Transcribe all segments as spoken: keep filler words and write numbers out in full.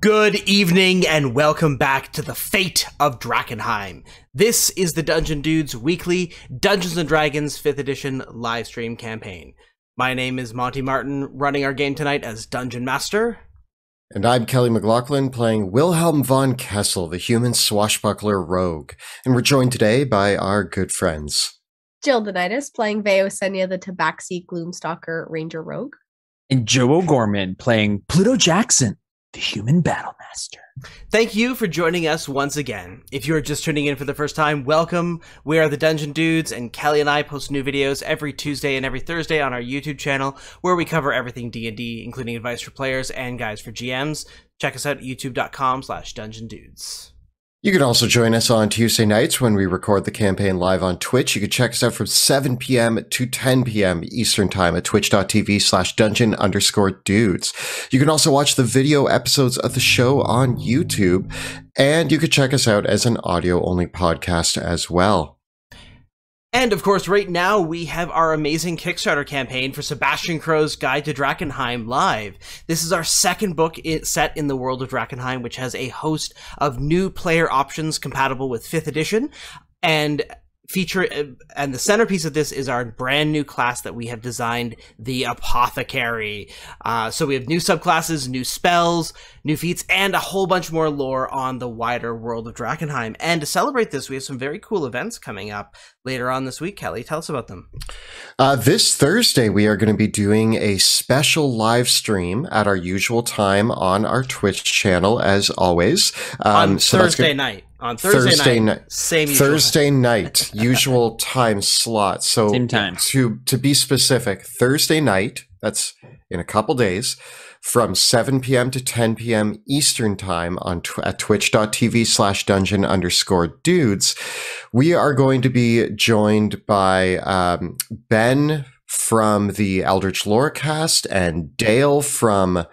Good evening and welcome back to the Fate of Drakkenheim. This is the Dungeon Dudes weekly Dungeons and Dragons fifth edition live stream campaign. My name is Monty Martin, running our game tonight as Dungeon Master. And I'm Kelly McLaughlin, playing Wilhelm von Kessel, the human swashbuckler rogue. And we're joined today by our good friends. Jill Donitis, playing Veosenia, the Tabaxi Gloomstalker ranger rogue. And Joe O'Gorman, playing Pluto Jackson, the human battle master. Thank you for joining us once again. If you're just tuning in for the first time, welcome. We are the Dungeon Dudes, and Kelly and I post new videos every Tuesday and every Thursday on our YouTube channel, where we cover everything D and D, including advice for players and guides for G Ms. Check us out at youtube.com slash Dungeon Dudes. You can also join us on Tuesday nights when we record the campaign live on Twitch. You can check us out from seven p m to ten p m Eastern Time at twitch.tv slash dungeon underscore dudes. You can also watch the video episodes of the show on YouTube, and you can check us out as an audio-only podcast as well. And, of course, right now we have our amazing Kickstarter campaign for Sebastian Crow's Guide to Drakkenheim live. This is our second book set in the world of Drakkenheim, which has a host of new player options compatible with fifth edition, and feature and the centerpiece of this is our brand new class that we have designed, the Apothecary. Uh, so we have new subclasses, new spells, new feats, and a whole bunch more lore on the wider world of Drakkenheim. And to celebrate this, we have some very cool events coming up later on this week. Kelly, tell us about them. Uh, this Thursday, we are going to be doing a special live stream at our usual time on our Twitch channel, as always. Um, on so Thursday night. On Thursday, Thursday night, night same Thursday usual. night, usual time slot. So same time. to to be specific, Thursday night, that's in a couple days, from seven p m to ten p m Eastern Time on tw at twitch.tv slash dungeon underscore dudes, we are going to be joined by um, Ben from the Eldritch Lore cast and Dale from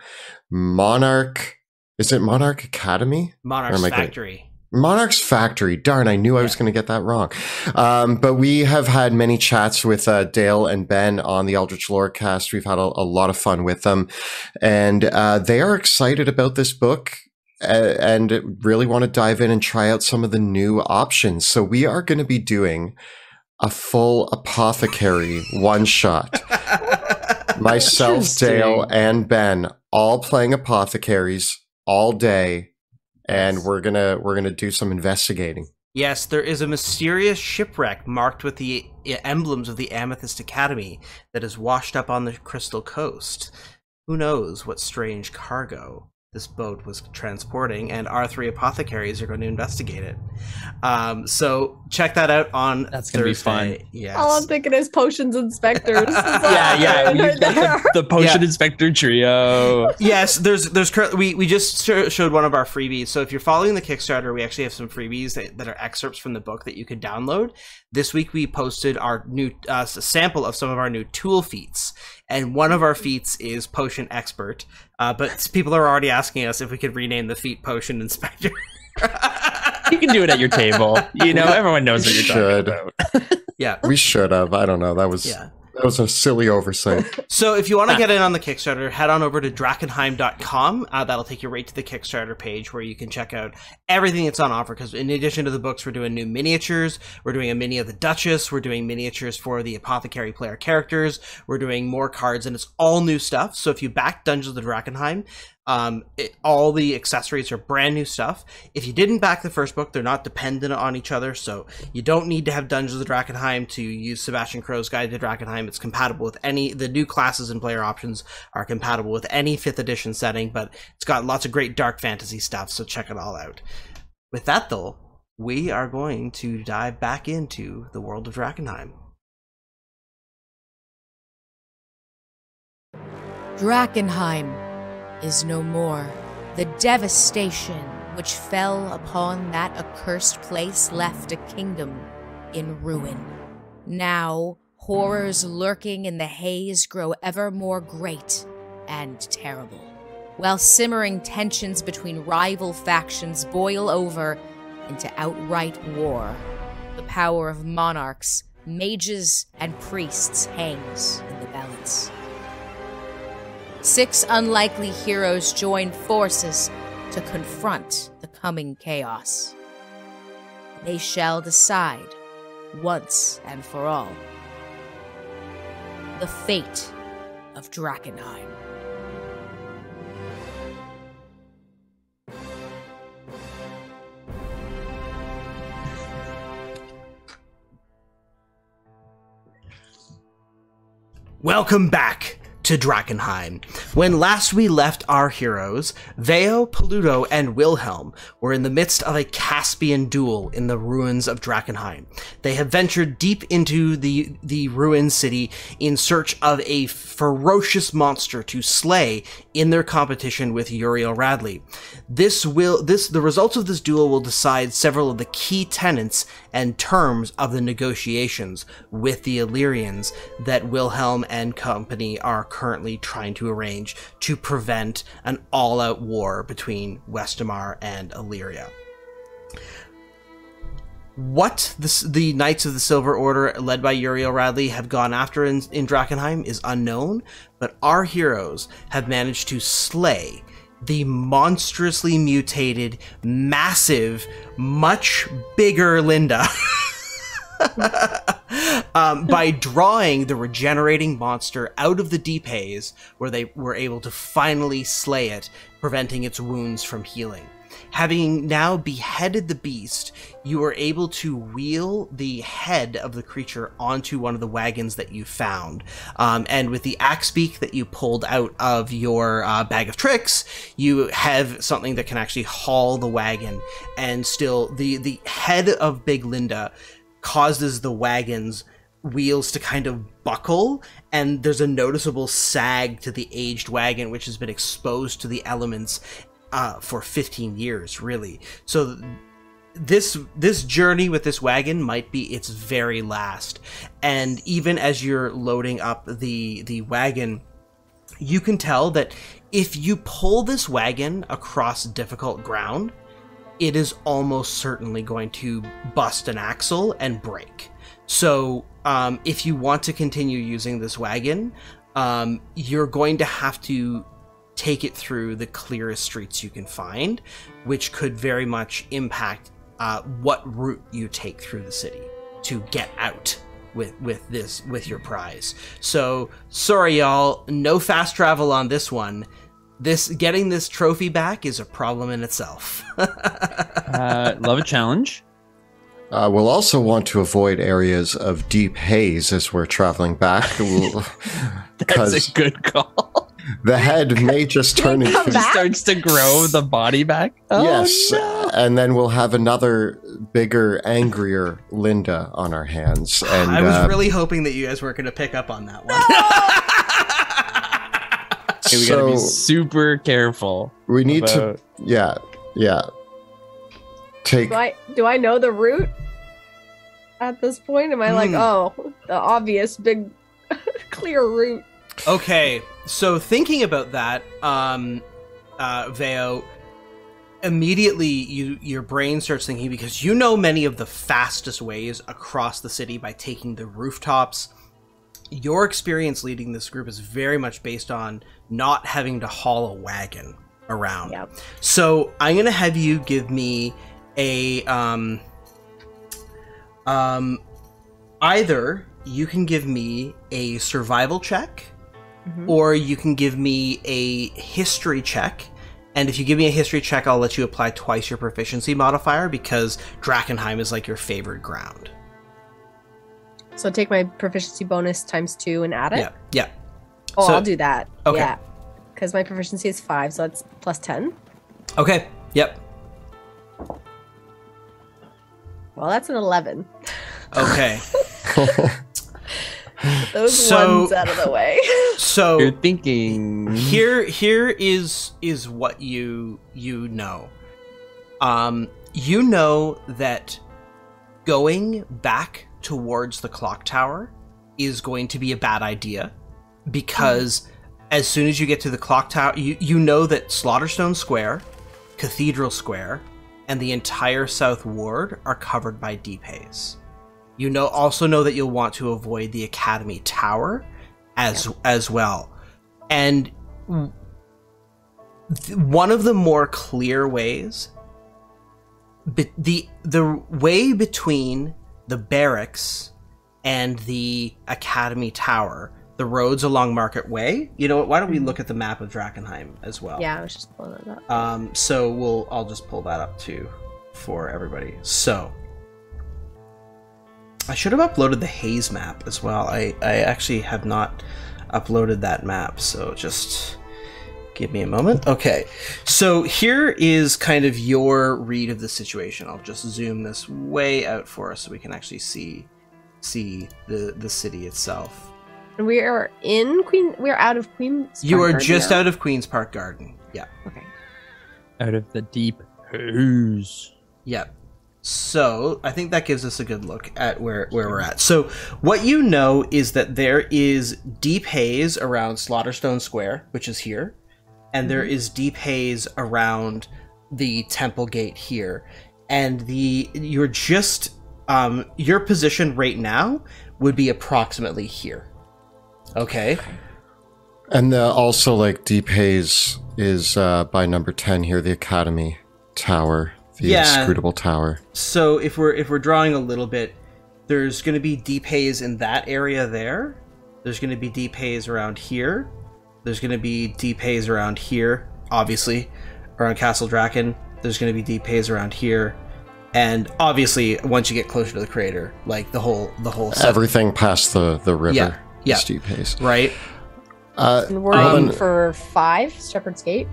Monarch. Is it Monarch Academy? Monarch's Factory. Gonna, Monarch's Factory. Darn, I knew I was going to get that wrong. Um, but we have had many chats with uh, Dale and Ben on the Eldritch Lore cast. We've had a, a lot of fun with them. And uh, they are excited about this book and really want to dive in and try out some of the new options. So we are going to be doing a full Apothecary one-shot. Myself, Dale, and Ben, all playing Apothecaries all day. And we're gonna we're gonna do some investigating. Yes, there is a mysterious shipwreck marked with the emblems of the Amethyst Academy that is washed up on the Crystal Coast. Who knows what strange cargo this boat was transporting, and our three apothecaries are going to investigate it. Um, so check that out on That's going to be fun. Yes. All I'm thinking is potions inspectors. yeah, yeah. You, the, the potion yeah. inspector trio. Yes, there's there's we, we just showed one of our freebies. So if you're following the Kickstarter, we actually have some freebies that, that are excerpts from the book that you can download. This week we posted our new uh, a sample of some of our new tool feats. And one of our feats is Potion Expert, uh, but people are already asking us if we could rename the feat Potion Inspector. You can do it at your table. You know, everyone knows what you're should. talking about. Yeah, we should have. I don't know. That was yeah. that was a silly oversight. So if you want to get in on the Kickstarter, head on over to Drakenheim dot com. Uh, that'll take you right to the Kickstarter page where you can check out everything that's on offer. Because in addition to the books, we're doing new miniatures. We're doing a mini of the Duchess. We're doing miniatures for the Apothecary player characters. We're doing more cards, and it's all new stuff. So if you back Dungeons of Drakenheim, um, it, all the accessories are brand new stuff. If you didn't back the first book, they're not dependent on each other. So you don't need to have Dungeons of Drakenheim to use Sebastian Crow's Guide to Drakenheim. It's compatible with any, the new classes and player options are compatible with any fifth edition setting, but it's got lots of great dark fantasy stuff. So check it all out. With that though, we are going to dive back into the world of Drakenheim. Drakenheim is no more. The devastation which fell upon that accursed place left a kingdom in ruin. Now, horrors lurking in the haze grow ever more great and terrible, while simmering tensions between rival factions boil over into outright war. The power of monarchs, mages, and priests hangs in the balance. Six unlikely heroes join forces to confront the coming chaos. They shall decide, once and for all, the fate of Drakkenheim. Welcome back to Drakkenheim. When last we left our heroes, Veo, Pluto, and Wilhelm were in the midst of a Caspian duel in the ruins of Drakkenheim. They have ventured deep into the, the ruined city in search of a ferocious monster to slay in their competition with Uriel Radley. This will, this, the results of this duel will decide several of the key tenets and terms of the negotiations with the Illyrians that Wilhelm and company are currently trying to arrange to prevent an all-out war between Westamar and Illyria. What the, the Knights of the Silver Order, led by Uriel Radley, have gone after in, in Drakkenheim is unknown, but our heroes have managed to slay the monstrously mutated, massive, much bigger Linda um, by drawing the regenerating monster out of the deep haze, where they were able to finally slay it, preventing its wounds from healing. Having now beheaded the beast, you were able to wheel the head of the creature onto one of the wagons that you found. Um, and with the axe beak that you pulled out of your uh, bag of tricks, you have something that can actually haul the wagon. And still, the, the head of Big Linda causes the wagon's wheels to kind of buckle, and there's a noticeable sag to the aged wagon, which has been exposed to the elements Uh, for fifteen years, really. So this this journey with this wagon might be its very last. And even as you're loading up the the wagon, you can tell that if you pull this wagon across difficult ground, it is almost certainly going to bust an axle and break. So um, if you want to continue using this wagon, um, you're going to have to take it through the clearest streets you can find, which could very much impact uh, what route you take through the city to get out with with this with your prize. So sorry, y'all, no fast travel on this one. This getting this trophy back is a problem in itself. uh, love a challenge. Uh, we'll also want to avoid areas of deep haze as we're traveling back. We'll, that's a good call. The head may just turn into... It starts to grow the body back? Oh, yes. No. And then we'll have another bigger, angrier Linda on our hands. And I was um, really hoping that you guys weren't going to pick up on that one. No! Okay, we so got to be super careful. We need about... to... Yeah. Yeah. Take... Do I, do I know the route at this point? Am I mm. like, oh, the obvious big clear route? Okay. So thinking about that, um, uh, Veo, immediately you, your brain starts thinking, because you know many of the fastest ways across the city by taking the rooftops. Your experience leading this group is very much based on not having to haul a wagon around. Yep. So I'm going to have you give me a... Um, um, either you can give me a survival check... Mm-hmm. Or you can give me a history check, and if you give me a history check, I'll let you apply twice your proficiency modifier, because Drakkenheim is like your favorite ground. So take my proficiency bonus times two and add it? Yeah, yeah. Oh, so, I'll do that. Okay. Yeah, because my proficiency is five, so that's plus ten. Okay, yep. Well, that's an eleven. Okay. Get those so, ones out of the way. So you're thinking here. Here is is what you you know. Um, you know that going back towards the clock tower is going to be a bad idea, because mm. as soon as you get to the clock tower, you you know that Slaughterstone Square, Cathedral Square, and the entire South Ward are covered by deep haze. You know, also know that you'll want to avoid the Academy Tower as yeah. as well. And one of the more clear ways, but the the way between the barracks and the Academy Tower, the roads along Market Way. You know what? Why don't we look at the map of Drakkenheim as well? Yeah, I was just pulling that up. Um, so we'll I'll just pull that up too for everybody. So I should have uploaded the Haze map as well. I I actually have not uploaded that map, so just give me a moment. Okay, so here is kind of your read of the situation. I'll just zoom this way out for us so we can actually see see the the city itself. We are in Queen. We're out of Queen's. Park you are Garden just now. Out of Queen's Park Garden. Yeah. Okay. Out of the deep haze. Yep. Yeah. So I think that gives us a good look at where, where we're at. So what you know is that there is deep haze around Slaughterstone Square, which is here, and there is deep haze around the Temple Gate here. And the you're just um, your position right now would be approximately here. Okay. And uh, also, like, deep haze is uh, by number ten here, the Academy Tower. The yeah. inscrutable tower. So if we're if we're drawing a little bit, there's going to be deep haze in that area there. There's going to be deep haze around here. There's going to be deep haze around here, obviously, around Castle Draken. There's going to be deep haze around here, and obviously, once you get closer to the crater, like the whole the whole set. Everything past the the river. Yeah, yeah. Is deep haze. Right. Uh, and we're um, in for five Shepherd's Gate.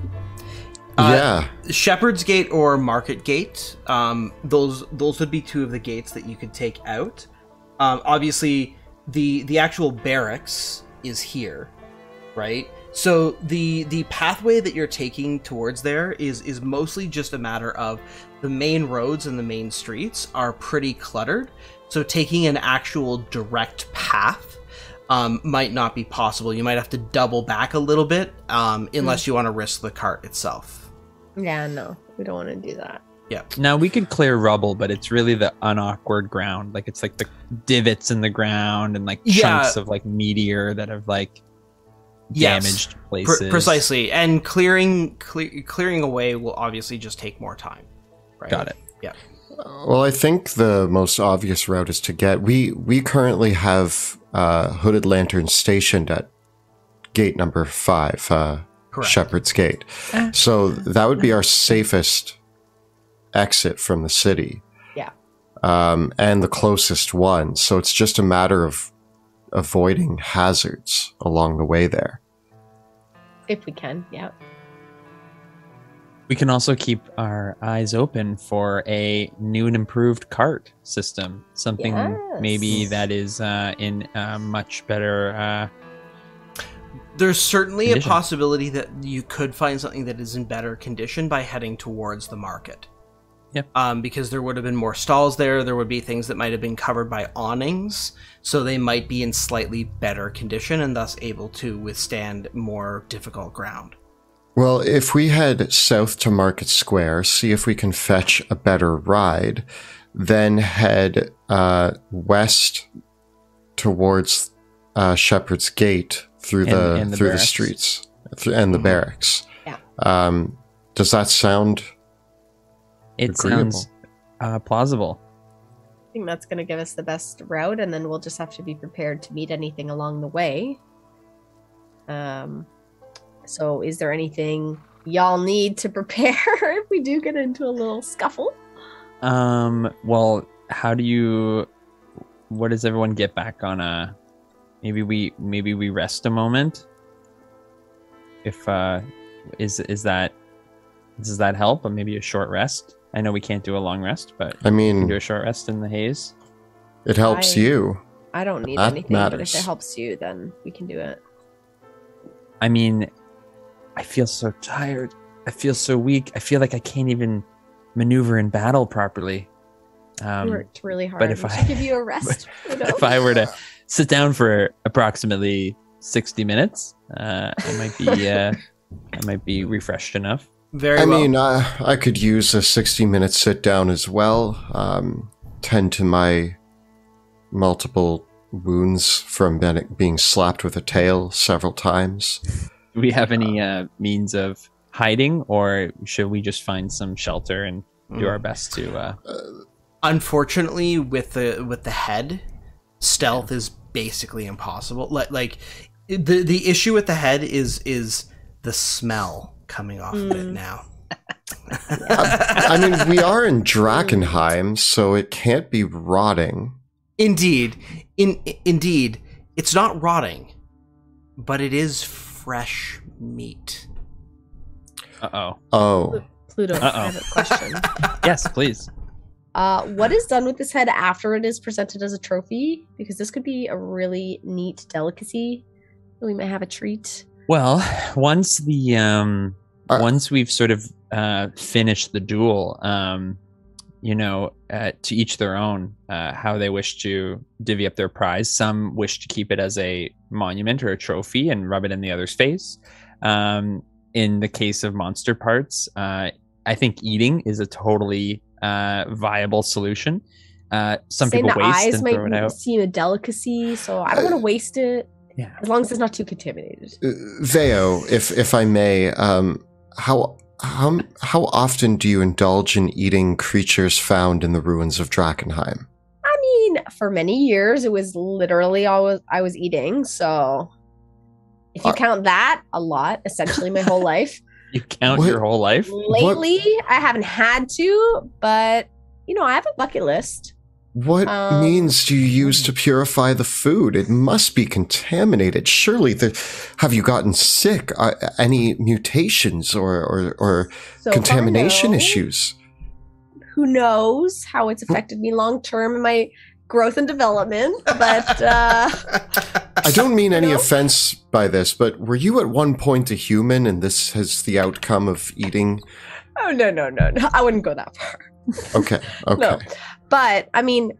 Uh, yeah, Shepherd's Gate or Market Gate. Um, those those would be two of the gates that you could take out. Um, obviously, the the actual barracks is here, right? So the the pathway that you're taking towards there is is mostly just a matter of the main roads and the main streets are pretty cluttered. So taking an actual direct path Um, might not be possible. You might have to double back a little bit, um, unless mm. you want to risk the cart itself. Yeah, no, we don't want to do that. Yeah. Now we could clear rubble, but it's really the unawkward ground. Like it's like the divots in the ground and like yeah. chunks of like meteor that have like damaged yes. places. Pre precisely, and clearing cle clearing away will obviously just take more time. Right? Got it. Yeah. Well, I think the most obvious route is to get... We, we currently have uh, Hooded Lanterns stationed at gate number five, uh, Shepherd's Gate. So that would be our safest exit from the city. Yeah. Um, and the closest one. So it's just a matter of avoiding hazards along the way there. If we can, yeah. We can also keep our eyes open for a new and improved cart system. Something yes. maybe that is uh, in a much better uh, There's certainly condition. a possibility that you could find something that is in better condition by heading towards the market. Yep. Um, because there would have been more stalls there. There would be things that might have been covered by awnings. So they might be in slightly better condition and thus able to withstand more difficult ground. Well, if we head south to Market Square, see if we can fetch a better ride, then head uh, west towards uh, Shepherd's Gate through and, the, and the through barracks. the streets th and the mm-hmm. barracks. Yeah. Um, does that sound? It agreeable? sounds uh, plausible. I think that's going to give us the best route, and then we'll just have to be prepared to meet anything along the way. Um. So is there anything y'all need to prepare if we do get into a little scuffle? Um, well, how do you, what does everyone get back on a, maybe we, maybe we rest a moment? If, uh, is, is that, does that help? Or maybe a short rest? I know we can't do a long rest, but I mean, we can do a short rest in the haze. It helps I, you. I don't need that anything, matters. But if it helps you, then we can do it. I mean, I feel so tired. I feel so weak. I feel like I can't even maneuver in battle properly. Um, worked really hard. But if I give you a rest, you know? If I were to sit down for approximately sixty minutes, uh, I might be, uh, I might be refreshed enough. Very. I well. mean, uh, I could use a sixty-minute sit down as well. Um, tend to my multiple wounds from Ben being slapped with a tail several times. Do we have any uh, means of hiding, or should we just find some shelter and do mm. our best to... Uh... Uh, unfortunately, with the with the head, stealth yeah. is basically impossible. Like, like the the issue with the head is is the smell coming off mm. of it now. I, I mean, we are in Drakkenheim, so it can't be rotting. Indeed, in indeed, it's not rotting, but it is fresh meat. Uh-oh. Oh. Pluto, uh-oh. I have a question. Yes, please. Uh, what is done with this head after it is presented as a trophy? Because this could be a really neat delicacy. We might have a treat. Well, once the um, uh, once we've sort of uh, finished the duel, um, you know, uh, to each their own, uh, how they wish to divvy up their prize. Some wish to keep it as a monument or a trophy and rub it in the other's face. Um, in the case of monster parts, uh, I think eating is a totally uh, viable solution. Uh, some people waste and throw it out. Seem a delicacy, so I don't want to waste it. Yeah. As long as it's not too contaminated. Uh, Veo, if if I may, um, how how how often do you indulge in eating creatures found in the ruins of Drakkenheim? I mean, for many years, it was literally all I was eating. So, if you uh, count that, a lot, essentially my whole life. You count what? your whole life? Lately, what? I haven't had to, but you know, I have a bucket list. What um, means do you use to purify the food? It must be contaminated. Surely, the, have you gotten sick? Uh, any mutations or, or, or so contamination far, no. issues? Who knows how it's affected me long term in my growth and development, but... Uh, I don't mean any know? offense by this, but were you at one point a human and this is the outcome of eating? Oh, no, no, no, no. I wouldn't go that far. Okay, okay. No. But, I mean,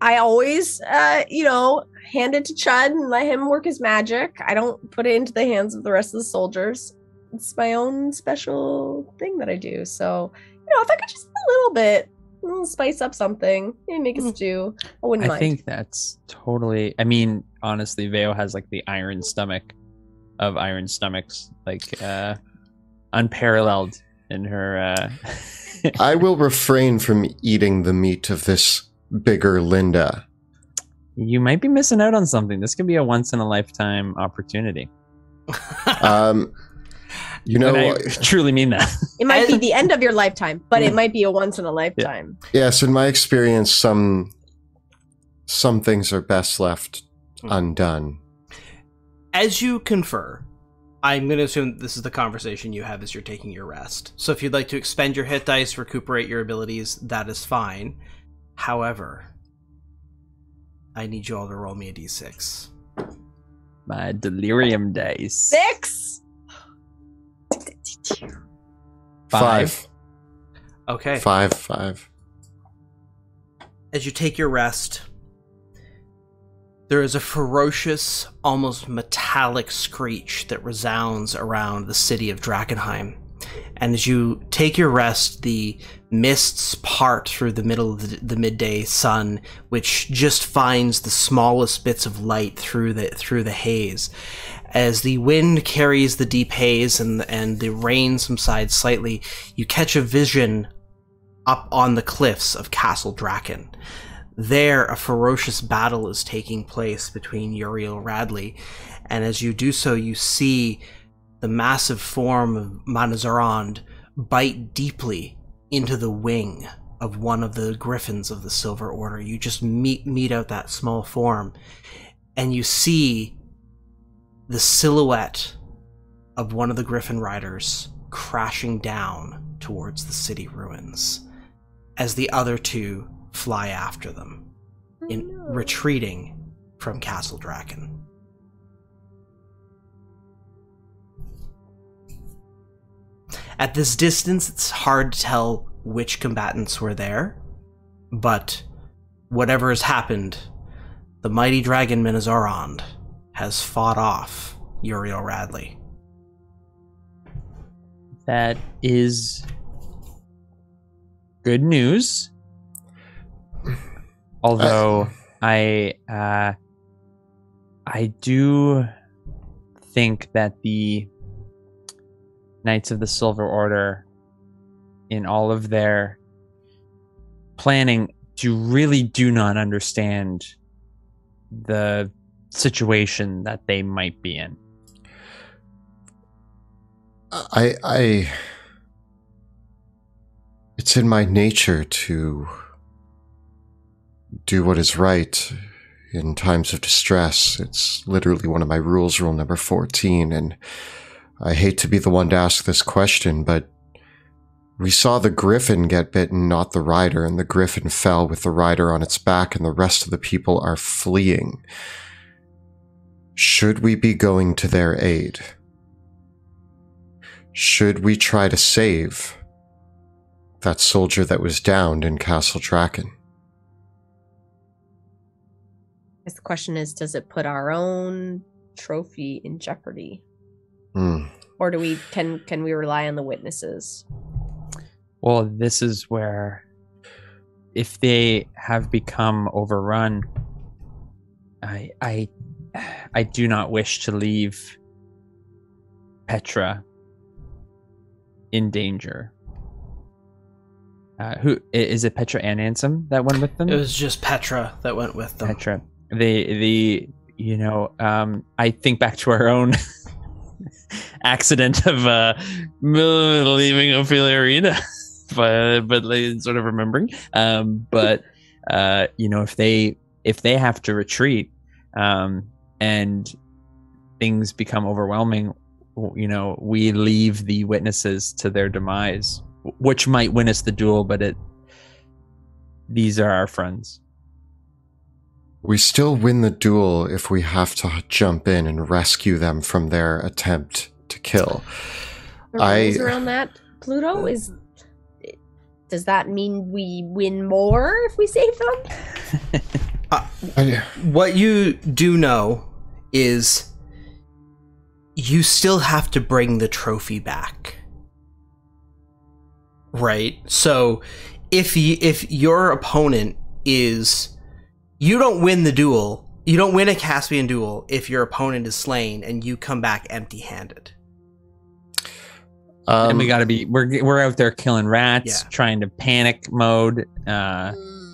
I always, uh, you know, hand it to Chud and let him work his magic. I don't put it into the hands of the rest of the soldiers. It's my own special thing that I do. So, you know, if I could just a little bit, a little spice up something, and make a stew, I wouldn't I mind. I think that's totally, I mean, honestly, Veo has, like, the iron stomach of iron stomachs. Like, uh, unparalleled in her... Uh, I will refrain from eating the meat of this bigger Linda. You might be missing out on something. This could be a once-in-a-lifetime opportunity. Um, you know, I truly mean that. It might be the end of your lifetime, but it might be a once-in-a-lifetime. Yeah. Yes, in my experience, some some things are best left undone. As you confer... I'm going to assume this is the conversation you have as you're taking your rest. So if you'd like to expend your hit dice, recuperate your abilities, that is fine. However, I need you all to roll me a d six. My delirium dice. Six? Five. Five. Okay. Five, five. As you take your rest... There is a ferocious, almost metallic screech that resounds around the city of Drakkenheim. And as you take your rest, the mists part through the middle of the, the midday sun, which just finds the smallest bits of light through the, through the haze. As the wind carries the deep haze and, and the rain subsides slightly, you catch a vision up on the cliffs of Castle Draken. There, a ferocious battle is taking place between Uriel Radley, and as you do so, you see the massive form of Manazarand bite deeply into the wing of one of the griffins of the Silver Order. You just meet, meet out that small form, and you see the silhouette of one of the griffin riders crashing down towards the city ruins, as the other two fly after them, in oh, no. retreating from Castle Draken. At this distance, it's hard to tell which combatants were there, but whatever has happened, the mighty dragon Manazarand has fought off Uriel Radley. That is good news. Although I, uh, I do think that the Knights of the Silver Order in all of their planning to really do not understand the situation that they might be in. I, I, it's in my nature to do what is right in times of distress. It's literally one of my rules, rule number fourteen. And I hate to be the one to ask this question, but we saw the griffin get bitten, not the rider, and the griffin fell with the rider on its back, and the rest of the people are fleeing. Should we be going to their aid? Should we try to save that soldier that was downed in Castle Draken? The question is, does it put our own trophy in jeopardy? Mm. Or do we can can we rely on the witnesses? Well, this is where, if they have become overrun, I I I do not wish to leave Petra in danger. Uh, who is it? Petra and Ansem that went with them? It was just Petra that went with them. Petra. The the you know um, I think back to our own accident of uh, leaving Ophelia Arena, but but like, sort of remembering. Um, but uh, you know if they if they have to retreat um, and things become overwhelming, you know, we leave the witnesses to their demise, which might win us the duel, but it these are our friends. We still win the duel if we have to jump in and rescue them from their attempt to kill. The rules around that, Pluto, is does that mean we win more if we save them? uh, what you do know is you still have to bring the trophy back, right? So if you, if your opponent is, you don't win the duel, you don't win a Caspian duel if your opponent is slain and you come back empty-handed. Um, and we got to be, we're we're out there killing rats, yeah. trying to panic mode. Uh,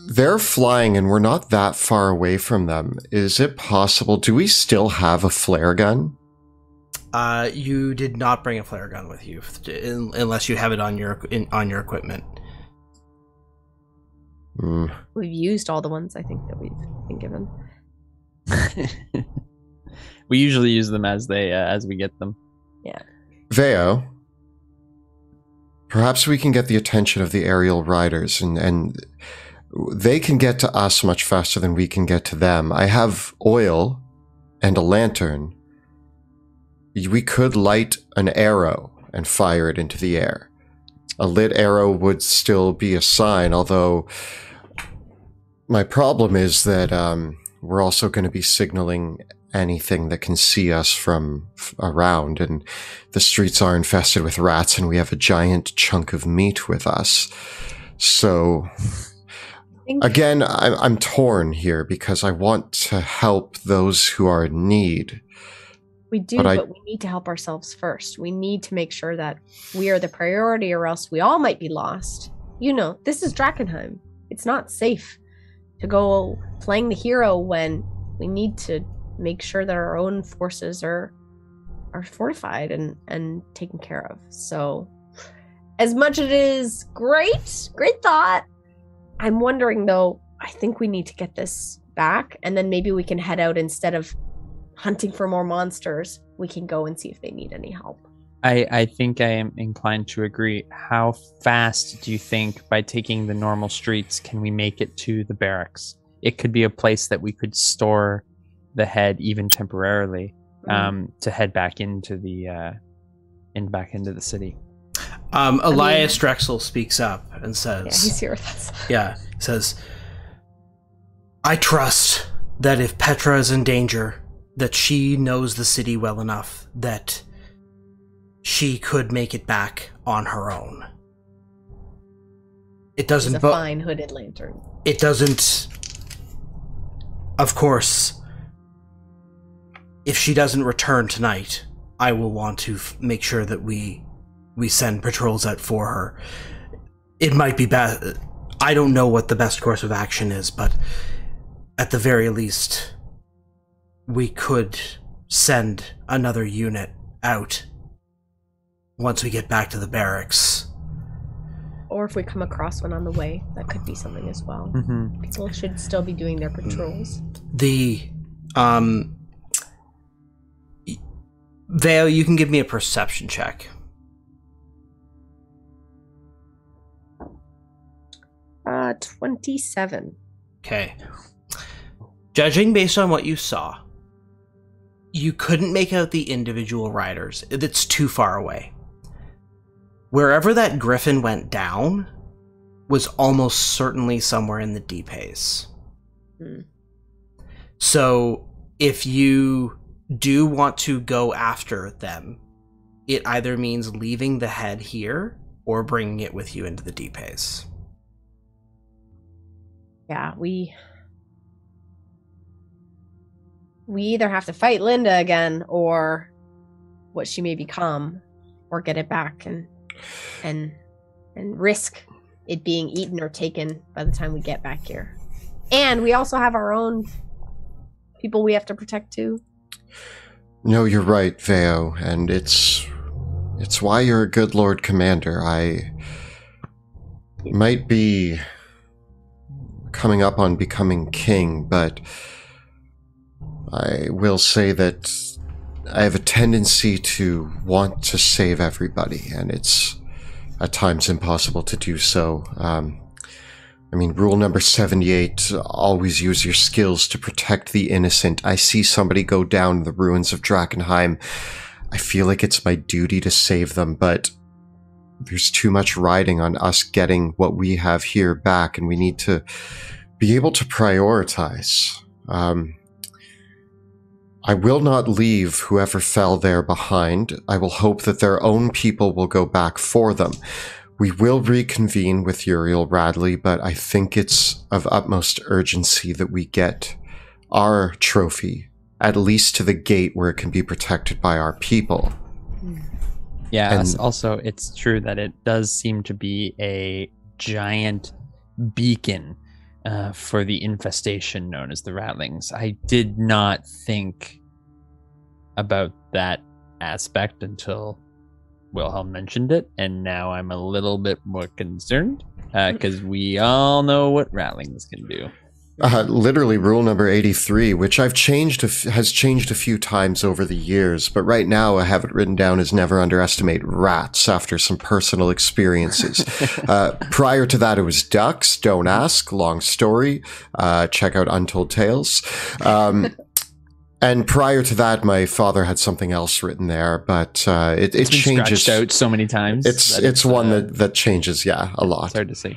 They're flying, and we're not that far away from them. Is it possible? Do we still have a flare gun? Uh, you did not bring a flare gun with you, in, unless you have it on your in, on your equipment. Mm. We've used all the ones I think that we've been given. We usually use them as they uh, as we get them. Yeah. Veo, perhaps we can get the attention of the aerial riders, and and they can get to us much faster than we can get to them. I have oil and a lantern. We could light an arrow and fire it into the air. A lit arrow would still be a sign, although my problem is that um, we're also going to be signaling anything that can see us from around, and the streets are infested with rats, and we have a giant chunk of meat with us. So, again, I'm, I'm torn here because I want to help those who are in need. We do, but, I, but we need to help ourselves first. We need to make sure that we are the priority, or else we all might be lost. You know, this is Drakkenheim. It's not safe to go playing the hero when we need to make sure that our own forces are are fortified and, and taken care of. So as much as it is great, great thought, I'm wondering, though, I think we need to get this back, and then maybe we can head out instead of hunting for more monsters. We can go and see if they need any help. I, I think I am inclined to agree. How fast do you think, by taking the normal streets, can we make it to the barracks? It could be a place that we could store the head, even temporarily, mm-hmm. um, to head back into the uh, in back into the city. Um, Elias I mean, Drexel speaks up and says, "Yeah, he's here with us." Yeah, says, "I trust that if Petra is in danger, that she knows the city well enough that she could make it back on her own. It doesn't. It's a fine hooded lantern. It doesn't. Of course, if she doesn't return tonight, I will want to f make sure that we we send patrols out for her. It might be best. I don't know what the best course of action is, but at the very least, we could send another unit out once we get back to the barracks. Or if we come across one on the way, that could be something as well. Mm-hmm. People should still be doing their patrols. The, um... Vale, you can give me a perception check. Uh, twenty-seven. Okay. Judging based on what you saw, you couldn't make out the individual riders. It's too far away. Wherever that griffin went down was almost certainly somewhere in the Deepays. Mm. So if you do want to go after them, it either means leaving the head here or bringing it with you into the Deepays. Yeah, we... We either have to fight Linda again, or what she may become, or get it back and and and risk it being eaten or taken by the time we get back here. And we also have our own people we have to protect too. No, you're right, Veo, and it's it's why you're a good Lord Commander. I might be coming up on becoming king, but I will say that I have a tendency to want to save everybody, and it's at times impossible to do so. Um, I mean, rule number seventy-eight, always use your skills to protect the innocent. I see somebody go down in the ruins of Drakkenheim. I feel like it's my duty to save them, but there's too much riding on us getting what we have here back, and we need to be able to prioritize. Um... I will not leave whoever fell there behind. I will hope that their own people will go back for them. We will reconvene with Uriel Radley, but I think it's of utmost urgency that we get our trophy, at least to the gate where it can be protected by our people. Yeah, and also it's true that it does seem to be a giant beacon Uh, for the infestation known as the Ratlings. I did not think about that aspect until Wilhelm mentioned it, and now I'm a little bit more concerned because uh, we all know what Ratlings can do. Uh, literally rule number eighty-three, which I've changed a f has changed a few times over the years, but right now I have it written down as never underestimate rats after some personal experiences. uh, prior to that, it was ducks. Don't ask. Long story. Uh, check out Untold Tales. Um, and prior to that, my father had something else written there, but uh, it, it it's been changes out so many times. It's that it's, it's one uh, that that changes, yeah, a lot. It's hard to see.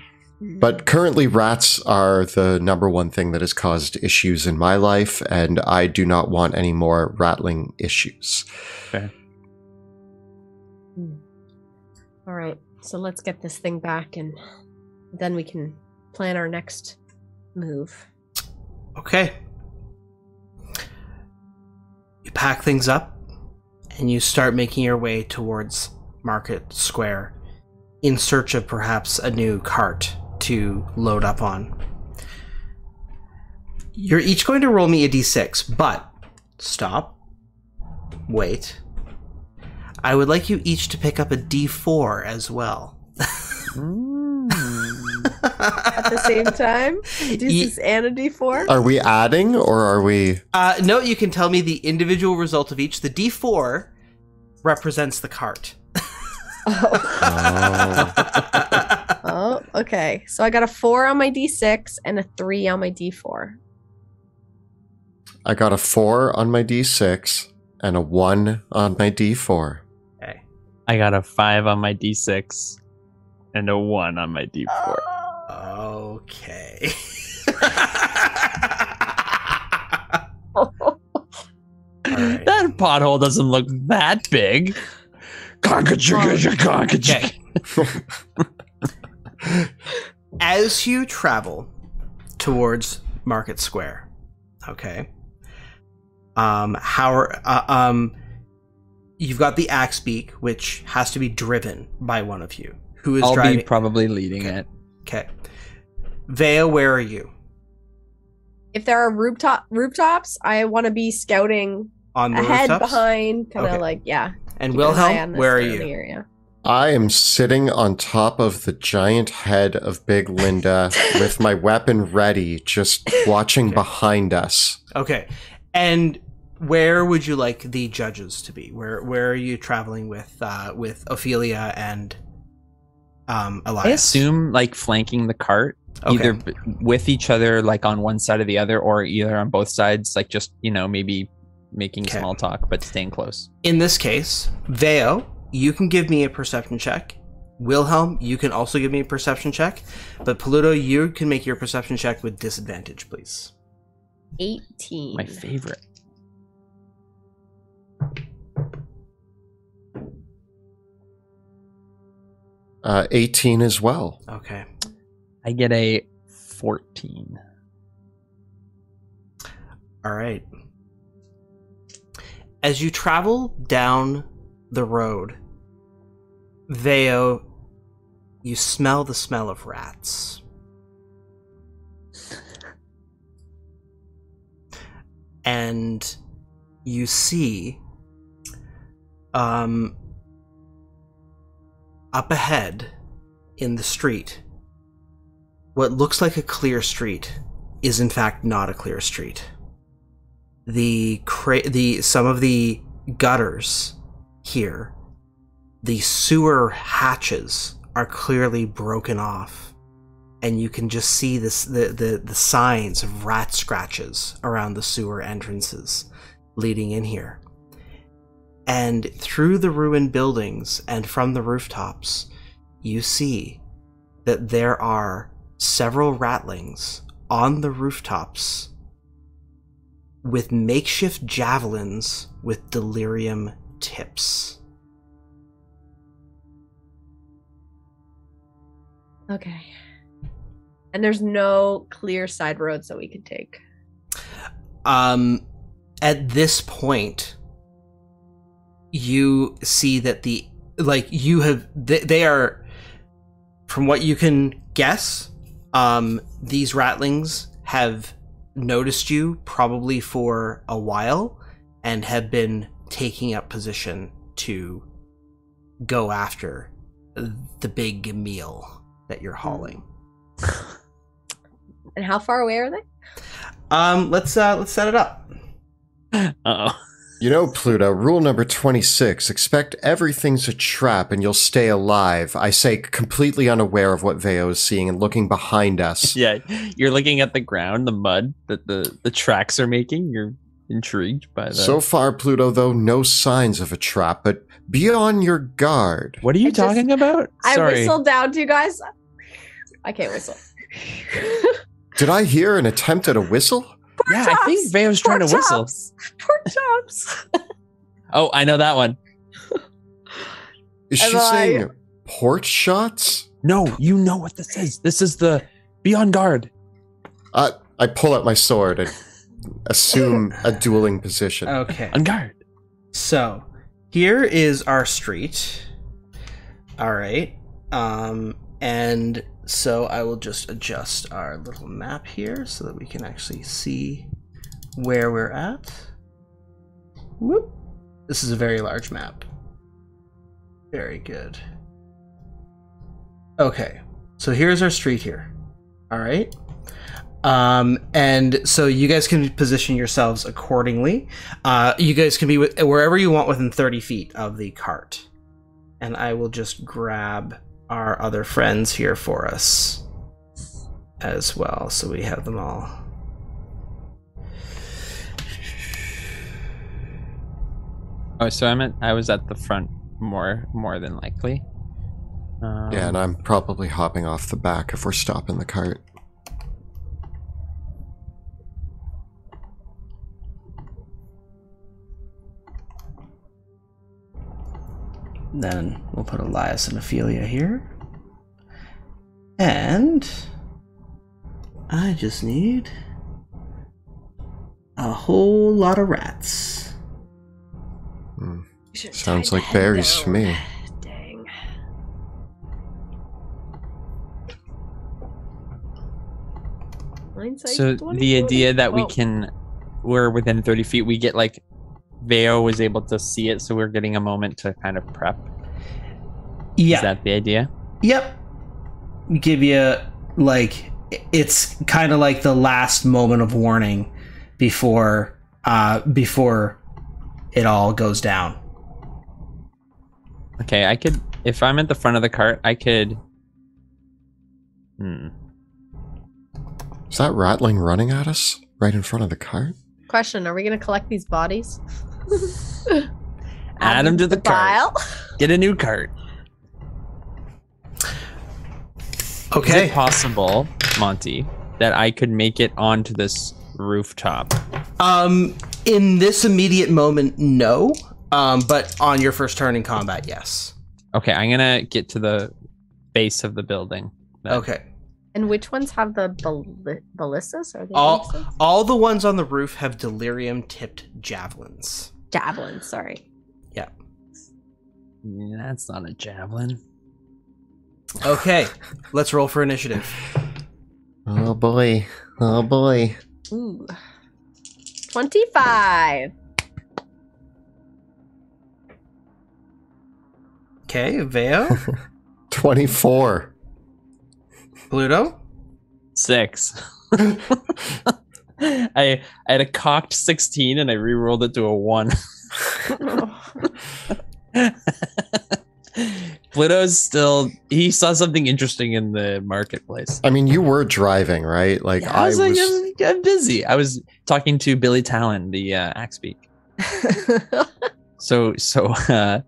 But currently, rats are the number one thing that has caused issues in my life, and I do not want any more rattling issues. Okay. All right, so let's get this thing back, and then we can plan our next move. Okay. You pack things up, and you start making your way towards Market Square in search of perhaps a new cart to load up on. You're each going to roll me a d six, but stop, wait. I would like you each to pick up a d four as well. Mm. At the same time? D six and a d four? Are we adding or are we? Uh, no, you can tell me the individual result of each. The d four represents the cart. Oh. Oh. Oh, okay. So I got a four on my d six and a three on my d four. I got a four on my d six and a one on my d four. Okay. I got a five on my d six and a one on my d four. Okay. Right. That pothole doesn't look that big. Okay. As you travel towards Market Square, okay, um, how are, uh, um, you've got the axe beak, which has to be driven by one of you. Who is I'll driving? Be probably leading okay. it. Okay. Vea, where are you? If there are rooftop rooftops, I want to be scouting on the ahead, rooftops? behind, kind of okay. like, yeah. And Wilhelm, where are you? Area. I am sitting on top of the giant head of Big Linda with my weapon ready, just watching okay. behind us. Okay. And where would you like the judges to be? Where Where are you traveling with uh, with Ophelia and um, Elias? I assume, like, flanking the cart. Okay. Either with each other, like on one side or the other, or either on both sides, like just, you know, maybe making okay. small talk, but staying close. In this case, Veo, you can give me a perception check. Wilhelm, you can also give me a perception check. But Paluto, you can make your perception check with disadvantage, please. eighteen. My favorite. Uh, eighteen as well. Okay. I get a fourteen. All right. As you travel down the road, Veo, you smell the smell of rats. And you see, um, up ahead in the street, what looks like a clear street is in fact not a clear street. The cra- the some of the gutters here, the sewer hatches are clearly broken off, and you can just see this the the, the signs of rat scratches around the sewer entrances leading in here. And through the ruined buildings and from the rooftops, you see that there are several ratlings on the rooftops with makeshift javelins with delirium tips. Okay. And there's no clear side roads that we can take. Um, at this point, you see that the, like, you have, they, they are, from what you can guess, Um, these ratlings have noticed you probably for a while and have been taking up position to go after the big meal that you're hauling. And how far away are they? Um, let's uh, let's set it up. Uh-oh. You know, Pluto, rule number twenty-six, expect everything's a trap and you'll stay alive. I say, completely unaware of what Veo is seeing and looking behind us. Yeah, you're looking at the ground, the mud that the, the tracks are making. You're intrigued by that. So far, Pluto, though, no signs of a trap, but be on your guard. What are you I talking just, about? Sorry. I whistled down to you guys. I can't whistle. Did I hear an attempt at a whistle? Poor yeah, chops. I think Veo's trying to whistle. Poor chops. Oh, I know that one. Is Am she I... saying porch shots? No, you know what this is. This is the be on guard. Uh, I pull out my sword and assume a dueling position. Okay. On guard. So here is our street. All right. Um, and... So I will just adjust our little map here so that we can actually see where we're at. Whoop. This is a very large map. Very good. Okay, so here's our street here. All right. Um, and so you guys can position yourselves accordingly. Uh, you guys can be with, wherever you want within thirty feet of the cart. And I will just grab our other friends here for us as well, so we have them all. Oh, so I'm at, I was at the front more more than likely. Um, yeah, and I'm probably hopping off the back if we're stopping the cart. Then we'll put Elias and Ophelia here. And I just need a whole lot of rats. Hmm. You should Sounds like berries to me. Dang. So the idea that we can, we're within thirty feet, we get like, Veo was able to see it, so we're getting a moment to kind of prep. Yeah. Is that the idea? Yep. Give you, like, it's kind of like the last moment of warning before uh, before it all goes down. Okay, I could, if I'm at the front of the cart, I could... Hmm. Is that rattling running at us right in front of the cart? Question, are we going to collect these bodies? Add them to the, the cart. Get a new cart. Okay. Is it possible, Monty, that I could make it onto this rooftop? Um, in this immediate moment, no. Um, but on your first turn in combat, yes. Okay, I'm going to get to the base of the building. Then. Okay. And which ones have the ball ballistas? Are they all, ballistas? All the ones on the roof have delirium-tipped javelins. Javelins, sorry. Yeah. yeah. That's not a javelin. Okay, let's roll for initiative. Oh boy. Oh boy. Ooh. twenty-five. Okay, Veo. twenty-four. Pluto? Six. I, I had a cocked sixteen and I re-rolled it to a one. Pluto's still, he saw something interesting in the marketplace. I mean, you were driving, right? Like, yeah, I was, I was like, I'm, I'm busy. I was talking to Billy Talon, the uh, axe beak. so, so, uh,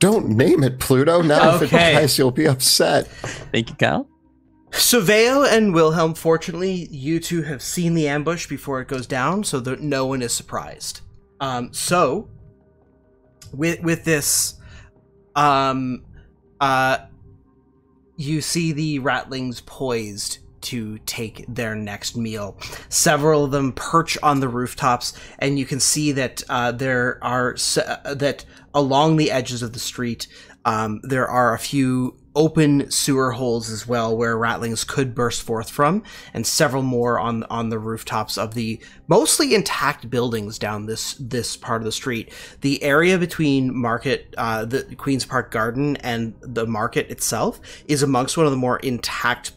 don't name it, Pluto. Now, okay. If it dies, you'll be upset. Thank you, Kyle. So Veo and Wilhelm, fortunately, you two have seen the ambush before it goes down, so that no one is surprised. Um, so, with with this, um, uh, you see the Rattlings poised to take their next meal. Several of them perch on the rooftops, and you can see that uh, there are uh, that along the edges of the street, um, there are a few open sewer holes as well where rattlings could burst forth from, and several more on on the rooftops of the mostly intact buildings down this this part of the street. The area between Market, uh, the Queen's Park Garden and the market itself is amongst one of the more intact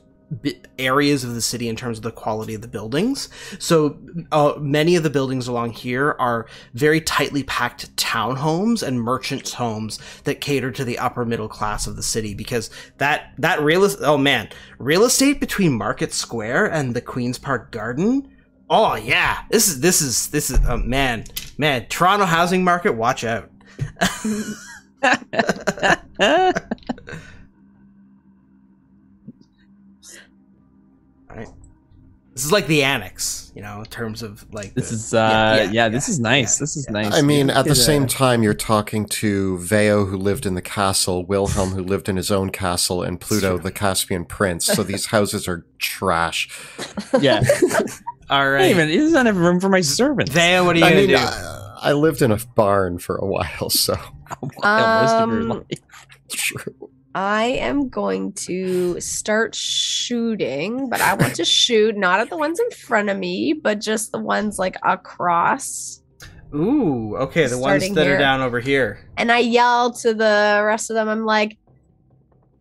areas of the city in terms of the quality of the buildings. So uh, many of the buildings along here are very tightly packed townhomes and merchants' homes that cater to the upper middle class of the city, because that that real oh man real estate between Market Square and the Queen's Park Garden, oh yeah, this is this is this is oh, man man Toronto housing market, watch out. This is like the annex, you know, in terms of like... This the, is, uh, yeah, yeah, yeah, this yeah, is nice. Yeah, this is yeah. nice. I mean, at the same time, you're talking to Veo, who lived in the castle, Wilhelm, who lived in his own castle, and Pluto, the Caspian prince. So these houses are trash. Yeah. All right. Wait a minute, there's not enough room for my servants. Veo, what are you going to do? Uh, I lived in a barn for a while, so... a while, most um, of your life. True. I am going to start shooting, but I want to shoot not at the ones in front of me, but just the ones like across. Ooh, okay, the ones that here. are down over here. And I yell to the rest of them, I'm like,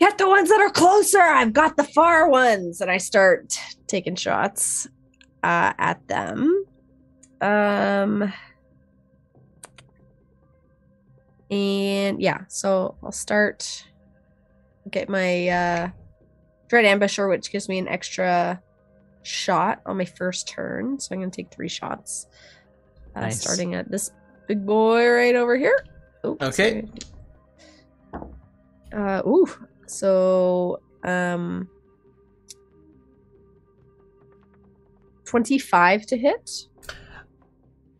get the ones that are closer, I've got the far ones. And I start taking shots uh, at them. Um... And yeah, so I'll start... get my uh, Dread Ambusher, which gives me an extra shot on my first turn. So I'm going to take three shots. Uh, nice. Starting at this big boy right over here. Oops, okay. Sorry. Uh, ooh. So um, twenty-five to hit.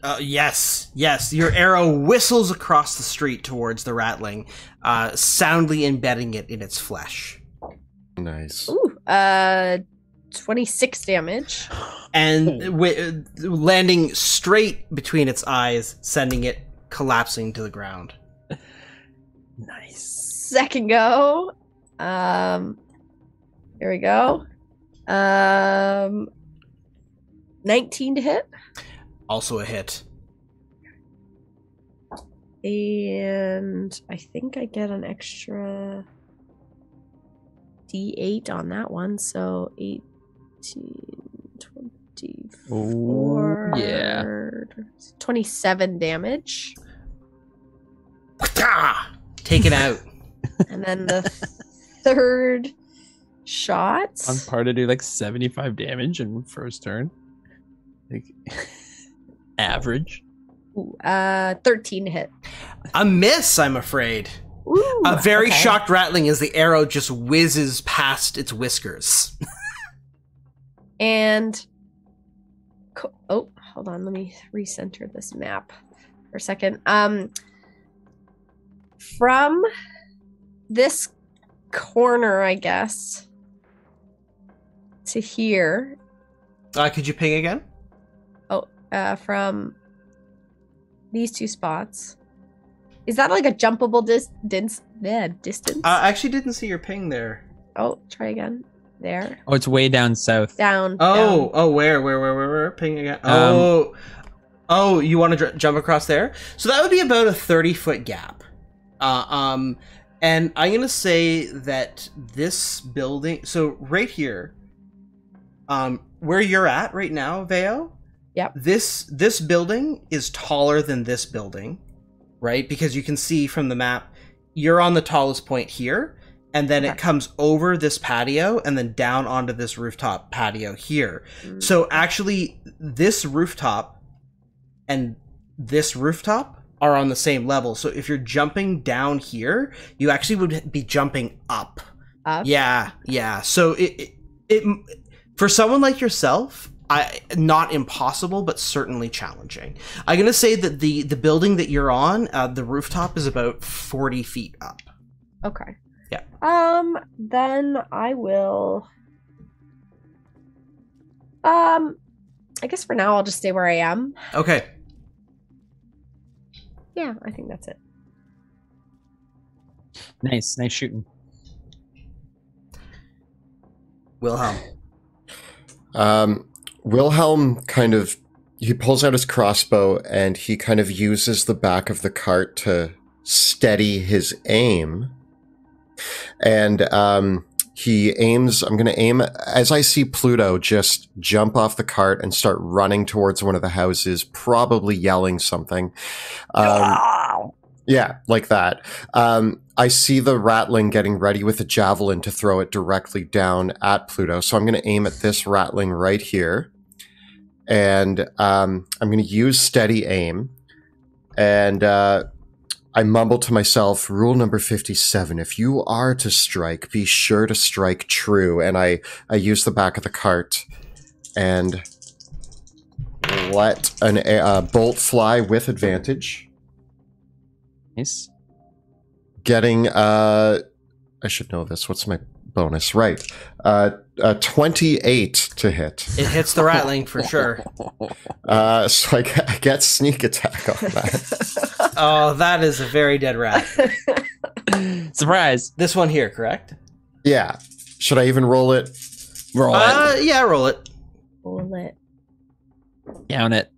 Uh, yes, yes. Your arrow whistles across the street towards the rattling, uh, soundly embedding it in its flesh. Nice. Ooh, uh, twenty-six damage. And w landing straight between its eyes, sending it collapsing to the ground. Nice. Second go. Um, here we go. Um, nineteen to hit. Also a hit. And I think I get an extra D eight on that one, so eighteen, twenty-four, ooh, yeah. twenty-seven damage. Take it out. And then the third shot. I'm part to do like seventy-five damage in first turn. Like average. Ooh, uh, thirteen hit. A miss, I'm afraid. Ooh, a very okay. shocked rattling as the arrow just whizzes past its whiskers. And co oh, hold on, let me recenter this map for a second. Um, from this corner, I guess, to here. Uh, could you ping again? Oh, uh, from these two spots. Is that like a jumpable dis dis yeah, distance? I actually didn't see your ping there. Oh, try again. There. Oh, it's way down south. Down. Oh, down. oh, where, where, where, where, where? Ping again. Um, oh, oh, you want to jump across there? So that would be about a thirty-foot gap. Uh, um, and I'm gonna say that this building. So right here, um, where you're at right now, Veo. Yep. This this building is taller than this building. Right, because you can see from the map, you're on the tallest point here, and then okay. it comes over this patio and then down onto this rooftop patio here. Mm. So actually, this rooftop and this rooftop are on the same level. So if you're jumping down here, you actually would be jumping up. Up? Yeah, yeah. So it it, it for someone like yourself. I, not impossible, but certainly challenging. I'm gonna say that the the building that you're on, uh, the rooftop is about forty feet up. Okay. Yeah. Um. Then I will. Um. I guess for now I'll just stay where I am. Okay. Yeah, I think that's it. Nice, nice shooting. Wilhelm. Um. Wilhelm kind of, he pulls out his crossbow and he kind of uses the back of the cart to steady his aim. And um, he aims, I'm going to aim, as I see Pluto just jump off the cart and start running towards one of the houses, probably yelling something. Um, yeah, like that. Um, I see the rattling getting ready with a javelin to throw it directly down at Pluto. So I'm going to aim at this rattling right here. And um, I'm going to use steady aim. And uh, I mumble to myself, rule number fifty-seven, if you are to strike, be sure to strike true. And I, I use the back of the cart and let an uh, bolt fly with advantage. Nice. Getting, uh, I should know this. What's my bonus? Right. Uh, uh, twenty-eight to hit. It hits the rattling for sure. Uh, so I get, I get sneak attack on that. Oh, that is a very dead rat. Surprise. This one here, correct? Yeah. Should I even roll it? Roll uh, it. Yeah, roll it. Roll it. Down it.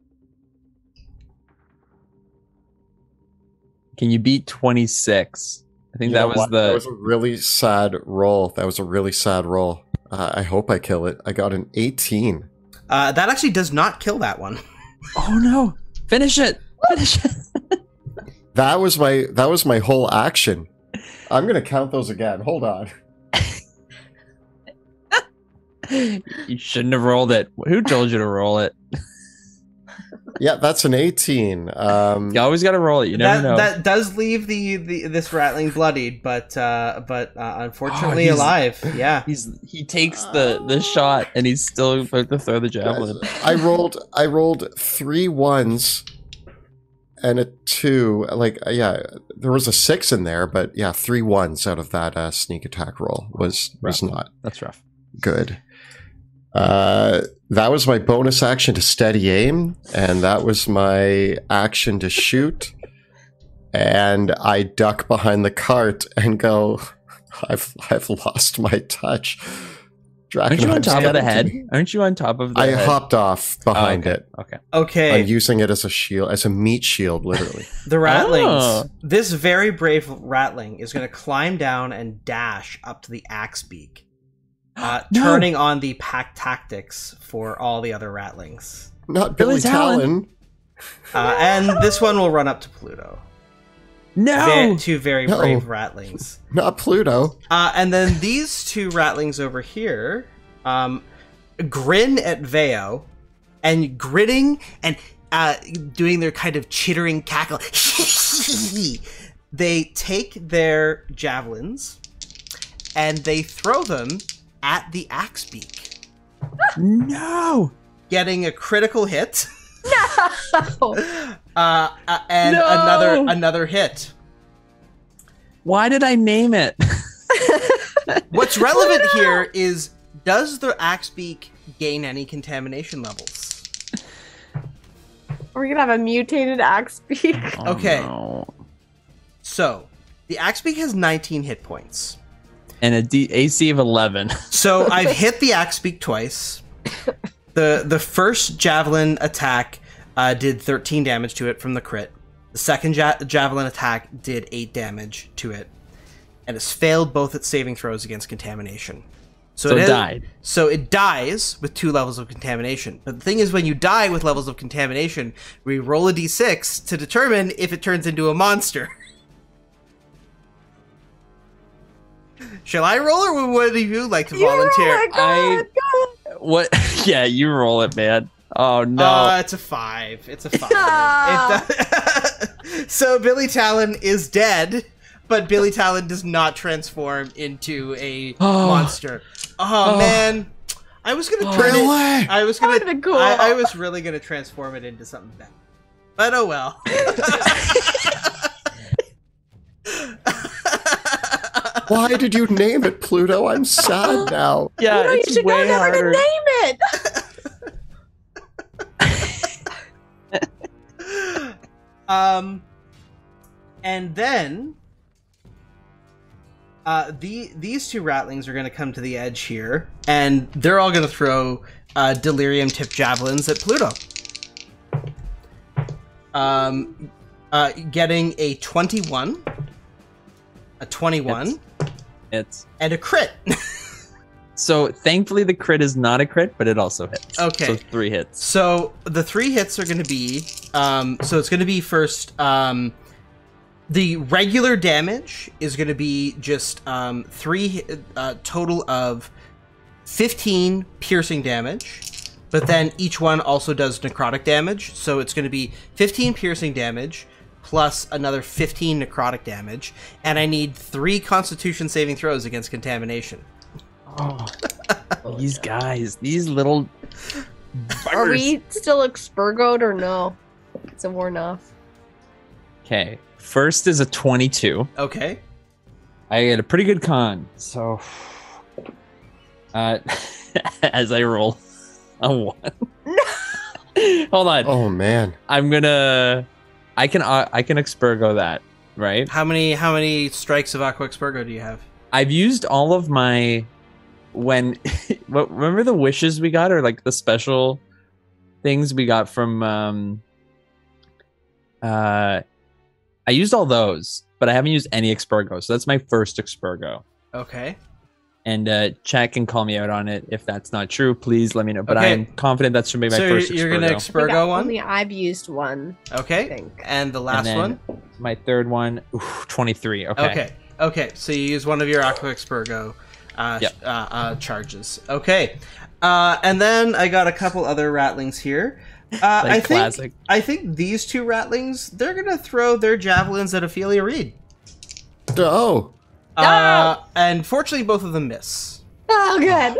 Can you beat twenty-six? I think you that was what? the... That was a really sad roll. That was a really sad roll. Uh, I hope I kill it. I got an eighteen. Uh, that actually does not kill that one. Oh, no. Finish it. Finish it. That was my, that was my whole action. I'm going to count those again. Hold on. You shouldn't have rolled it. Who told you to roll it? Yeah, that's an eighteen. Um, you always got to roll it. You never that, know. That does leave the, the this rattling bloodied, but uh, but uh, unfortunately oh, alive. Yeah, he's he takes the the shot and he's still about to throw the javelin. I rolled I rolled three ones and a two. Like yeah, there was a six in there, but yeah, three ones out of that uh, sneak attack roll was rough. was not that's rough. Good. Uh, that was my bonus action to steady aim, and that was my action to shoot. and I duck behind the cart and go, I've I've lost my touch. Draken Aren't you on top of the head? Aren't you on top of the I head? I hopped off behind oh, okay. it. Okay. Okay. I'm using it as a shield, as a meat shield, literally. The ratlings. Oh. This very brave ratling is going to climb down and dash up to the axe beak, uh, no. turning on the pack tactics for all the other ratlings. Not Billy, Billy Talon. Talon. Uh, and this one will run up to Pluto. No! Two very no. brave ratlings. Not Pluto. Uh, and then these two ratlings over here um, grin at Veo and gritting and uh, doing their kind of chittering cackle. They take their javelins and they throw them at the axe beak. No! Getting a critical hit. No. Uh, uh, and no. another another hit. Why did I name it? What's relevant no. here is, does the axe beak gain any contamination levels? We're gonna have a mutated axe beak. Oh, okay. No. So the axe beak has nineteen hit points and a D A C of eleven. So I've hit the axe beak twice. The the first javelin attack uh, did thirteen damage to it from the crit. The second ja javelin attack did eight damage to it, and it's failed both its saving throws against contamination. So, so it, it died. So it dies with two levels of contamination. But the thing is, when you die with levels of contamination, we roll a d six to determine if it turns into a monster. Shall I roll, or would you like to volunteer? Yeah, go, I go. What? Yeah, you roll it, man. Oh no! Uh, it's a five. It's a five. Yeah. It so Billy Talon is dead, but Billy Talon does not transform into a oh. monster. Oh, oh man! I was gonna. Oh, turn no it, way. I was gonna. That'd be cool. I, I was really gonna transform it into something better. But oh well. Why did you name it, Pluto? I'm sad now. Yeah, Pluto, it's you way know harder. To name it. um, and then, uh, the these two ratlings are going to come to the edge here, and they're all going to throw uh, delirium tip javelins at Pluto. Um, uh, getting a twenty-one. A twenty-one. It's, it's. And a crit. So thankfully the crit is not a crit, but it also hits. Okay. So three hits. So the three hits are going to be, um, so it's going to be first, um, the regular damage is going to be just um, three, uh, total of fifteen piercing damage, but then each one also does necrotic damage. So it's going to be fifteen piercing damage, plus another fifteen necrotic damage, and I need three Constitution saving throws against contamination. Oh, these guys, these little. Buggers. Are we still Expergoed or no? It's a worn off. Okay, first is a twenty-two. Okay, I get a pretty good con, so uh, as I roll a one. Hold on. Oh man, I'm gonna. I can uh, I can Expergo that, right? How many how many strikes of Aqua Expergo do you have? I've used all of my when remember the wishes we got, or like the special things we got from um uh I used all those, but I haven't used any Expergo, so that's my first Expergo. Okay. And uh, Chat can call me out on it if that's not true. Please let me know. But okay. I'm confident that should be my so first. So you're going to Expergo one? Only I've used one. Okay. I think. And the last and one? My third one, oof, twenty-three. Okay. Okay. Okay. So you use one of your Aqua Expergo uh, yep. uh, uh, charges. Okay. Uh, and then I got a couple other ratlings here. Uh, like I think classic. I think these two ratlings, they're going to throw their javelins at Ophelia Reed. Oh. Uh, no! And fortunately, both of them miss. Oh, good.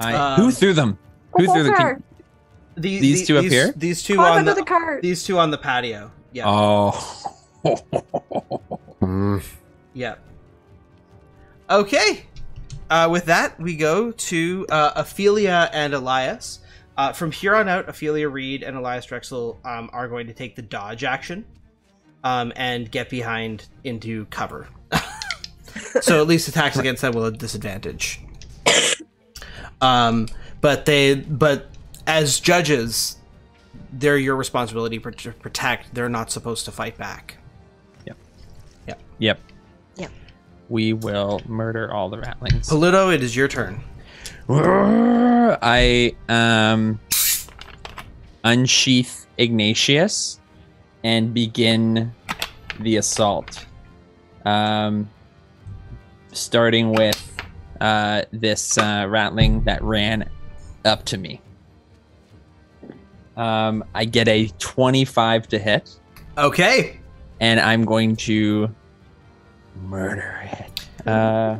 I, uh, who threw them? Who threw them? Can, these, these, these two up these, here. These two Climb on the, the cart. These two on the patio. Yeah. Oh. mm. Yeah. Okay. Uh, with that, we go to uh, Ophelia and Elias. Uh, from here on out, Ophelia Reed and Elias Drexel um, are going to take the dodge action. um, and get behind into cover. So at least attacks against them will have disadvantage. Um, but they, but as judges, they're your responsibility to protect. They're not supposed to fight back. Yep. Yep. Yep. Yep. We will murder all the ratlings. Polito, it is your turn. I um unsheath Ignatius and begin the assault. Um, starting with uh, this uh, ratling that ran up to me. Um, I get a twenty-five to hit. Okay. And I'm going to murder it. Uh,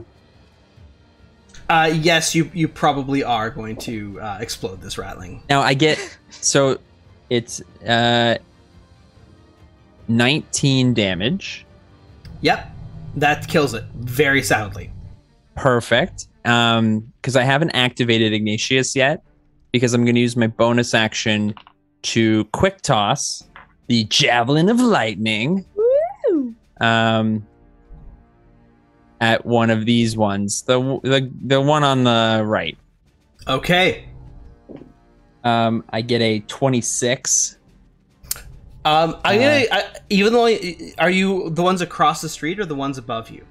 uh, yes, you you probably are going to uh, explode this ratling. Now I get, so it's uh, nineteen damage. Yep. That kills it very soundly. Perfect. Um, because I haven't activated Ignatius yet, because I'm going to use my bonus action to quick toss the Javelin of Lightning. Woo! Um, at one of these ones, the the the one on the right. Okay. Um, I get a twenty-six. Um, I'm gonna, uh, I, even though, are you the ones across the street or the ones above you?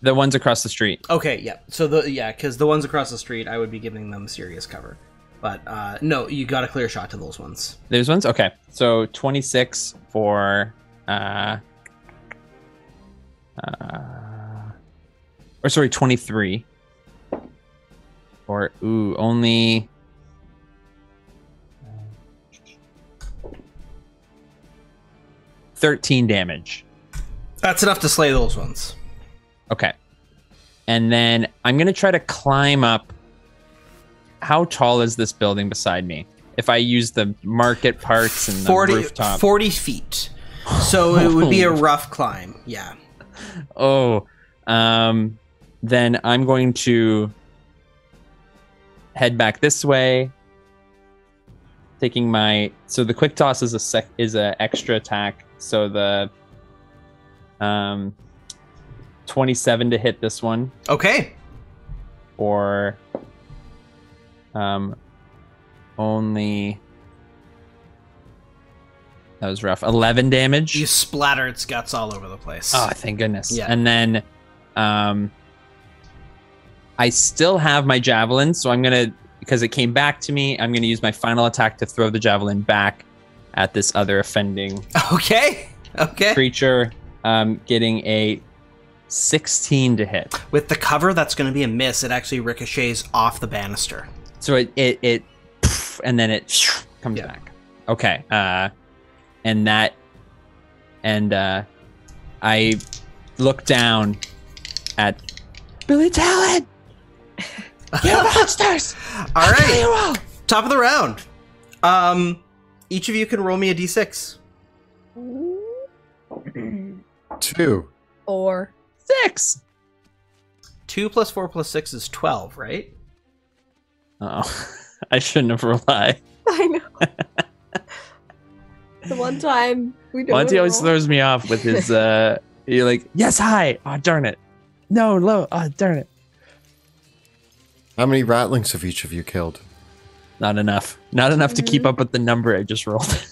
The ones across the street. Okay, yeah. So the, yeah, because the ones across the street, I would be giving them serious cover. But uh, no, you got a clear shot to those ones. Those ones? Okay. So twenty-six for, uh, uh, or sorry, twenty-three. Or, ooh, only... thirteen damage. That's enough to slay those ones. Okay. And then I'm going to try to climb up. How tall is this building beside me? If I use the market parts and forty, the rooftop. forty feet. So it would be a rough climb. Yeah. Oh. Um, then I'm going to head back this way. Taking my... So the quick toss is a sec, is an extra attack. So the um, twenty-seven to hit this one. Okay. Or um, only... That was rough. eleven damage. You splatter its guts all over the place. Oh, thank goodness. Yeah. And then um, I still have my javelin, so I'm going to... Because it came back to me, I'm going to use my final attack to throw the javelin back at this other offending okay, okay. creature, um, getting a sixteen to hit. With the cover, that's going to be a miss. It actually ricochets off the banister. So it, it, it poof, and then it comes yeah. back. Okay. Uh, and that, and uh, I look down at Billy Talon. You monsters! All right. Top of the round. Um, each of you can roll me a d six. Two. Four. Six. Two plus four plus six is twelve, right? Oh, I shouldn't have relied. I know. The one time we don't. Monty always throws me off with his. Uh, you're like, yes, high. Oh, darn it. No, low. Oh, darn it. How many ratlings have each of you killed? Not enough. Not enough to keep up with the number I just rolled.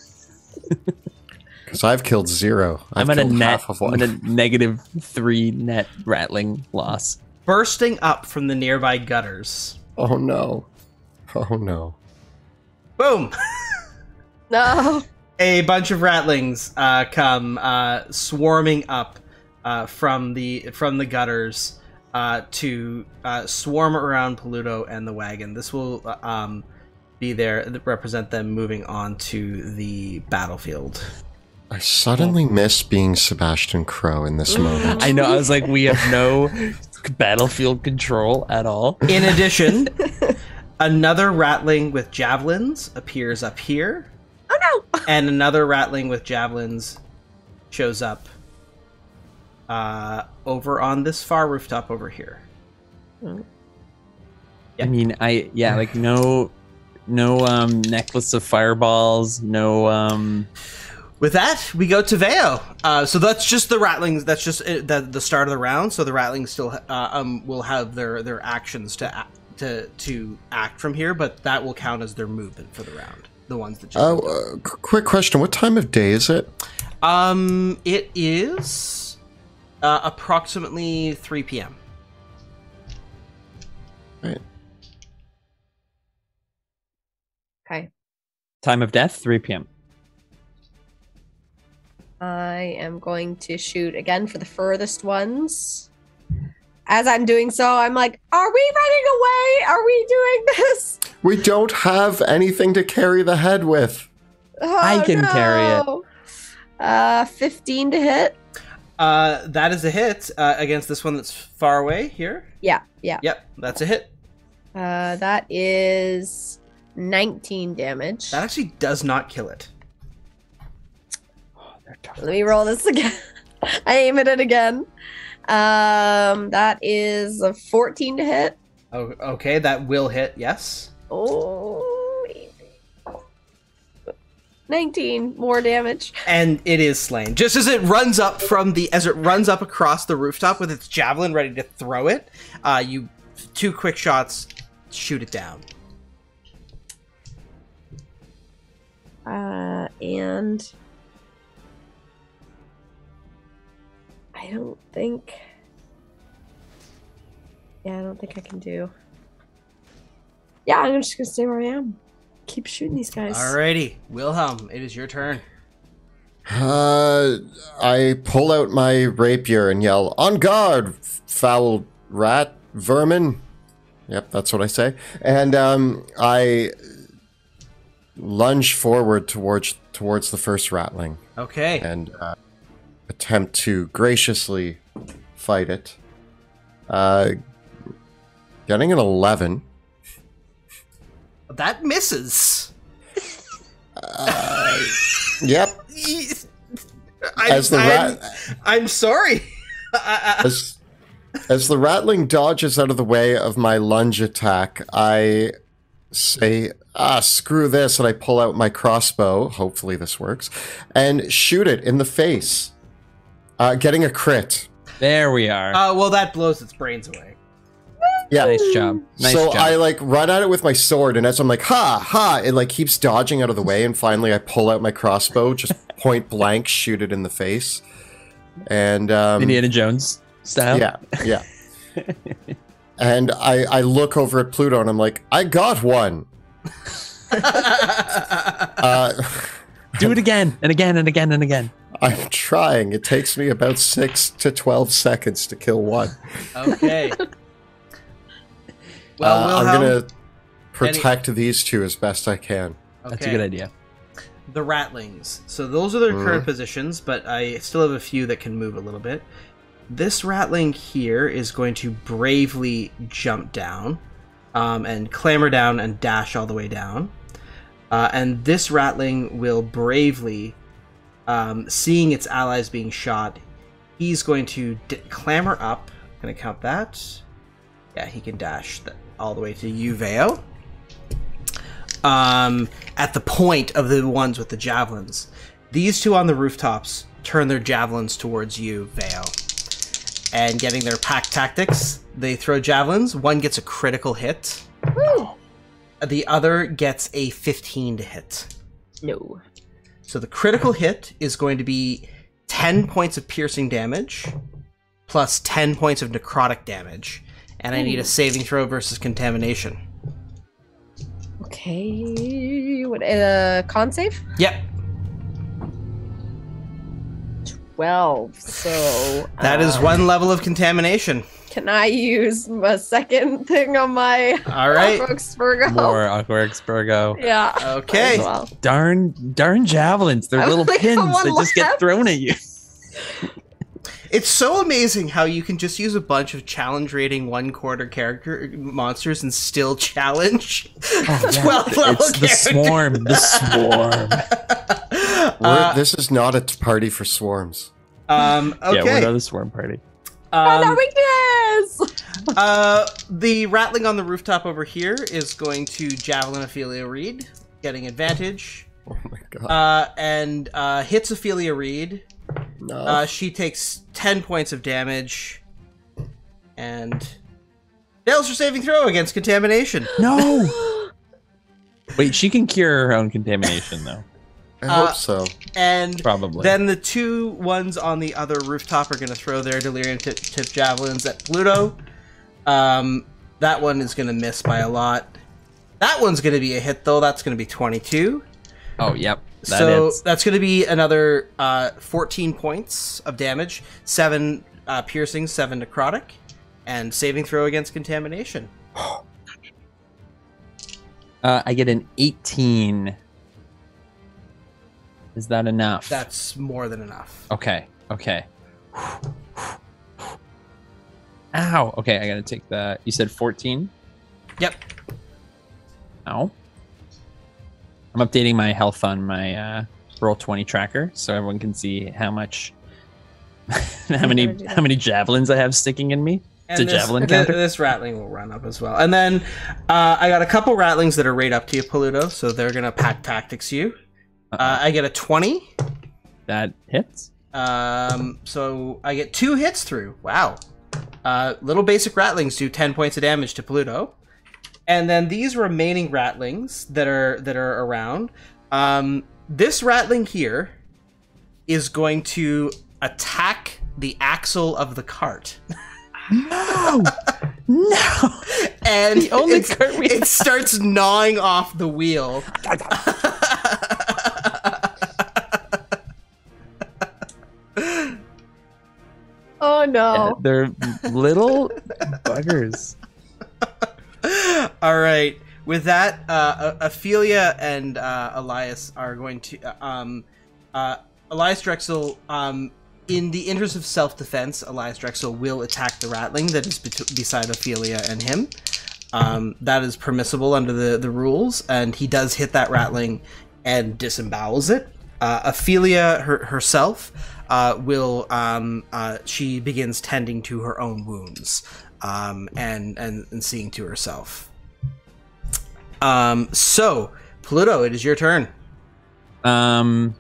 Because I've killed zero. I've I'm at a net, I'm a negative three net rattling loss. Bursting up from the nearby gutters. Oh no! Oh no! Boom! No! A bunch of rattlings uh, come uh, swarming up uh, from the from the gutters. Uh, to uh, swarm around Pluto and the wagon. This will uh, um, be there, represent them moving on to the battlefield. I suddenly miss being Sebastian Crow in this moment. I know, I was like, we have no battlefield control at all. In addition, another rattling with javelins appears up here. Oh no! And another rattling with javelins shows up Uh, over on this far rooftop over here. Yep. I mean, I, yeah, like no, no, um, necklace of fireballs, no, um, with that, we go to Veo. Uh, so that's just the Ratlings. That's just it, the, the start of the round. So the Ratlings still uh, um, will have their their actions to act, to to act from here, but that will count as their movement for the round. The ones that. Just oh, uh, quick question: what time of day is it? Um, it is uh, approximately three P M Right. Okay. Time of death: three P M I am going to shoot again for the furthest ones. As I'm doing so, I'm like, are we running away? Are we doing this? We don't have anything to carry the head with. Oh, I can no. carry it. Uh, fifteen to hit. Uh, that is a hit uh, against this one that's far away here. Yeah, yeah. Yep, that's a hit. Uh, that is nineteen damage. That actually does not kill it. Let me roll this again. I aim at it again. Um, that is a fourteen to hit. Oh, okay, that will hit. Yes. Oh, nineteen more damage. And it is slain. Just as it runs up from the as it runs up across the rooftop with its javelin ready to throw it, uh, you two quick shots shoot it down. Uh, and. I don't think. Yeah, I don't think I can do. Yeah, I'm just gonna stay where I am. Keep shooting these guys. Alrighty, Wilhelm, it is your turn. Uh, I pull out my rapier and yell, "On guard, foul rat vermin!" Yep, that's what I say. And um, I lunge forward towards towards the first ratling. Okay. And. Uh, attempt to graciously fight it. Uh, getting an eleven. That misses. Uh, yep. I'm, as the rat- I'm, I'm sorry. as, as the rattling dodges out of the way of my lunge attack, I say, ah, screw this, and I pull out my crossbow, hopefully this works, and shoot it in the face. Uh, getting a crit. There we are. Uh, well, that blows its brains away. Yeah. Nice job. Nice so job. I like run at it with my sword, and as I'm like, ha, ha, it like keeps dodging out of the way, and finally I pull out my crossbow, just point blank, shoot it in the face. And um, Indiana Jones style? Yeah, yeah. And I, I look over at Pluto, and I'm like, I got one. uh, Do it again, and again, and again, and again. I'm trying. It takes me about six to twelve seconds to kill one. Okay. Well, uh, I'm going to protect any... these two as best I can. Okay. That's a good idea. The Ratlings. So those are their mm. current positions, but I still have a few that can move a little bit. This Ratling here is going to bravely jump down um, and clamber down and dash all the way down. Uh, and this Ratling will bravely... Um, seeing its allies being shot, he's going to d clamber up. I'm going to count that. Yeah, he can dash the, all the way to Uveo. Um, at the point of the ones with the javelins. These two on the rooftops turn their javelins towards you, Veo. And getting their pack tactics, they throw javelins. One gets a critical hit. Woo! The other gets a fifteen to hit. No. So the critical hit is going to be ten points of piercing damage plus ten points of necrotic damage. And I need a saving throw versus contamination. Okay. What, uh, con save? Yep. twelve. So. Um, that is one level of contamination. Can I use a second thing on my All right. Aqua Expergo? More Aqua Expergo. Yeah. Okay. Well. Darn, darn javelins. They're little pins that left. just get thrown at you. It's so amazing how you can just use a bunch of challenge rating one quarter character monsters and still challenge oh, yeah. twelve level it's characters. The swarm. The swarm. Uh, this is not a party for swarms. Um, okay. Yeah, we're not a swarm party. Um, oh, no weakness! uh, the Ratling on the rooftop over here is going to Javelin Ophelia Reed, getting advantage. Oh my god. Uh, and uh, hits Ophelia Reed. No. Uh, she takes ten points of damage. And fails her saving throw against contamination. No! Wait, she can cure her own contamination, though. I uh, hope so. And probably. Then the two ones on the other rooftop are going to throw their delirium tip, tip javelins at Pluto. Um, that one is going to miss by a lot. That one's going to be a hit, though. That's going to be twenty-two. Oh, yep. That so is. That's going to be another uh, fourteen points of damage, seven uh, piercing, seven necrotic, and saving throw against contamination. uh, I get an eighteen. Is that enough? That's more than enough. Okay. Okay. Ow. Okay, I got to take the... You said fourteen? Yep. Ow. I'm updating my health on my uh, roll twenty tracker so everyone can see how much... how many how many javelins I have sticking in me. It's a javelin counter. This rattling will run up as well. And then uh, I got a couple rattlings that are right up to you, Paluto, so they're going to pack tactics you. Uh, uh, I get a twenty. That hits. Um, so I get two hits through. Wow. Uh, little basic rattlings do ten points of damage to Pluto, and then these remaining rattlings that are that are around. Um, this rattling here is going to attack the axle of the cart. No. No. And the only cart we it starts gnawing off the wheel. Oh no. Yeah, they're little buggers. All right. With that, uh, Ophelia and uh, Elias are going to... Um, uh, Elias Drexel, um, in the interest of self-defense, Elias Drexel will attack the rattling that is beside Ophelia and him. Um, that is permissible under the, the rules, and he does hit that rattling and disembowels it. Uh, Ophelia her, herself uh, will, um, uh, she begins tending to her own wounds um, and, and, and seeing to herself. Um, so, Pluto, it is your turn. Um,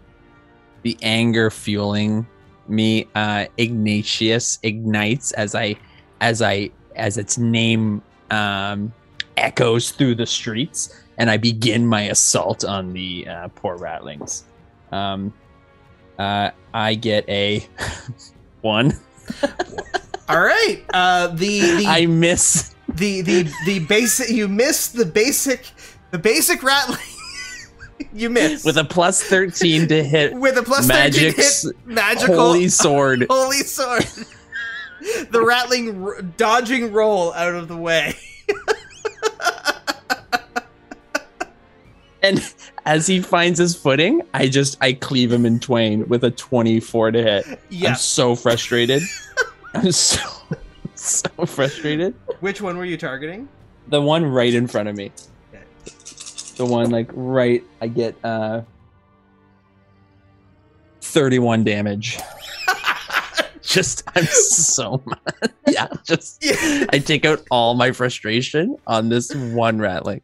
the anger fueling me, uh, Ignatius ignites as I, as I, as its name um, echoes through the streets, and I begin my assault on the uh, poor rattlings. Um, uh, I get a one. All right. Uh, the, the I miss the the the basic. You miss the basic the basic rattling. You miss with a plus thirteen to hit. With a plus thirteen to hit, magical holy sword. Holy sword. The rattling r dodging roll out of the way. And as he finds his footing, I just, I cleave him in twain with a twenty-four to hit. Yeah. I'm so frustrated. I'm so, so frustrated. Which one were you targeting? The one right in front of me. Okay. The one like right, I get uh, thirty-one damage. Just, I'm so mad. Yeah, just, yeah. I take out all my frustration on this one rattling.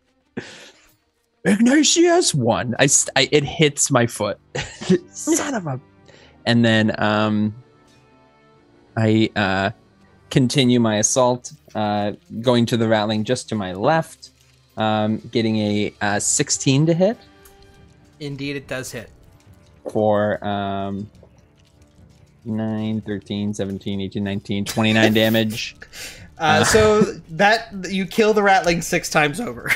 Ignatius won. I, I it hits my foot. Son of a. And then um, I uh, continue my assault, uh, going to the rattling just to my left, um, getting a uh, sixteen to hit. Indeed, it does hit. For um, nine, thirteen, seventeen, eighteen, nineteen, twenty-nine damage. Uh, so that you kill the rattling six times over.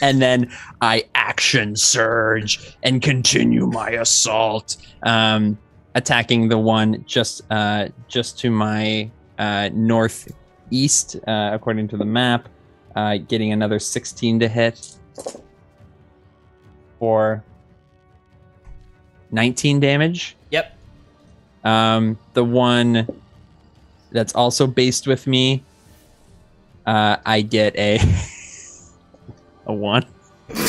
And then I action surge and continue my assault, um, attacking the one just uh, just to my uh, northeast, uh, according to the map, uh, getting another sixteen to hit for nineteen damage. Yep. Um, the one that's also based with me. Uh, I get a a one. No!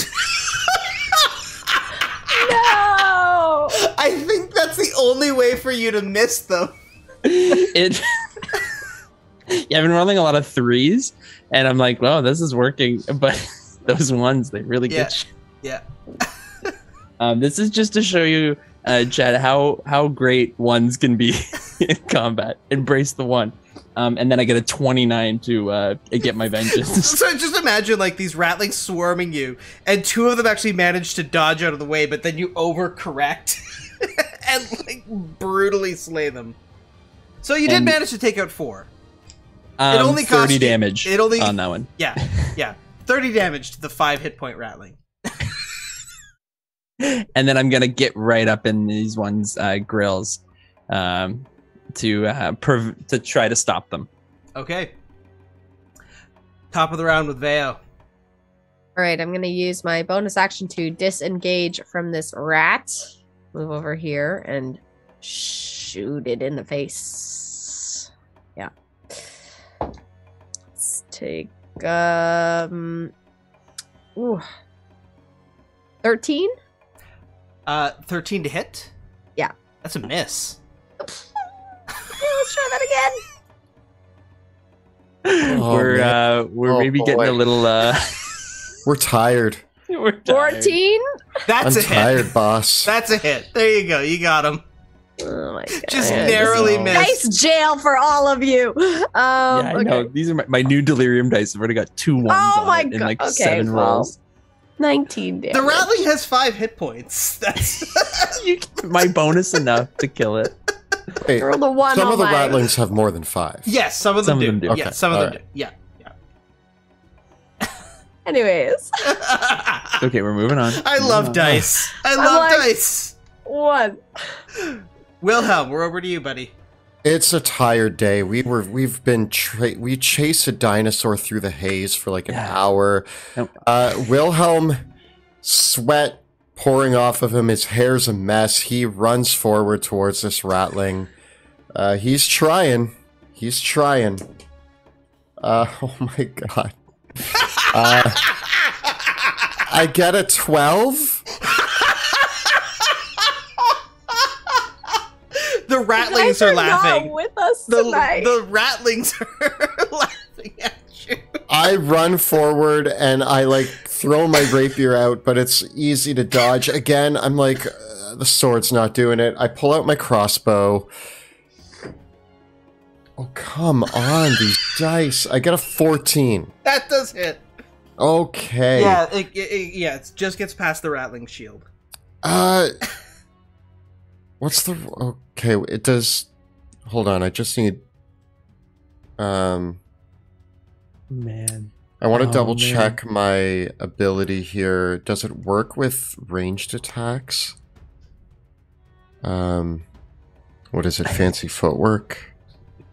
I think that's the only way for you to miss them. It. Yeah, I've been rolling a lot of threes, and I'm like, "Wow, this is working." But those ones, they really yeah. get you. Yeah. Um, this is just to show you, uh, Chad, how how great ones can be in combat. Embrace the one. Um, and then I get a twenty-nine to uh, get my vengeance. So just imagine like these ratlings swarming you, and two of them actually manage to dodge out of the way, but then you overcorrect and like brutally slay them. So you did and, manage to take out four. Um, it only cost thirty damage. It only on that one. Yeah, yeah, thirty damage to the five hit point ratling. And then I'm gonna get right up in these ones' uh, grills. Um, to uh, perv to try to stop them. Okay. Top of the round with Veo. All right, I'm going to use my bonus action to disengage from this rat. Move over here and shoot it in the face. Yeah. Let's take um ooh. thirteen? Uh thirteen to hit? Yeah. That's a miss. Let's try that again. Oh, we're man. uh, we're oh, maybe boy. getting a little. Uh... We're tired. We're tired. fourteen. That's I'm a hit. Tired, boss. That's a hit. There you go. You got him. Oh my god! Just yeah, narrowly missed. Nice jail for all of you. Um, yeah, I okay. know. These are my, my new delirium dice. I've already got two ones oh on my it god. in like okay, seven well. rolls. nineteen damage. The rattling has five hit points. That's you, my bonus enough to kill it. Wait, some of the my... rattlings have more than five. Yes, some of them some do. Of them do. Okay. Yes, some of All them right. do. Yeah. yeah. Anyways. Okay, we're moving on. I moving love on. dice. I love like, dice. One. Wilhelm, we're over to you, buddy. It's a tired day. We were. We've been. Tra we chased a dinosaur through the haze for like an yeah. hour. Nope. Uh, Wilhelm, sweat pouring off of him, his hair's a mess. He runs forward towards this rattling. Uh, he's trying. He's trying. Uh, oh my god. Uh, I get a twelve? The rattlings are, are laughing. Not with us the, the rattlings are laughing at you. I run forward and I like throw my rapier out, but it's easy to dodge. Again, I'm like, uh, the sword's not doing it. I pull out my crossbow. Oh, come on, these dice. I get a fourteen. That does hit. Okay. Yeah, it, it, yeah, it just gets past the rattling shield. Uh, what's the... Okay, it does... Hold on, I just need... Um... Man. I want to oh, double check man. my ability here. Does it work with ranged attacks? Um, what is it? Fancy footwork.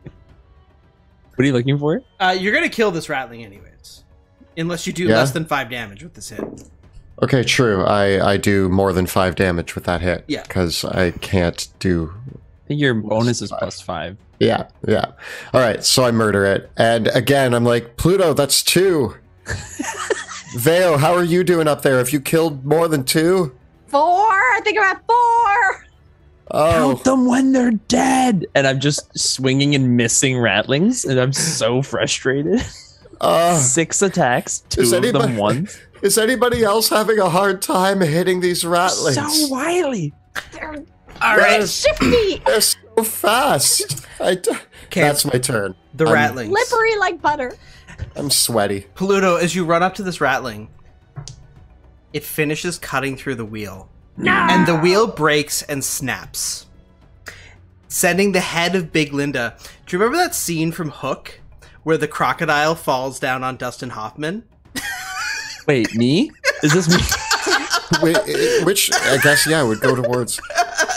What are you looking for? Uh, you're going to kill this rattling anyways. Unless you do yeah. less than five damage with this hit. Okay, true. I, I do more than five damage with that hit. Yeah. Because I can't do... I think your bonus is plus five. Yeah, yeah. All right, so I murder it. And again, I'm like, Pluto, that's two. Veo, how are you doing up there? Have you killed more than two? Four? I think I'm at four. Oh. Count them when they're dead. And I'm just swinging and missing rattlings, and I'm so frustrated. Uh, Six attacks, two of anybody, them once. Is anybody else having a hard time hitting these rattlings? They're so wily. They're... All right, they're shifty. They're so fast. I d okay. That's my turn. The I'm rattling, slippery like butter. I'm sweaty. Pluto, as you run up to this rattling, it finishes cutting through the wheel, no! and the wheel breaks and snaps, sending the head of Big Linda. Do you remember that scene from Hook, where the crocodile falls down on Dustin Hoffman? Wait, me? Is this me? Wait, which I guess yeah would go towards.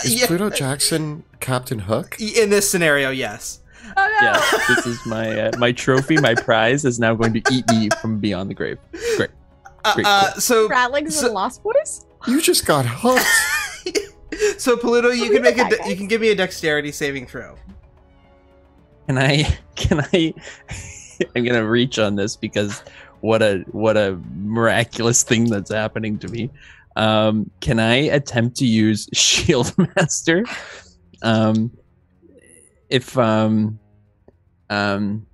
Is yeah. Pluto Jackson Captain Hook? In this scenario, yes. Oh, no. Yes, this is my uh, my trophy, my prize is now going to eat me from beyond the grave. Great. Great. Uh, uh, so Rattlings so, and Lost Boys? You just got hooked. So Pluto, you can make a you can give me a dexterity saving throw. Can I can I I'm going to reach on this because what a what a miraculous thing that's happening to me. Um, can I attempt to use Shield Master? Um, if um, um,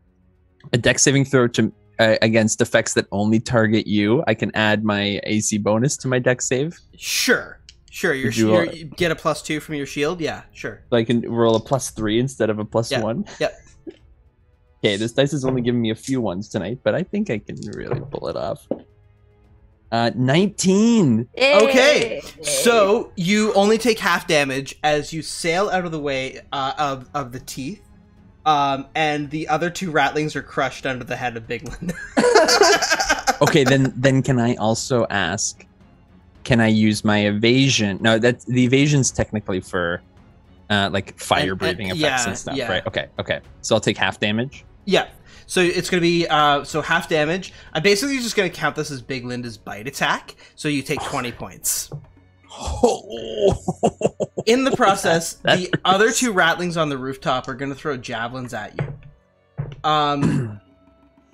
a dex saving throw to, uh, against effects that only target you, I can add my A C bonus to my dex save? Sure. Sure, your, you your, you get a plus two from your shield? Yeah, sure. So I can roll a plus three instead of a plus yeah. one? Yep. Okay, this dice is only giving me a few ones tonight, but I think I can really pull it off. Uh, nineteen! Yay. Okay, so you only take half damage as you sail out of the way uh, of, of the teeth, um, and the other two ratlings are crushed under the head of Big Linda. Okay, then, then can I also ask... Can I use my evasion? No, that's the evasion's technically for uh, like fire breathing and, and, effects yeah, and stuff, yeah. right? Okay, okay. So I'll take half damage? Yeah. So it's going to be, uh, so half damage. I'm basically just going to count this as Big Linda's bite attack. So you take twenty points. In the process, that, that the hurts. Other two ratlings on the rooftop are going to throw javelins at you. Um,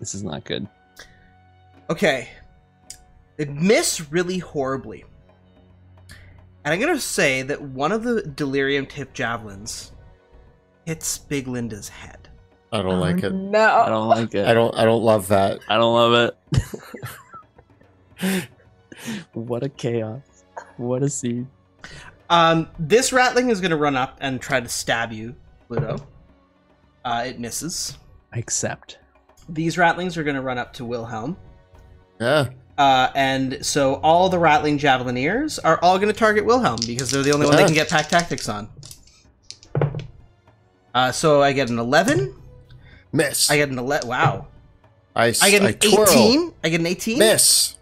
This is not good. Okay. They miss really horribly. And I'm going to say that one of the delirium tip javelins hits Big Linda's head. I don't oh, like it. No. I don't like it. I don't I don't love that. I don't love it. What a chaos. What a scene. Um this ratling is going to run up and try to stab you, Pluto. Uh it misses. I accept. These ratlings are going to run up to Wilhelm. Yeah. Uh, and so all the rattling javelineers are all going to target Wilhelm because they're the only one they can get pack tactics on. Uh, so I get an eleven. Miss. I get an eleven. Wow. I, I get an I eighteen. I get an eighteen. Miss.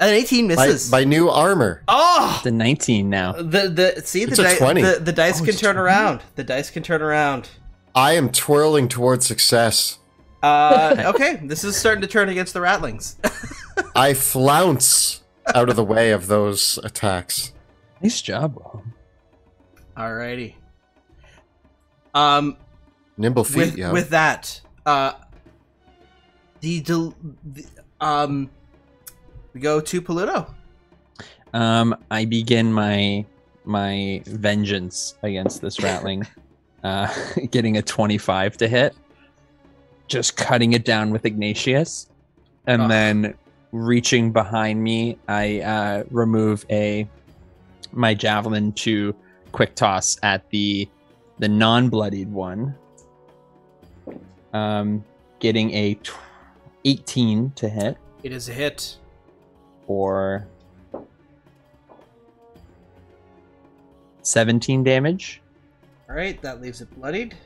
An eighteen misses. My, my new armor. Oh. The nineteen now. The the see the, di the, the dice oh, can turn twenty. Around. The dice can turn around. I am twirling towards success. Uh, okay, this is starting to turn against the rattlings. I flounce out of the way of those attacks. Nice job, Rob. Alrighty. Um, nimble feet. With, yeah. With that, uh, the, del the um, we go to Pluto. Um, I begin my my vengeance against this rattling, uh, getting a twenty-five to hit. Just cutting it down with Ignatius, and oh. then reaching behind me, I uh, remove a my javelin to quick toss at the the non-bloodied one, um, getting a t eighteen to hit. It is a hit. Or seventeen damage. All right, that leaves it bloodied.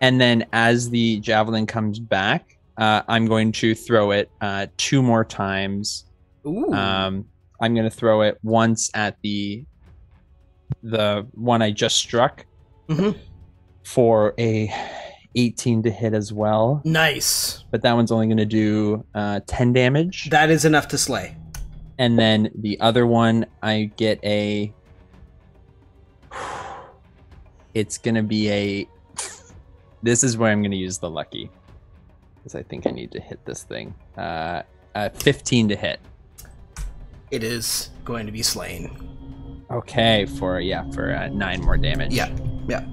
And then as the javelin comes back, uh, I'm going to throw it uh, two more times. Ooh. Um, I'm going to throw it once at the the one I just struck mm-hmm. for a eighteen to hit as well. Nice. But that one's only going to do uh, ten damage. That is enough to slay. And then the other one, I get a... It's going to be a... This is where I'm going to use the lucky, because I think I need to hit this thing. Uh, uh, fifteen to hit. It is going to be slain. Okay, for yeah, for uh, nine more damage. Yeah, yeah.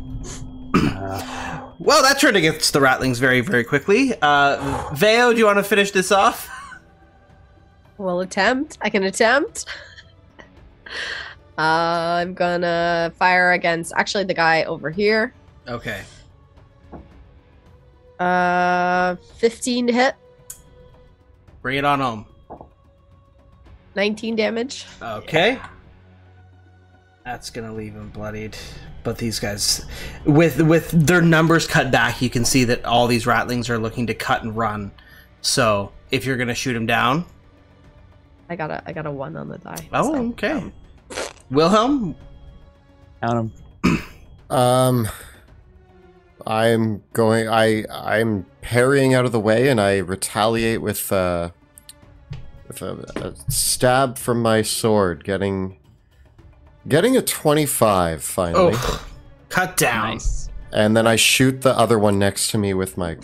Uh, well, that turned against the rattlings very, very quickly. Uh, Veo, do you want to finish this off? We'll attempt. I can attempt. uh, I'm gonna fire against actually the guy over here. Okay. Uh, fifteen to hit. Bring it on home. nineteen damage. Okay. Yeah. That's gonna leave him bloodied. But these guys, with with their numbers cut back, you can see that all these rattlings are looking to cut and run. So if you're gonna shoot him down, I got a I got a one on the die. Oh, so. Okay. Um, Wilhelm, count him. um. I'm going. I I'm parrying out of the way, and I retaliate with, uh, with a, a stab from my sword, getting getting a twenty-five finally. Oh, cut down. Nice. And then I shoot the other one next to me with my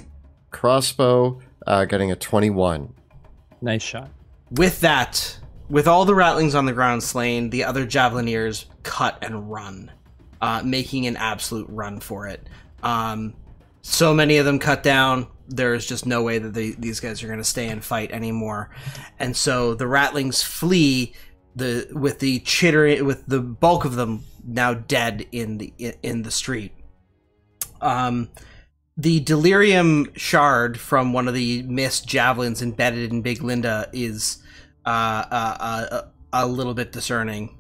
crossbow, uh, getting a twenty-one. Nice shot. With that, with all the rattlings on the ground slain, the other javelineers cut and run, uh, making an absolute run for it. Um, so many of them cut down, there's just no way that they, these guys are going to stay and fight anymore. And so the rattlings flee, the with the chittering, with the bulk of them now dead in the in the street. Um, the delirium shard from one of the mist javelins embedded in Big Linda is uh, uh, uh, a little bit discerning,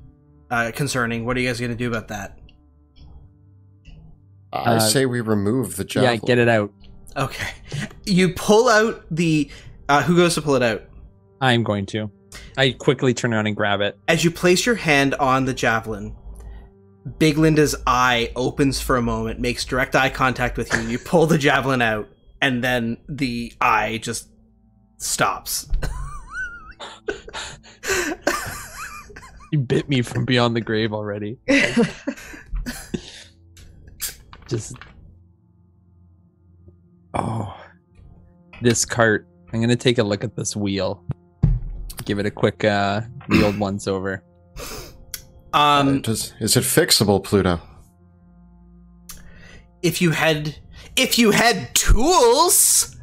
uh, concerning. What are you guys going to do about that? I uh, say we remove the javelin. Yeah, get it out. Okay. You pull out the... Uh, who goes to pull it out? I'm going to. I quickly turn around and grab it. As you place your hand on the javelin, Big Linda's eye opens for a moment, makes direct eye contact with you. You pull the javelin out, and then the eye just stops. You bit me from beyond the grave already. Just... Oh. This cart. I'm going to take a look at this wheel. Give it a quick uh, the old once over. Um, uh, does, is it fixable, Pluto? If you had... If you had tools!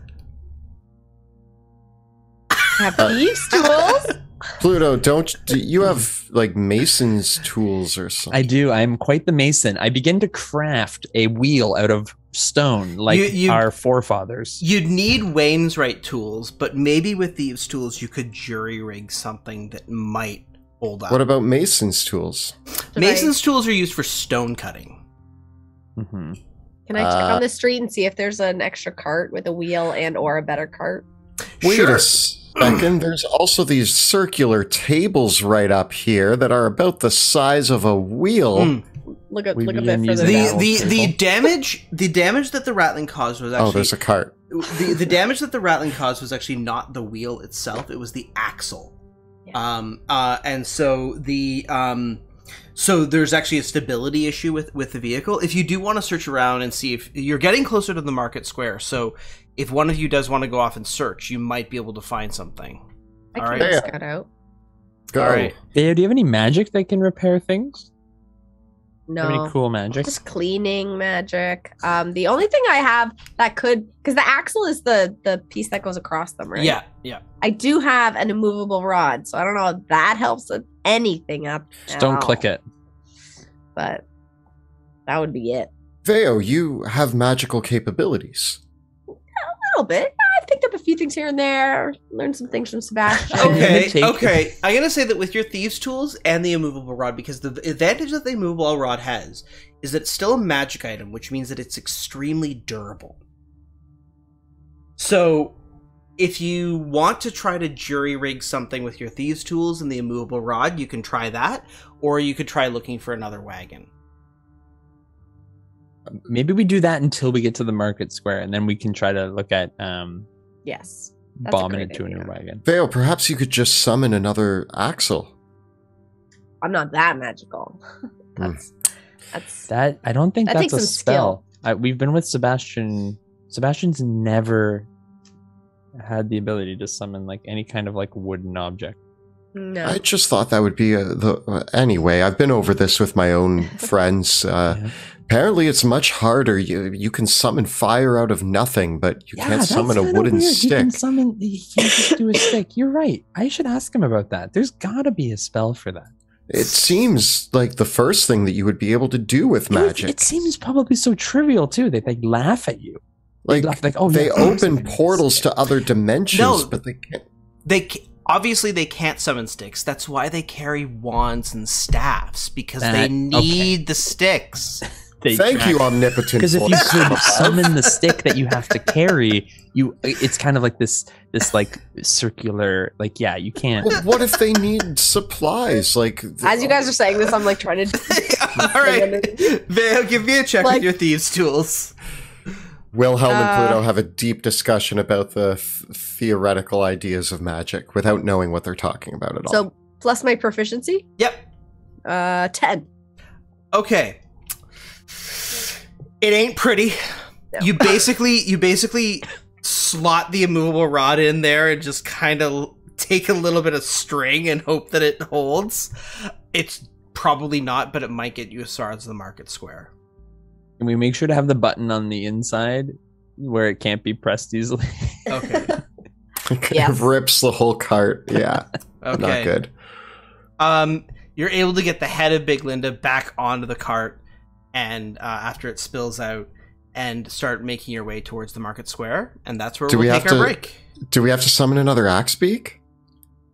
Have thieves' tools? Pluto, don't... Do you have, like, mason's tools or something? I do. I'm quite the mason. I begin to craft a wheel out of... stone, like you, you, our forefathers. You'd need Wainwright tools, but maybe with thieves' tools you could jury rig something that might hold up. What about mason's tools? Did mason's I... tools are used for stone cutting. Mm-hmm. Can I check uh, on the street and see if there's an extra cart with a wheel and or a better cart? Wait sure. a second. There's also these circular tables right up here that are about the size of a wheel. Mm. Look up, look a bit further down. The, the, the damage, the damage that the rattling caused was actually... Oh, there's a cart. The, the damage that the rattling caused was actually not the wheel itself. It was the axle. Yeah. Um, uh, and so the... Um, so there's actually a stability issue with, with the vehicle. If you do want to search around and see if... You're getting closer to the Market Square. So if one of you does want to go off and search, you might be able to find something. I All can right? scout out. Go. All right. Deo, do you have any magic that can repair things? No. Any cool magic? Just cleaning magic. Um, the only thing I have that could, because the axle is the the piece that goes across them, right? Yeah, yeah. I do have an immovable rod, so I don't know if that helps with anything up. Just don't all. click it. But that would be it. Veo, you have magical capabilities. A little bit. I've picked up a few things here and there. Learned some things from Sebastian. Okay, okay. I'm going to say that with your thieves' tools and the immovable rod, because the advantage that the immovable rod has is that it's still a magic item, which means that it's extremely durable. So if you want to try to jury rig something with your thieves' tools and the immovable rod, you can try that, or you could try looking for another wagon. Maybe we do that until we get to the Market Square, and then we can try to look at um, yes, bombing it to a new wagon. Veo, perhaps you could just summon another axle. I'm not that magical. that's, mm. that's that. I don't think that that's a spell. I, we've been with Sebastian. Sebastian's never had the ability to summon like any kind of like wooden object. No. I just thought that would be a, the uh, anyway. I've been over this with my own friends. Uh, yeah. Apparently, it's much harder. You you can summon fire out of nothing, but you yeah, can't summon a wooden weird. stick. You can summon. You can't just do a stick. You're right. I should ask him about that. There's got to be a spell for that. It seems like the first thing that you would be able to do with magic. It, it seems probably so trivial too. They they laugh at you. Like, they, laugh, like, oh, they open portals to other dimensions, no, but they can't. They. Can't. Obviously, they can't summon sticks. That's why they carry wands and staffs, because that, they need okay. the sticks. They Thank track. you, omnipotent. Because if you could summon the stick that you have to carry, you it's kind of like this, this like circular, like yeah, you can't. Well, what if they need supplies? Like as you guys are saying this, I'm like trying to. All right, Vale, give me a check like, with your thieves' tools. Wilhelm and Pluto have a deep discussion about the th theoretical ideas of magic without knowing what they're talking about at all. So, plus my proficiency? Yep. Uh, ten. Okay. It ain't pretty. No. You basically, you basically slot the immovable rod in there and just kind of take a little bit of string and hope that it holds. It's probably not, but it might get you as far as the Market Square. Can we make sure to have the button on the inside where it can't be pressed easily? Okay. Yes. It rips the whole cart. Yeah. Okay. Not good. Um, you're able to get the head of Big Linda back onto the cart, and uh, after it spills out, and start making your way towards the Market Square, and that's where do we'll we take our to, break. Do we have to summon another axe beak?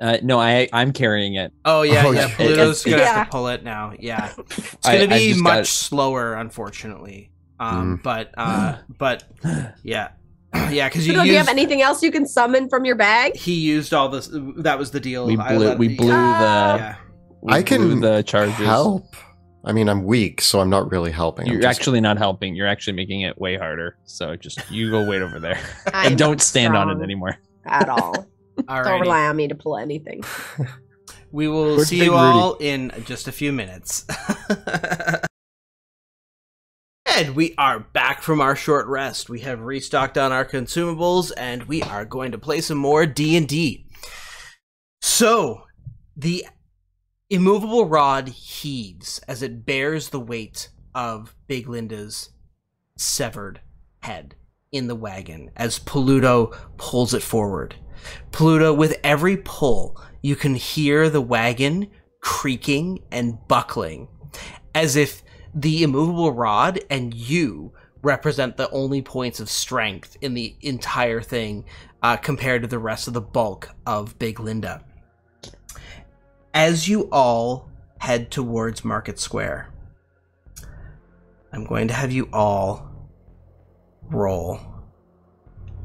Uh, no, I, I'm carrying it. Oh, yeah, oh, yeah. yeah. Pluto's going to yeah. have to pull it now. Yeah. It's going to be much got... slower, unfortunately. Um, mm. But, uh, but yeah. Yeah, because you, so you have anything else you can summon from your bag? He used all this. That was the deal. We blew, we blew the... Ah. Yeah. We I blew can the charges. help. I mean, I'm weak, so I'm not really helping. You're just... actually not helping. You're actually making it way harder. So just, you go wait over there. And don't stand on it anymore. At all. Alrighty. Don't rely on me to pull anything. We will We're see you Rudy. all in just a few minutes. And we are back from our short rest. We have restocked on our consumables, and we are going to play some more D and D. So, the immovable rod heaves as it bears the weight of Big Linda's severed head in the wagon as Pluto pulls it forward. Pluto, with every pull, you can hear the wagon creaking and buckling, as if the immovable rod and you represent the only points of strength in the entire thing, uh, compared to the rest of the bulk of Big Linda. As you all head towards Market Square, I'm going to have you all roll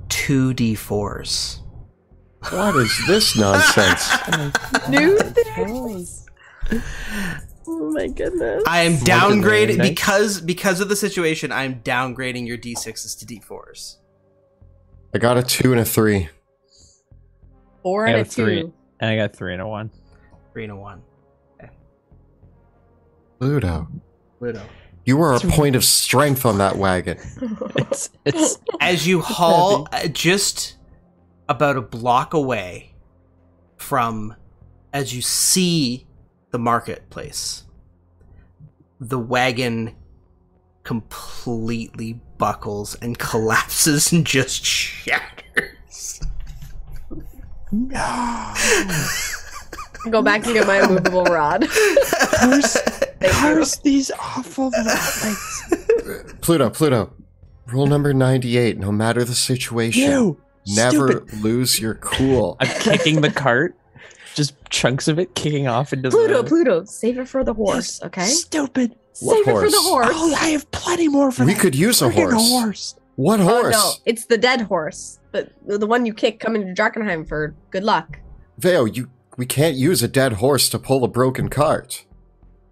two d fours. What is this nonsense? New things. Oh my goodness. I am downgrading because because of the situation, I'm downgrading your D sixes to D fours. I got a two and a three. Four and a two. Three, and I got three and a one. Three and a one. Okay. Pluto. Pluto. You were a point of strength on that wagon. it's, it's as you haul uh, just about a block away from, as you see the marketplace, the wagon completely buckles and collapses and just shatters. No. Go back and get my immovable rod. Curse, curse these awful lights. Pluto, Pluto, rule number ninety-eight, no matter the situation. You. Never Stupid. lose your cool. I'm kicking the cart. Just chunks of it kicking off into Pluto, the... Pluto, Pluto, save it for the horse, yes. okay? Stupid. What save horse? it for the horse. Oh, I have plenty more for we that. We could use a horse. a horse. What horse? Oh, no, it's the dead horse. But the one you kick coming to Drakkenheim for good luck. Veo, you, we can't use a dead horse to pull a broken cart.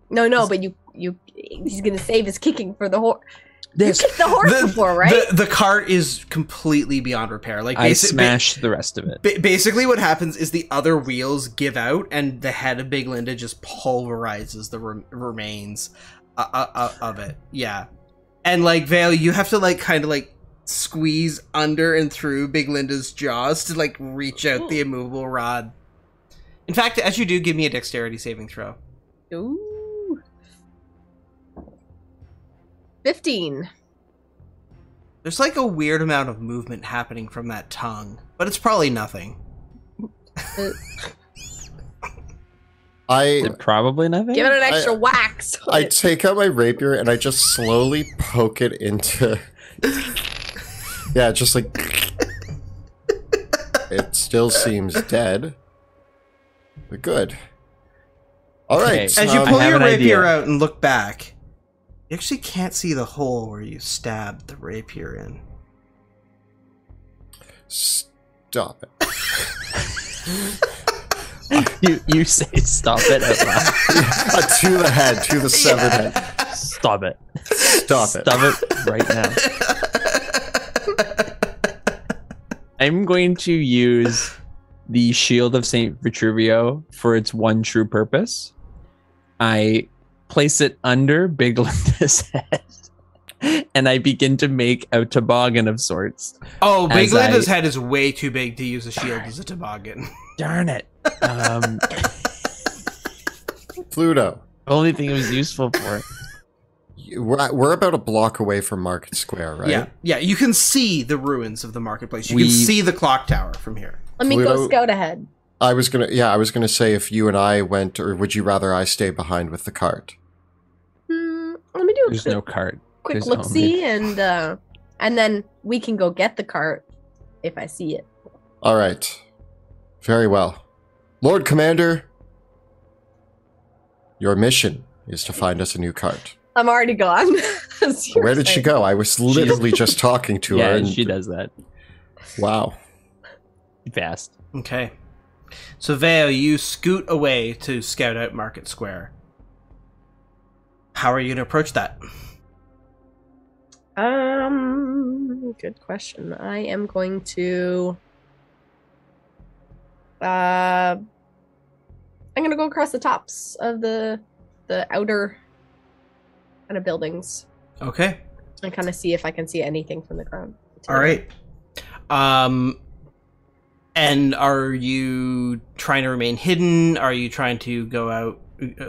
No, no, he's, but you, you, he's going to save his kicking for the horse. This. You kicked the horse the, before, right? The, the cart is completely beyond repair. Like I smashed the rest of it. Ba basically, what happens is the other wheels give out, and the head of Big Linda just pulverizes the re remains uh, uh, uh, of it. Yeah, and like Vale, you have to like kind of like squeeze under and through Big Linda's jaws to like reach out Ooh. the immovable rod. In fact, as you do, give me a dexterity saving throw. Ooh. fifteen. There's like a weird amount of movement happening from that tongue, but it's probably nothing. I probably nothing. Give it an extra I, whack. So I it. take out my rapier and I just slowly poke it into. Yeah, just like it still seems dead, but good. All right. Okay, so as you pull your rapier idea. out and look back. You actually can't see the hole where you stabbed the rapier in. Stop it. you you say stop it at last. Yeah, to the head, to the severed yeah. head. Stop it. Stop, stop it. Stop it right now. I'm going to use the Shield of Saint Vitruvio for its one true purpose. I... place it under Big Linda's head, and I begin to make a toboggan of sorts. Oh, Big Linda's I... head is way too big to use a shield Darn. as a toboggan. Darn it. Um, Pluto. Only thing it was useful for. We're, we're about a block away from Market Square, right? Yeah, yeah. You can see the ruins of the marketplace. You we... can see the clock tower from here. Let me Pluto... go scout ahead. I was gonna, yeah, I was gonna say if you and I went, or would you rather I stay behind with the cart? Mm, let me do. A There's quick, no cart. Quick There's look see, and uh, and then we can go get the cart if I see it. All right, very well, Lord Commander. Your mission is to find us a new cart. I'm already gone. Where did she go? I was literally just talking to yeah, her. Yeah, and she does that. Wow. Fast. Okay. So, Veo, you scoot away to scout out Market Square. How are you going to approach that? Um, good question. I am going to... Uh, I'm going to go across the tops of the, the outer... kind of buildings. Okay. And kind of see if I can see anything from the ground. All right. Um, and are you trying to remain hidden? Are you trying to go out?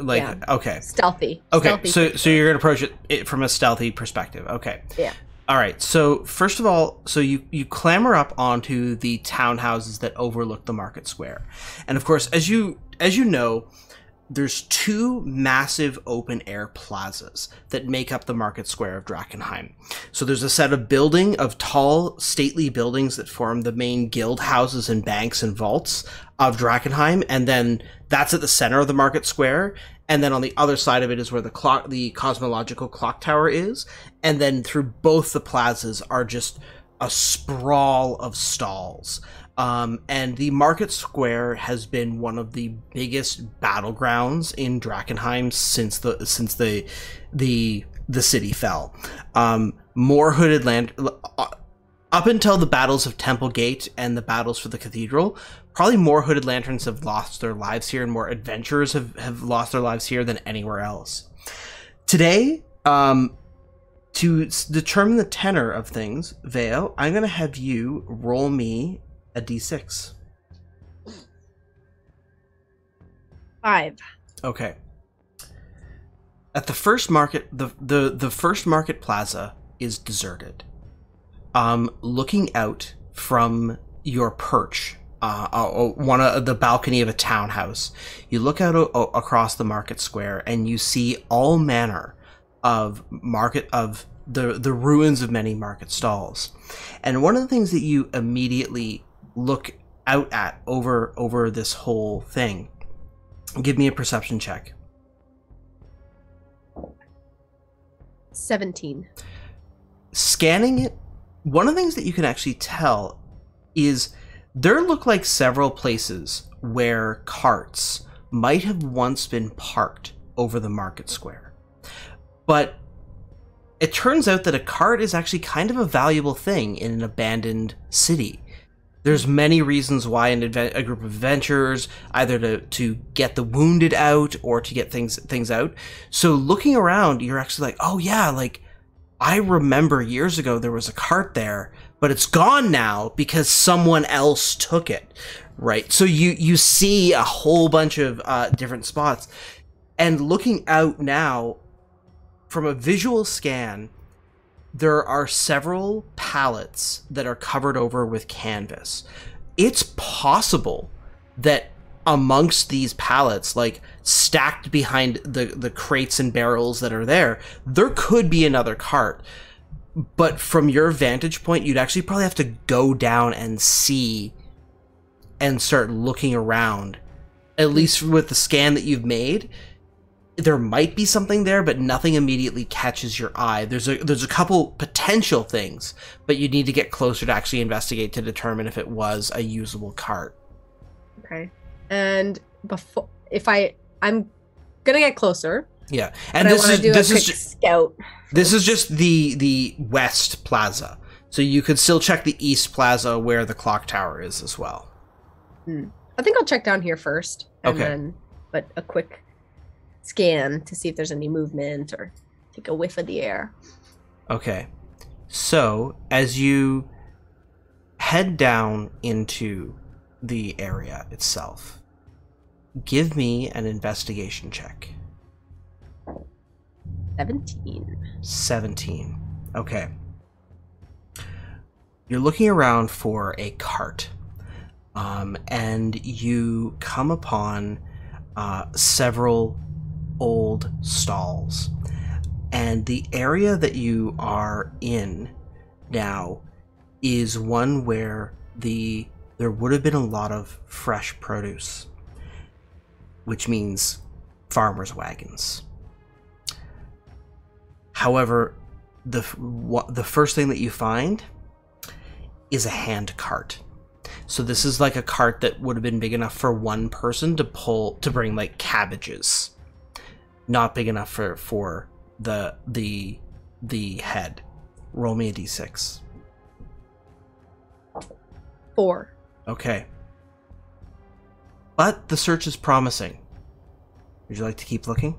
Like, yeah. Okay. Stealthy. Okay. Stealthy. So, so you're going to approach it, it from a stealthy perspective. Okay. Yeah. All right. So first of all, so you, you clamber up onto the townhouses that overlook the market square. And of course, as you, as you know, there's two massive open-air plazas that make up the market square of Drakkenheim. So there's a set of building of tall, stately buildings that form the main guild houses and banks and vaults of Drakkenheim, and then that's at the center of the market square. And then on the other side of it is where the clock, the cosmological clock tower is. And then through both the plazas are just a sprawl of stalls. Um, and the Market Square has been one of the biggest battlegrounds in Drakkenheim since the since the the the city fell. Um, more hooded land up until the battles of Temple Gate and the battles for the cathedral. Probably more hooded lanterns have lost their lives here, and more adventurers have have lost their lives here than anywhere else. Today, um, to determine the tenor of things, Veo, I'm going to have you roll me a d six. Five. Okay. At the first market, the the the first market plaza is deserted. Um, looking out from your perch, uh, uh one of uh, the balcony of a townhouse, you look out uh, across the market square, and you see all manner of market of the the ruins of many market stalls. And one of the things that you immediately look out at over over this whole thing. Give me a perception check. seventeen. Scanning it, one of the things that you can actually tell is there look like several places where carts might have once been parked over the market square. But it turns out that a cart is actually kind of a valuable thing in an abandoned city. There's many reasons why an a group of adventurers, either to, to get the wounded out or to get things things out. So looking around, you're actually like, oh yeah, like, I remember years ago there was a cart there, but it's gone now because someone else took it, right? So you, you see a whole bunch of uh, different spots. And looking out now, from a visual scan, there are several pallets that are covered over with canvas. It's possible that amongst these pallets, like stacked behind the, the crates and barrels that are there, there could be another cart. But from your vantage point, you'd actually probably have to go down and see and start looking around. At least with the scan that you've made, there might be something there, but nothing immediately catches your eye. There's a there's a couple potential things, but you need to get closer to actually investigate to determine if it was a usable cart. Okay. And before, if I I'm gonna get closer. Yeah. And this is this is scout. This is just the the west plaza, so you could still check the east plaza where the clock tower is as well. Hmm. I think I'll check down here first. And okay. Then, but a quick scan to see if there's any movement or take a whiff of the air. Okay. So as you head down into the area itself, give me an investigation check. seventeen. seventeen. Okay. You're looking around for a cart. um, and you come upon uh, several old stalls. And the area that you are in now is one where the there would have been a lot of fresh produce, which means farmers' wagons. However, the what, the first thing that you find is a hand cart. So this is like a cart that would have been big enough for one person to pull to bring like cabbages, not big enough for for the the the head. Roll me a d six. Four. Okay. But the search is promising. Would you like to keep looking?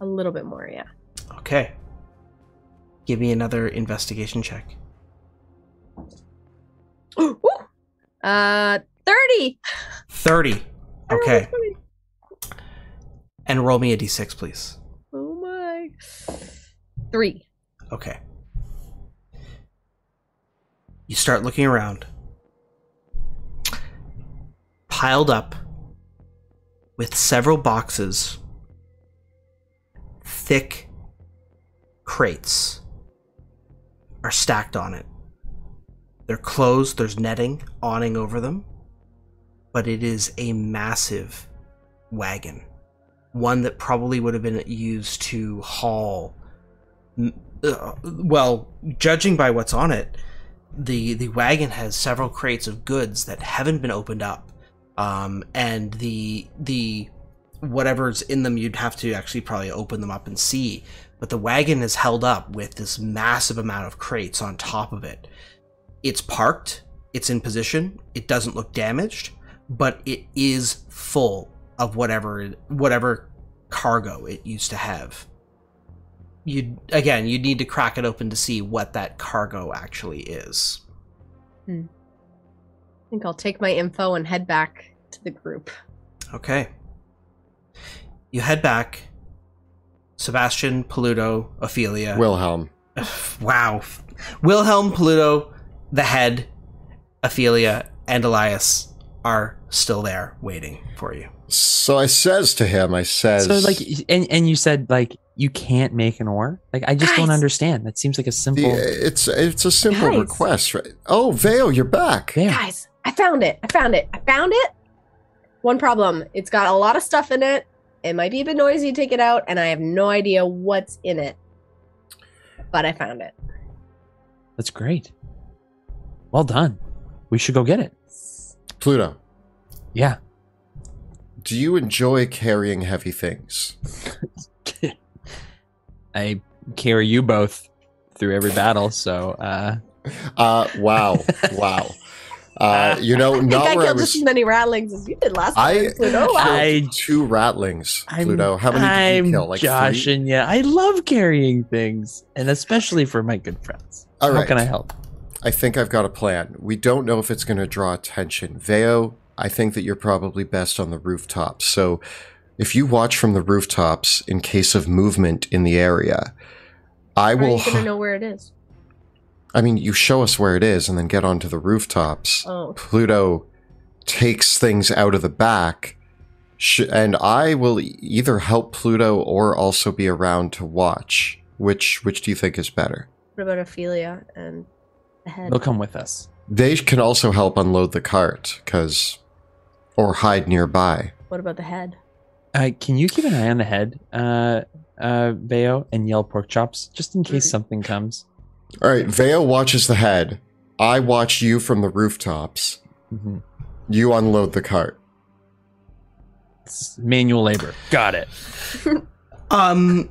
A little bit more, yeah. Okay. Give me another investigation check. Ooh, ooh. Uh, thirty. Thirty. Okay. And roll me a d six, please. Oh my. Three. Okay. You start looking around. Piled up with several boxes, thick crates are stacked on it. They're closed, there's netting, awning over them, but it is a massive wagon. One that probably would have been used to haul, uh, well, judging by what's on it, the, the wagon has several crates of goods that haven't been opened up. Um, and the, the whatever's in them, you'd have to actually probably open them up and see. But the wagon is held up with this massive amount of crates on top of it. It's parked, it's in position, it doesn't look damaged, but it is full of whatever whatever cargo it used to have. You'd, again, you'd need to crack it open to see what that cargo actually is. Hmm. I think I'll take my info and head back to the group. Okay. You head back. Sebastian, Paluto, Ophelia. Wilhelm. Wow. Wilhelm, Paluto, the head, Ophelia, and Elias are still there waiting for you. So I says to him, I says... So, like, and, and you said, like, you can't make an oar? Like, I just guys. don't understand. That seems like a simple... The, it's it's a simple guys. request, right? Oh, Veo, you're back. Veo. Guys, I found it. I found it. I found it. One problem. It's got a lot of stuff in it. It might be a bit noisy to take it out, and I have no idea what's in it. But I found it. That's great. Well done. We should go get it. Pluto. Yeah. Do you enjoy carrying heavy things? I carry you both through every battle, so... Uh... Uh, wow. Wow. Uh, you know, I think not I where I was... just as many rattlings as you did last I time, Pluto. I killed two rattlings, Pluto. How many I'm did you kill? Like Josh three? And yeah, I love carrying things, and especially for my good friends. All right. How can I help? I think I've got a plan. We don't know if it's going to draw attention. Veo, I think that you're probably best on the rooftops. So if you watch from the rooftops in case of movement in the area, I How will... Are you going to know where it is? I mean, you show us where it is and then get onto the rooftops. Oh. Pluto takes things out of the back, sh and I will either help Pluto or also be around to watch. Which, which do you think is better? What about Ophelia and... Ahead. They'll come with us. They can also help unload the cart, because, or hide nearby. What about the head? Uh, can you keep an eye on the head, uh, uh, Veo, and yell pork chops, just in case mm. something comes? All right, Veo watches the head. I watch you from the rooftops. Mm-hmm. You unload the cart. It's manual labor. Got it. um,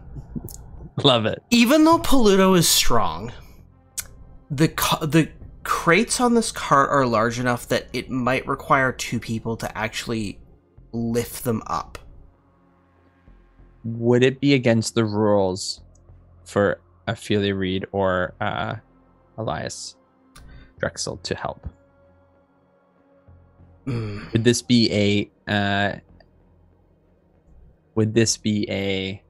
Love it. Even though Paluto is strong... The the crates on this cart are large enough that it might require two people to actually lift them up. Would it be against the rules for Ophelia Reed or uh, Elias Drexel to help? Mm. Would this be a? Uh, would this be a?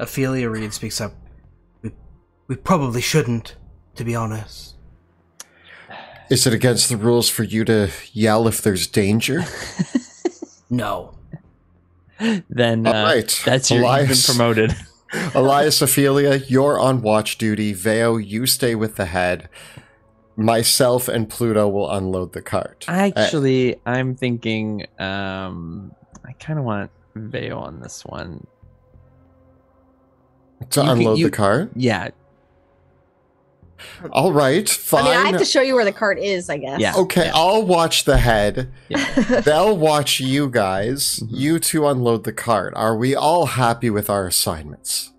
Ophelia Reed speaks up. We probably shouldn't, to be honest. Is it against the rules for you to yell if there's danger? No. Then uh, right. That's your Elias, you've been promoted. Elias, Ophelia, you're on watch duty. Veo, you stay with the head. Myself and Pluto will unload the cart. Actually, uh, I'm thinking um, I kind of want Veo on this one. To you unload can, you, the cart? Yeah. All right, fine. I mean, I have to show you where the cart is, I guess. Yeah. Okay, yeah. I'll watch the head. Yeah. They'll watch you guys. Mm-hmm. You two unload the cart. Are we all happy with our assignments?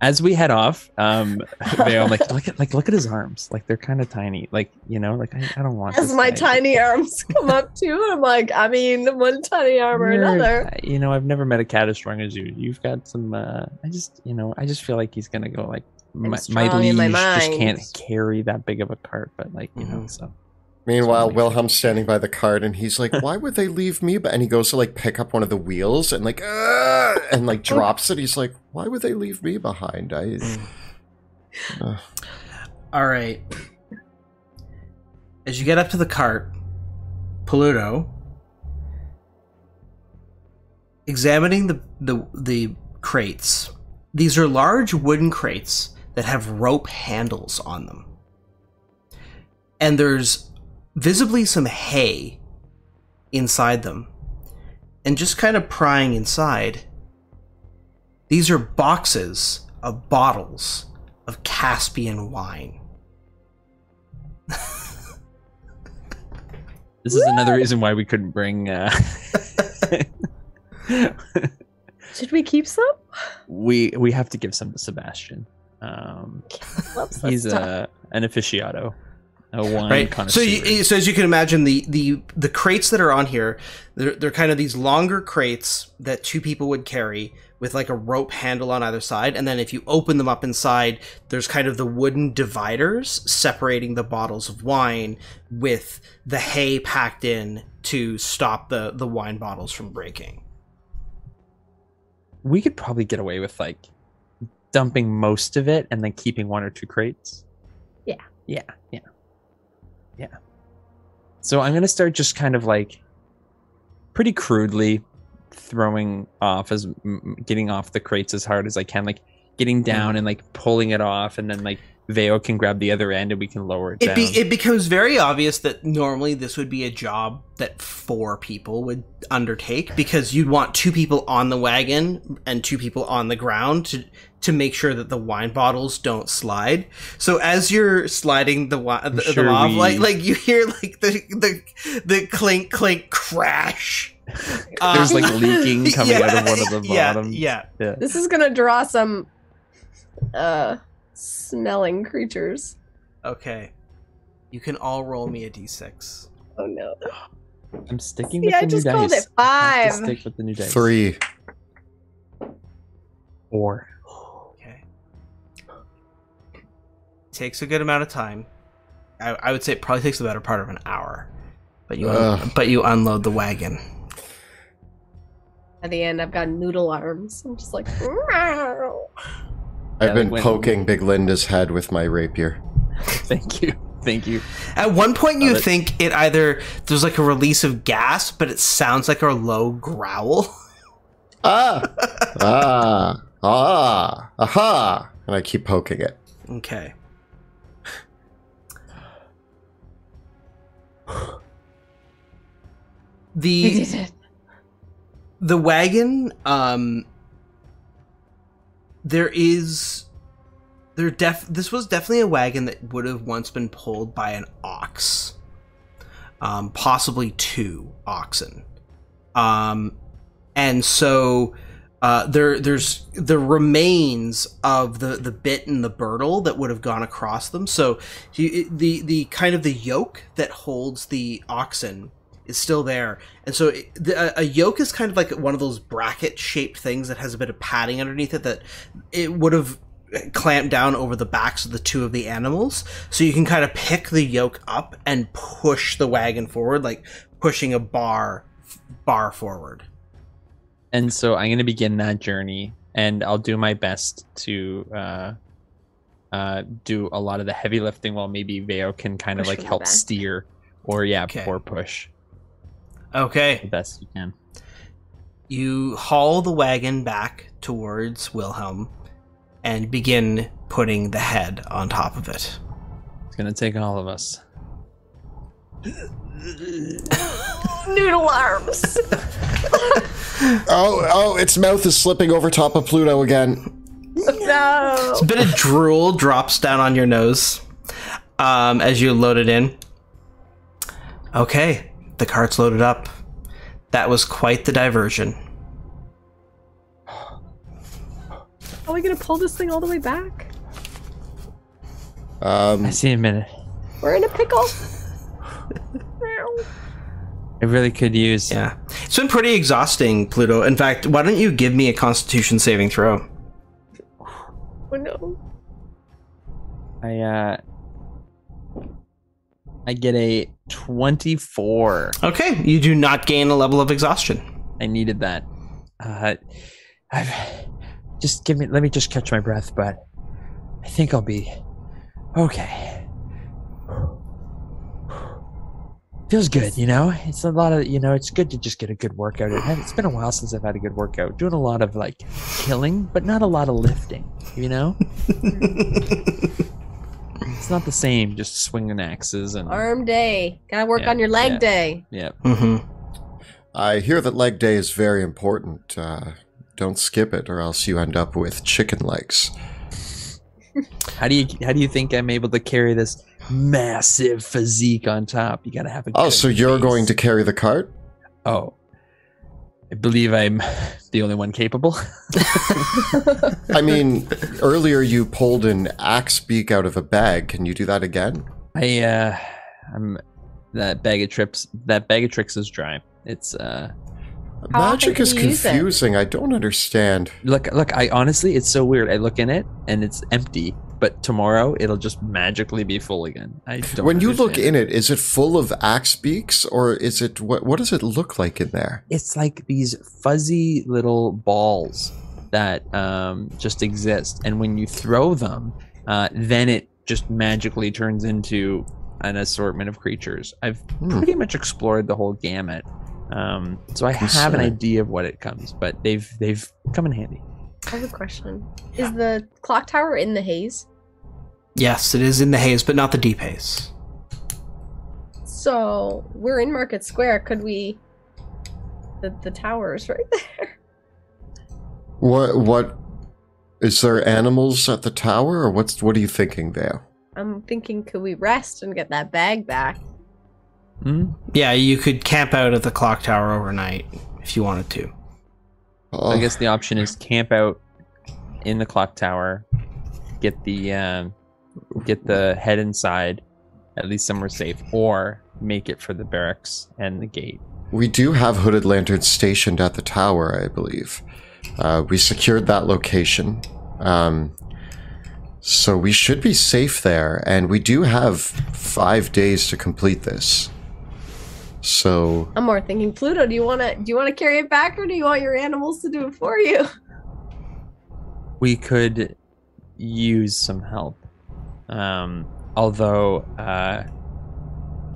As we head off, um, Veo, like, look at, like, look at his arms. Like, they're kind of tiny. Like, you know, like, I, I don't want. As my tiny arms come up too, I'm like, I mean, one tiny arm or another. You know, I've never met a cat as strong as you. You've got some. Uh, I just, you know, I just feel like he's gonna go like. My, my liege my just can't carry that big of a cart, but like, you know, so. Meanwhile, Wilhelm's standing by the cart and he's like, why would they leave me? But, and he goes to like pick up one of the wheels and like, uh, and like drops it. He's like, why would they leave me behind? I, uh. All right. As you get up to the cart, Pluto, examining the, the, the crates, these are large wooden crates that have rope handles on them. And there's visibly some hay inside them. And just kind of prying inside, these are boxes of bottles of Caspian wine. This is another reason why we couldn't bring... Uh... Should we keep some? We we have to give some to Sebastian. Um, he's a, an aficionado, a wine right. connoisseur. So, you, so as you can imagine, the the the crates that are on here, they're they're kind of these longer crates that two people would carry with like a rope handle on either side, and then if you open them up inside, there's kind of the wooden dividers separating the bottles of wine with the hay packed in to stop the the wine bottles from breaking. We could probably get away with like dumping most of it and then keeping one or two crates. Yeah. Yeah. Yeah. Yeah. So I'm going to start just kind of like pretty crudely throwing off as getting off the crates as hard as I can, like getting down and like pulling it off. And then like Veo can grab the other end and we can lower it, it down. Be, it becomes very obvious that normally this would be a job that four people would undertake because you'd want two people on the wagon and two people on the ground to to make sure that the wine bottles don't slide. So as you're sliding the the, sure the lava, we... like like you hear like the the the clink clink crash. Um, There's like leaking coming yeah, out of one of the yeah, bottoms. Yeah, yeah. This is gonna draw some. Uh. Smelling creatures. Okay. You can all roll me a d six. Oh no. I'm sticking See, with the I new dice. I just called it five. I have to stick with the new dice. Three. Four. Okay. Takes a good amount of time. I, I would say it probably takes the better part of an hour. But you, un but you unload the wagon. At the end, I've got noodle arms. I'm just like... I've been poking Big Linda's head with my rapier. Thank you. Thank you. At one point you think it either there's like a release of gas, but it sounds like a low growl. Ah. ah. Ah. Aha. And I keep poking it. Okay. The The wagon um There is, there def. This was definitely a wagon that would have once been pulled by an ox, um, possibly two oxen, um, and so uh, there, there's the remains of the the bit and the bridle that would have gone across them. So the the kind of the yoke that holds the oxen is still there, and so it, the, a yoke is kind of like one of those bracket-shaped things that has a bit of padding underneath it that it would have clamped down over the backs of the two of the animals, so you can kind of pick the yoke up and push the wagon forward, like pushing a bar bar forward. And so I'm going to begin that journey, and I'll do my best to uh, uh, do a lot of the heavy lifting, while maybe Veo can kind push of like help steer or yeah, okay. or push. Okay. The best you can. You haul the wagon back towards Wilhelm and begin putting the head on top of it. It's gonna take all of us. Noodle arms. oh, oh, its mouth is slipping over top of Pluto again. No. It's a bit of drool drops down on your nose um, as you load it in. Okay, the cart's loaded up. That was quite the diversion. Are we gonna pull this thing all the way back? Um, I see a minute. We're in a pickle. It really could use. Yeah, it's been pretty exhausting, Pluto. In fact, why don't you give me a Constitution saving throw? Oh no. I uh I get a twenty-four. Okay, you do not gain a level of exhaustion. I needed that. Uh I've just give me let me just catch my breath, but I think I'll be okay. Feels good, you know? It's a lot of, you know, it's good to just get a good workout. It's been a while since I've had a good workout. Doing a lot of, like, killing, but not a lot of lifting, you know? It's not the same, just swinging axes and... Arm day. Gotta work yeah, on your leg yeah, day. Yeah. Mm-hmm. I hear that leg day is very important. Uh, don't skip it, or else you end up with chicken legs. How do you how do you think I'm able to carry this massive physique on top? You gotta have a. Oh, so you're face. Going to carry the cart? Oh, I believe I'm the only one capable. I mean, earlier you pulled an axe beak out of a bag. Can you do that again? I, uh, I'm that bag of trips. That bag of tricks is dry. It's uh. Magic is confusing. I don't understand. Look, look, I honestly, it's so weird. I look in it and it's empty, but tomorrow it'll just magically be full again. I don't When you look in it, is it full of axe beaks, or is it, what, what does it look like in there? It's like these fuzzy little balls that um, just exist. And when you throw them, uh, then it just magically turns into an assortment of creatures. I've hmm. pretty much explored the whole gamut. Um, so I have an idea of what it comes, but they've they've come in handy. I have a question. Yeah. Is the clock tower in the haze? Yes, it is in the haze, but not the deep haze. So we're in Market Square. Could we? The the tower is right there. What what? Is there animals at the tower, or what's what are you thinking there? I'm thinking, could we rest and get that bag back? Mm-hmm. Yeah, you could camp out at the clock tower overnight if you wanted to. Oh. So I guess the option is camp out in the clock tower, get the um, get the head inside, at least somewhere safe, or make it for the barracks and the gate. We do have hooded lanterns stationed at the tower, I believe. Uh, we secured that location. Um, so we should be safe there, and we do have five days to complete this. So I'm more thinking, Pluto, do you wanna do you wanna carry it back, or do you want your animals to do it for you? We could use some help. Um, although uh,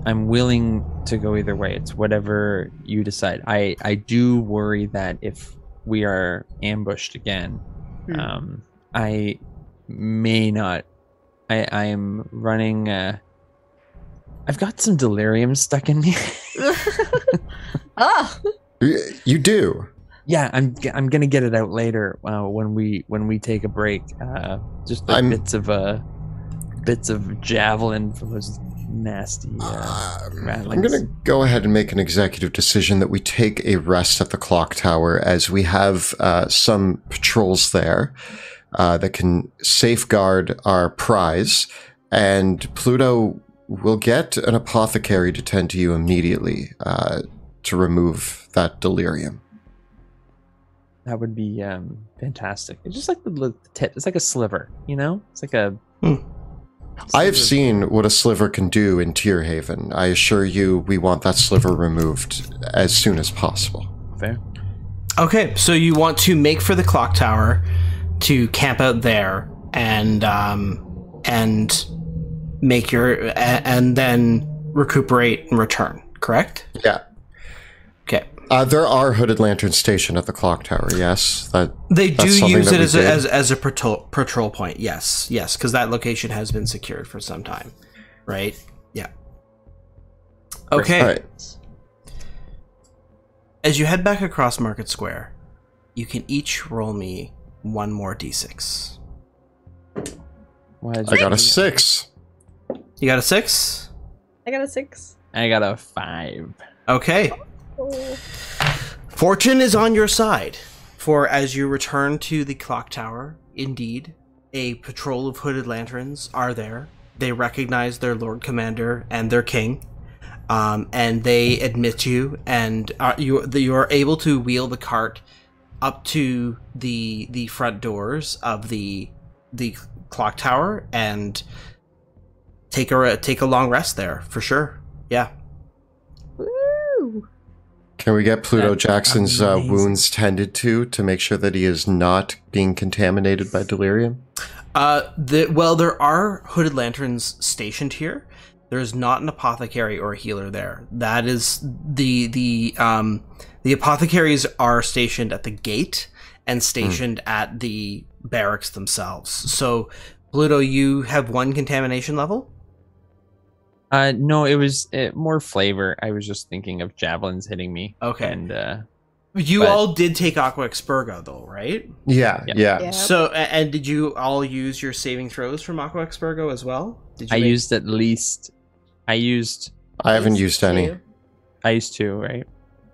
I'm willing to go either way. It's whatever you decide. I, I do worry that if we are ambushed again, hmm. um, I may not. I I am running. Uh, I've got some delirium stuck in me. Oh. You do. Yeah, I'm. I'm gonna get it out later uh, when we when we take a break. Uh, just like bits of uh, bits of javelin from those nasty uh, um, rattlings. I'm gonna go ahead and make an executive decision that we take a rest at the clock tower, as we have uh, some patrols there uh, that can safeguard our prize, and Pluto. We'll get an apothecary to tend to you immediately uh, to remove that delirium. That would be um, fantastic. It's just like the, the tip. It's like a sliver, you know? It's like a... Mm. I have seen what a sliver can do in Tearhaven. I assure you we want that sliver removed as soon as possible. Fair. Okay, so you want to make for the clock tower, to camp out there, and... Um, and make your, and then recuperate and return, correct? Yeah. Okay. Uh, there are hooded lanterns stationed at the clock tower, yes. That, they do use it as a, as, as a patrol, patrol point, yes. Yes, because that location has been secured for some time, right? Yeah. Okay. All right. As you head back across Market Square, you can each roll me one more d six. I got a six. You got a six? I got a six. I got a five. Okay. Fortune is on your side, for as you return to the clock tower, indeed, a patrol of hooded lanterns are there. They recognize their Lord Commander and their King, um, and they admit you, and are, you, you are able to wheel the cart up to the the front doors of the the clock tower and take a take a long rest there for sure. Yeah. Woo. Can we get Pluto That's Jackson's uh, wounds tended to to make sure that he is not being contaminated by delirium? Uh, the, well, there are hooded lanterns stationed here. There is not an apothecary or a healer there. That is the the um, the apothecaries are stationed at the gate and stationed mm. at the barracks themselves. So, Pluto, you have one contamination level? Uh, no, it was it, more flavor. I was just thinking of javelins hitting me. Okay. And, uh, you but... all did take Aqua Expergo, though, right? Yeah, yeah. yeah. Yep. So, and did you all use your saving throws from Aqua Expergo as well? Did you I make... used at least... I used... I haven't used, used any. Two. I used two, right?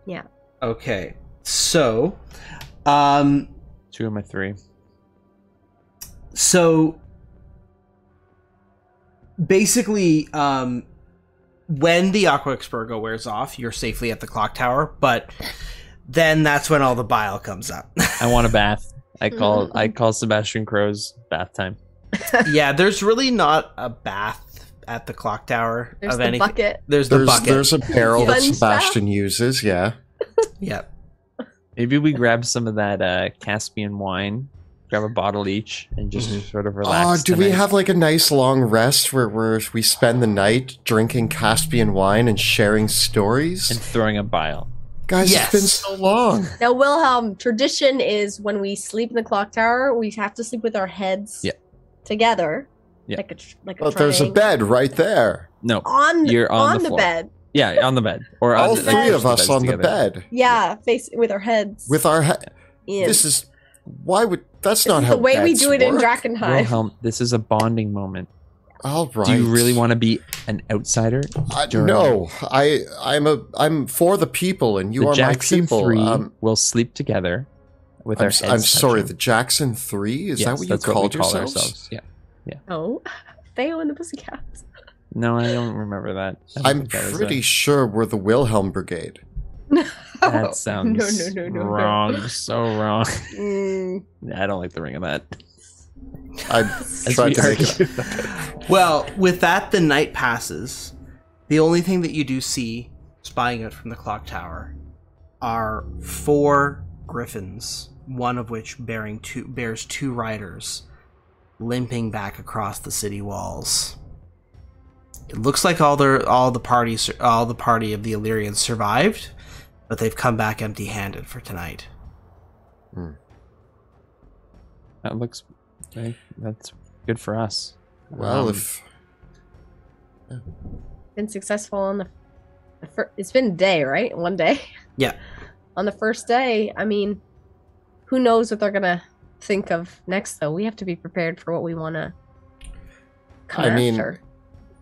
Yeah. Okay. So, um... two of my three. So... basically, um, when the Aqua Expergo wears off, you're safely at the clock tower, but then that's when all the bile comes up. I want a bath. I call I call Sebastian Crow's bath time. Yeah, there's really not a bath at the clock tower there's of the any bucket. There's the there's, bucket. There's a barrel that Sebastian uses, yeah. Yeah. Maybe we grab some of that uh, Caspian wine. Grab a bottle each and just mm-hmm. sort of relax. Oh, do tonight. we have like a nice long rest where we're, we spend the night drinking Caspian wine and sharing stories? And throwing a bile. Guys, yes. It's been so long. Now, Wilhelm, tradition is when we sleep in the clock tower, we have to sleep with our heads yeah. together. Yeah. Like a, like a but there's a bed right there. No. On, You're on, on the, the bed. Yeah, on the bed. Or All on the, three like, of us on together. the bed. Yeah, yeah, face with our heads. With our head. Yeah. This is... Why would that's not how the way we do it in Drakkenheim? Wilhelm, this is a bonding moment. All right. Do you really want to be an outsider? Uh, no, I I'm a I'm for the people, and you are my people. The Jackson Three will sleep together with our heads. I'm sorry, the Jackson Three is that what you called yourselves? Yeah, yeah. Oh, Theo and the Pussycats. No, I don't remember that. I'm pretty sure we're the Wilhelm Brigade. No. That sounds no, no, no, no, wrong. No. So wrong. Mm. I don't like the ring of that. I tried to make it. Well, with that, the night passes. The only thing that you do see, spying out from the clock tower, are four griffins, one of which bearing two bears two riders, limping back across the city walls. It looks like all the all the party all the party of the Illyrians survived. But they've come back empty-handed for tonight. Mm. That looks... Okay. That's good for us. Well, um, if... Yeah. Been successful on the... the fir it's been a day, right? One day? Yeah. On the first day, I mean... Who knows what they're gonna think of next, though. We have to be prepared for what we want to come I after. Mean,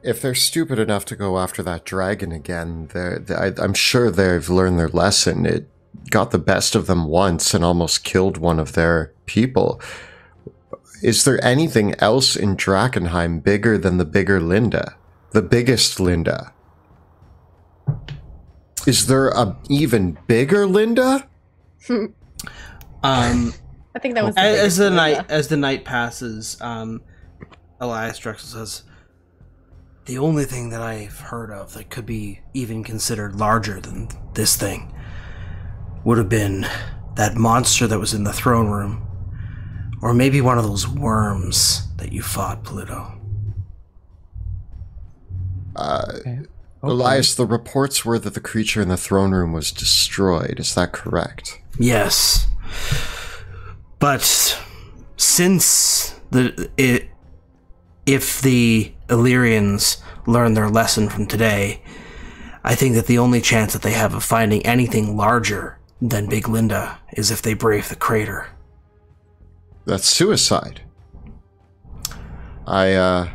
if they're stupid enough to go after that dragon again, they're, they, I, I'm sure they've learned their lesson. It got the best of them once and almost killed one of their people. Is there anything else in Drakkenheim bigger than the bigger Linda? The biggest Linda? Is there an even bigger Linda? um, I think that was the as, as the night As the night passes, um, Elias Drexel says, the only thing that I've heard of that could be even considered larger than this thing would have been that monster that was in the throne room, or maybe one of those worms that you fought, Pluto. Uh, okay. Okay. Elias, the reports were that the creature in the throne room was destroyed. Is that correct? Yes. But since the it, if the Illyrians learn their lesson from today, I think that the only chance that they have of finding anything larger than Big Linda is if they brave the crater. That's suicide. I, uh...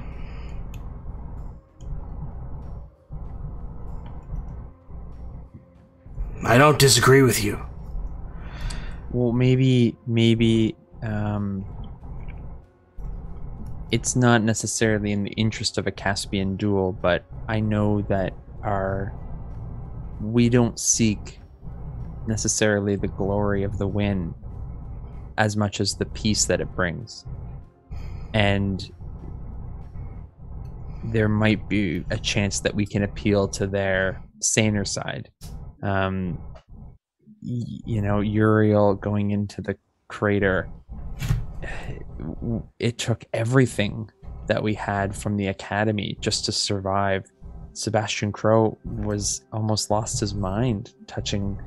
I don't disagree with you. Well, maybe, maybe, um... it's not necessarily in the interest of a Caspian duel, but I know that our... we don't seek necessarily the glory of the win as much as the peace that it brings. And there might be a chance that we can appeal to their saner side. Um, you know, Uriel going into the crater, it took everything that we had from the Academy just to survive. Sebastian Crow was almost lost his mind touching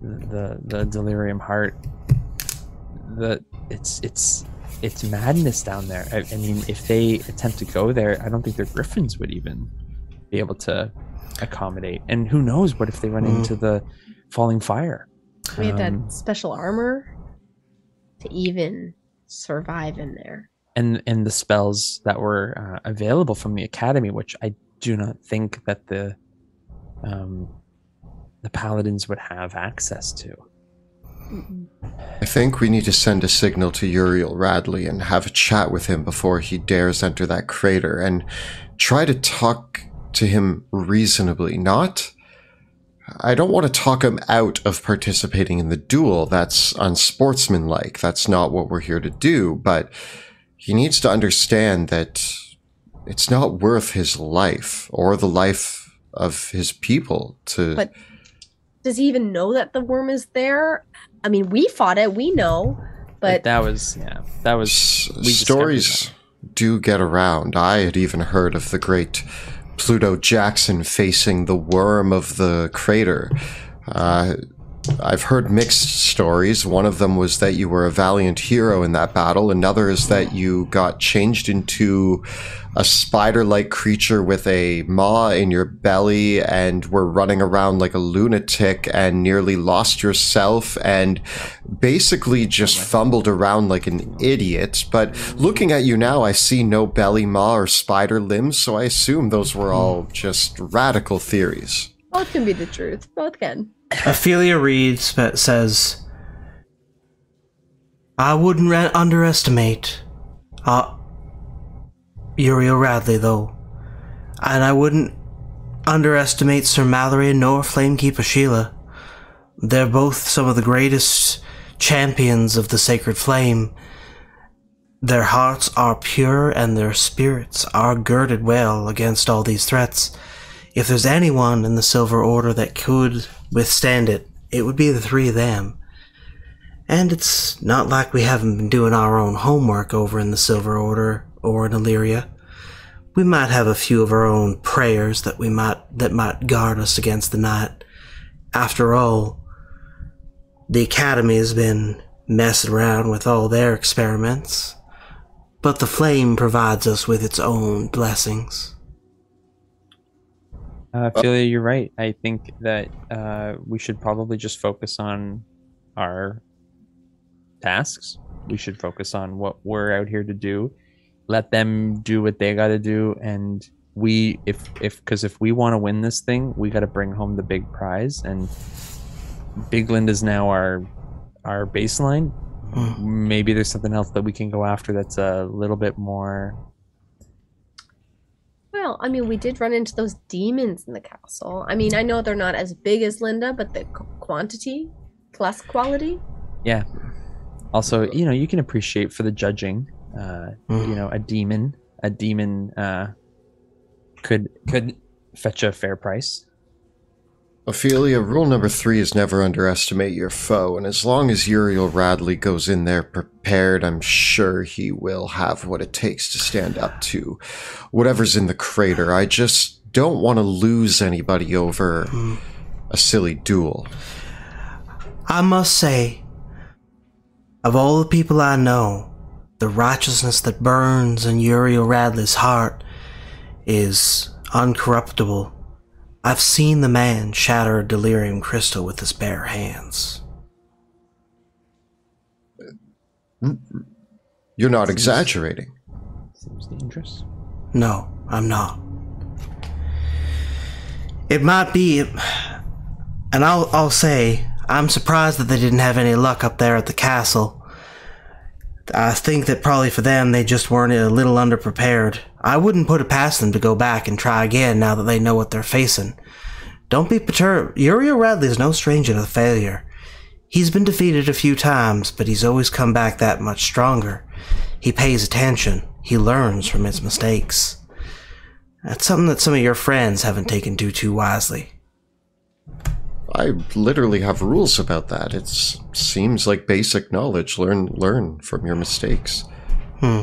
the the delirium heart. The it's it's it's madness down there. I, I mean, if they attempt to go there, I don't think their griffins would even be able to accommodate. And who knows, what if they run mm. into the falling fire? We um, had that special armor to even survive in there. And and the spells that were uh, available from the Academy, which I do not think that the um the paladins would have access to. I think we need to send a signal to Uriel Radley and have a chat with him before he dares enter that crater, and try to talk to him reasonably. Not, I don't want to talk him out of participating in the duel. That's unsportsmanlike. That's not what we're here to do. But he needs to understand that it's not worth his life or the life of his people to... But does he even know that the worm is there? I mean, we fought it, we know, but... but that was, yeah, that was... We stories do get around. I had even heard of the great Pluto Jackson facing the worm of the crater. Uh, I've heard mixed stories. One of them was that you were a valiant hero in that battle. Another is that you got changed into a spider-like creature with a maw in your belly and were running around like a lunatic and nearly lost yourself and basically just fumbled around like an idiot. But looking at you now, I see no belly, maw, or spider limbs, so I assume those were all just radical theories. Both can be the truth. Both can. Ophelia reads but says, I wouldn't ra underestimate... Uh, Uriel Radley, though, and I wouldn't underestimate Sir Mallory nor Flamekeeper Sheila. They're both some of the greatest champions of the Sacred Flame. Their hearts are pure and their spirits are girded well against all these threats. If there's anyone in the Silver Order that could withstand it, it would be the three of them. And it's not like we haven't been doing our own homework over in the Silver Order or in Illyria. We might have a few of our own prayers that we might that might guard us against the night. After all, the Academy has been messing around with all their experiments, but the flame provides us with its own blessings. Uh, Ophelia, you're right. I think that uh, we should probably just focus on our tasks. We should focus on what we're out here to do. Let them do what they got to do, and we, if if because if we want to win this thing, we got to bring home the big prize. And Big Linda's now our our baseline. Maybe there's something else that we can go after that's a little bit more. Well, I mean, we did run into those demons in the castle. I mean, I know they're not as big as Linda, but the quantity plus quality. Yeah. Also, you know, you can appreciate for the judging. Uh, mm. You know, a demon, a demon uh, could could fetch a fair price. Ophelia, rule number three is never underestimate your foe, and as long as Uriel Radley goes in there prepared, I'm sure he will have what it takes to stand up to whatever's in the crater. I just don't want to lose anybody over mm. a silly duel. I must say, of all the people I know, the righteousness that burns in Uriel Radley's heart is uncorruptible. I've seen the man shatter a delirium crystal with his bare hands. You're not seems, exaggerating. Seems dangerous. No, I'm not. It might be, and I'll, I'll say, I'm surprised that they didn't have any luck up there at the castle. I think that probably for them, they just weren't a little underprepared. I wouldn't put it past them to go back and try again now that they know what they're facing. Don't be perturbed. Uriel Radley is no stranger to failure. He's been defeated a few times, but he's always come back that much stronger. He pays attention. He learns from his mistakes. That's something that some of your friends haven't taken to too wisely. I literally have rules about that. It seems like basic knowledge. Learn, learn from your mistakes. Hmm.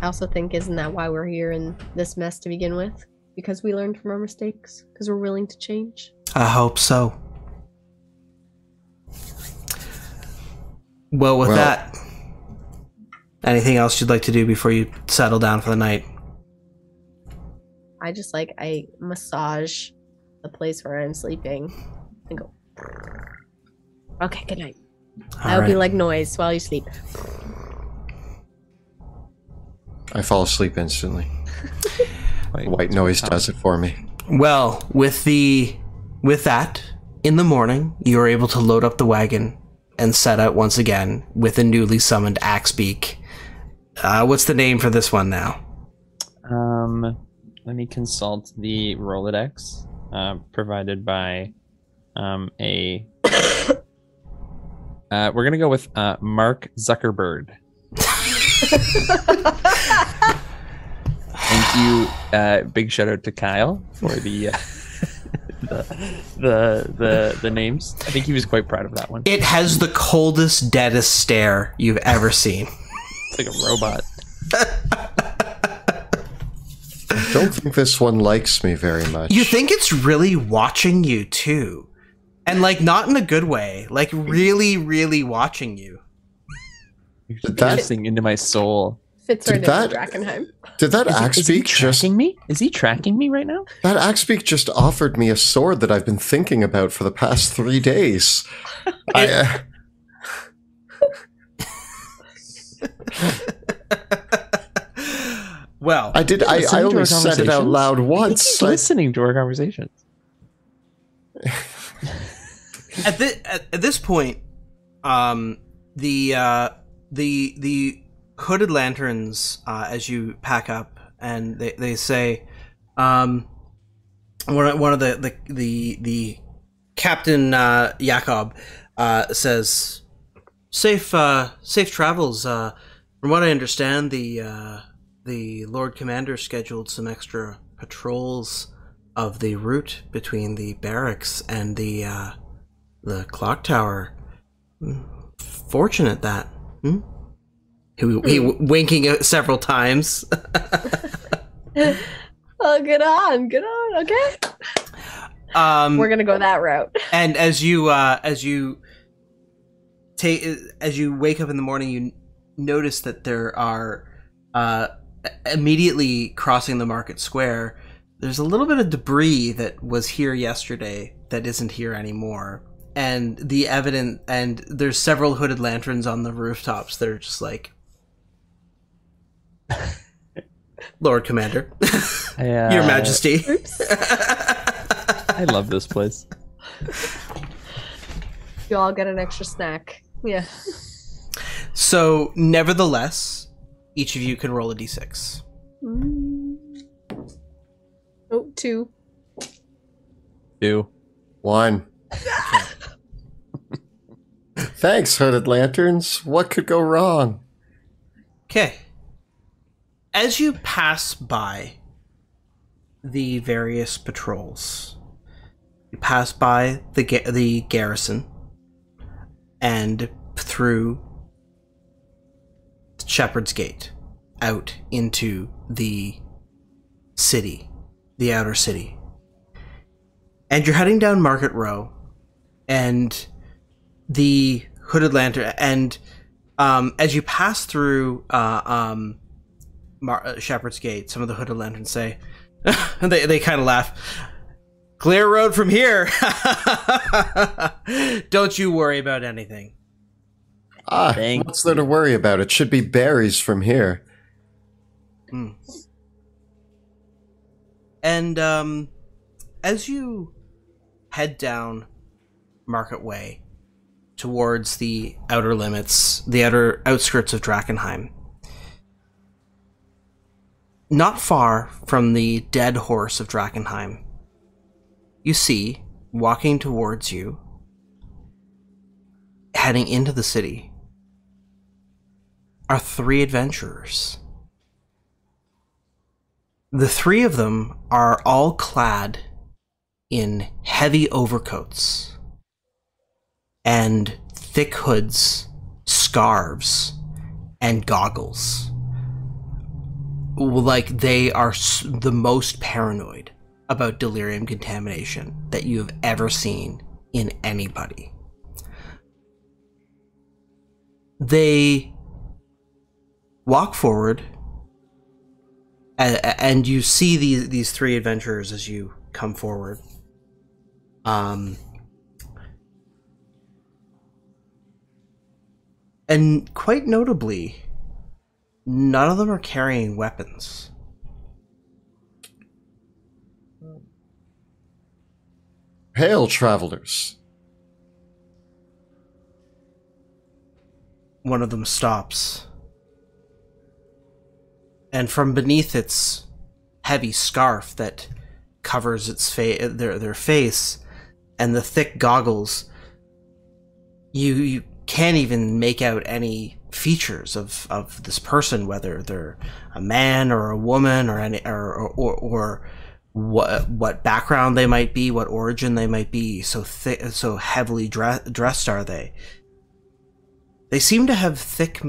I also think, isn't that why we're here in this mess to begin with? Because we learned from our mistakes? Because we're willing to change? I hope so. Well, with well, that, anything else you'd like to do before you settle down for the night? I just like, I massage the place where I'm sleeping and go, okay, good night. I'll be like noise while you sleep. I fall asleep instantly. White noise does it for me. Well, with the with that, in the morning you are able to load up the wagon and set out once again with a newly summoned Axebeak. Uh, what's the name for this one now? Um, let me consult the Rolodex. Uh, provided by um, a... Uh, we're going to go with uh, Mark Zuckerberg. Thank you. Uh, big shout out to Kyle for the, uh, the, the, the, the names. I think he was quite proud of that one. It has the coldest, deadest stare you've ever seen. It's like a robot. I don't think this one likes me very much. You think it's really watching you too, and like not in a good way, like really, really watching you. You're dancing into my soul. Fits right into Drakkenheim. Did that Axebeak just tracking me? Is he tracking me right now? That Axebeak just offered me a sword that I've been thinking about for the past three days. I, uh... Well, I did. I, I only said it out loud once. He's listening to our conversations. at, the, at, at this point, um, the uh, the the hooded lanterns, uh, as you pack up, and they they say, um, one one of the the the, the Captain uh, Jakob uh, says, "Safe uh, safe travels." Uh, from what I understand, the uh, The Lord Commander scheduled some extra patrols of the route between the barracks and the uh, the clock tower. Fortunate that. Hmm? He, he winking several times. Oh, good on, good on. Okay. Um, We're gonna go that route. And as you uh, as you take as you wake up in the morning, you notice that there are. Uh, Immediately crossing the Market Square, there's a little bit of debris that was here yesterday that isn't here anymore, and the evident and there's several hooded lanterns on the rooftops that are just like, Lord Commander, I, uh, Your Majesty. I love this place. You all get an extra snack. Yeah. So, nevertheless, each of you can roll a d six. Oh, two. Two. One. Thanks, Hooded Lanterns. What could go wrong? Okay. As you pass by the various patrols, you pass by the, ga the garrison and through Shepherd's Gate out into the city, the outer city. And you're heading down Market Row, and the Hooded Lantern, and um, as you pass through uh, um, Mar Shepherd's Gate, some of the Hooded Lanterns say, and they, they kind of laugh, "Clear road from here." "Don't you worry about anything." Ah, Thank what's there you. to worry about? It should be berries from here. Mm. And um, as you head down Market Way towards the outer limits, the outer outskirts of Drakkenheim, not far from the dead horse of Drakkenheim, you see, walking towards you, heading into the city, are three adventurers. The three of them are all clad in heavy overcoats and thick hoods, scarves, and goggles. Like, they are the most paranoid about delirium contamination that you have ever seen in anybody. They walk forward, and, and you see these, these three adventurers as you come forward. Um, and quite notably, none of them are carrying weapons. Hail, travelers. One of them stops, and from beneath its heavy scarf that covers its fa their their face and the thick goggles, you you can't even make out any features of of this person, whether they're a man or a woman, or any or or, or what what background they might be, what origin they might be. So thick, so heavily dress dressed are they. They seem to have thick,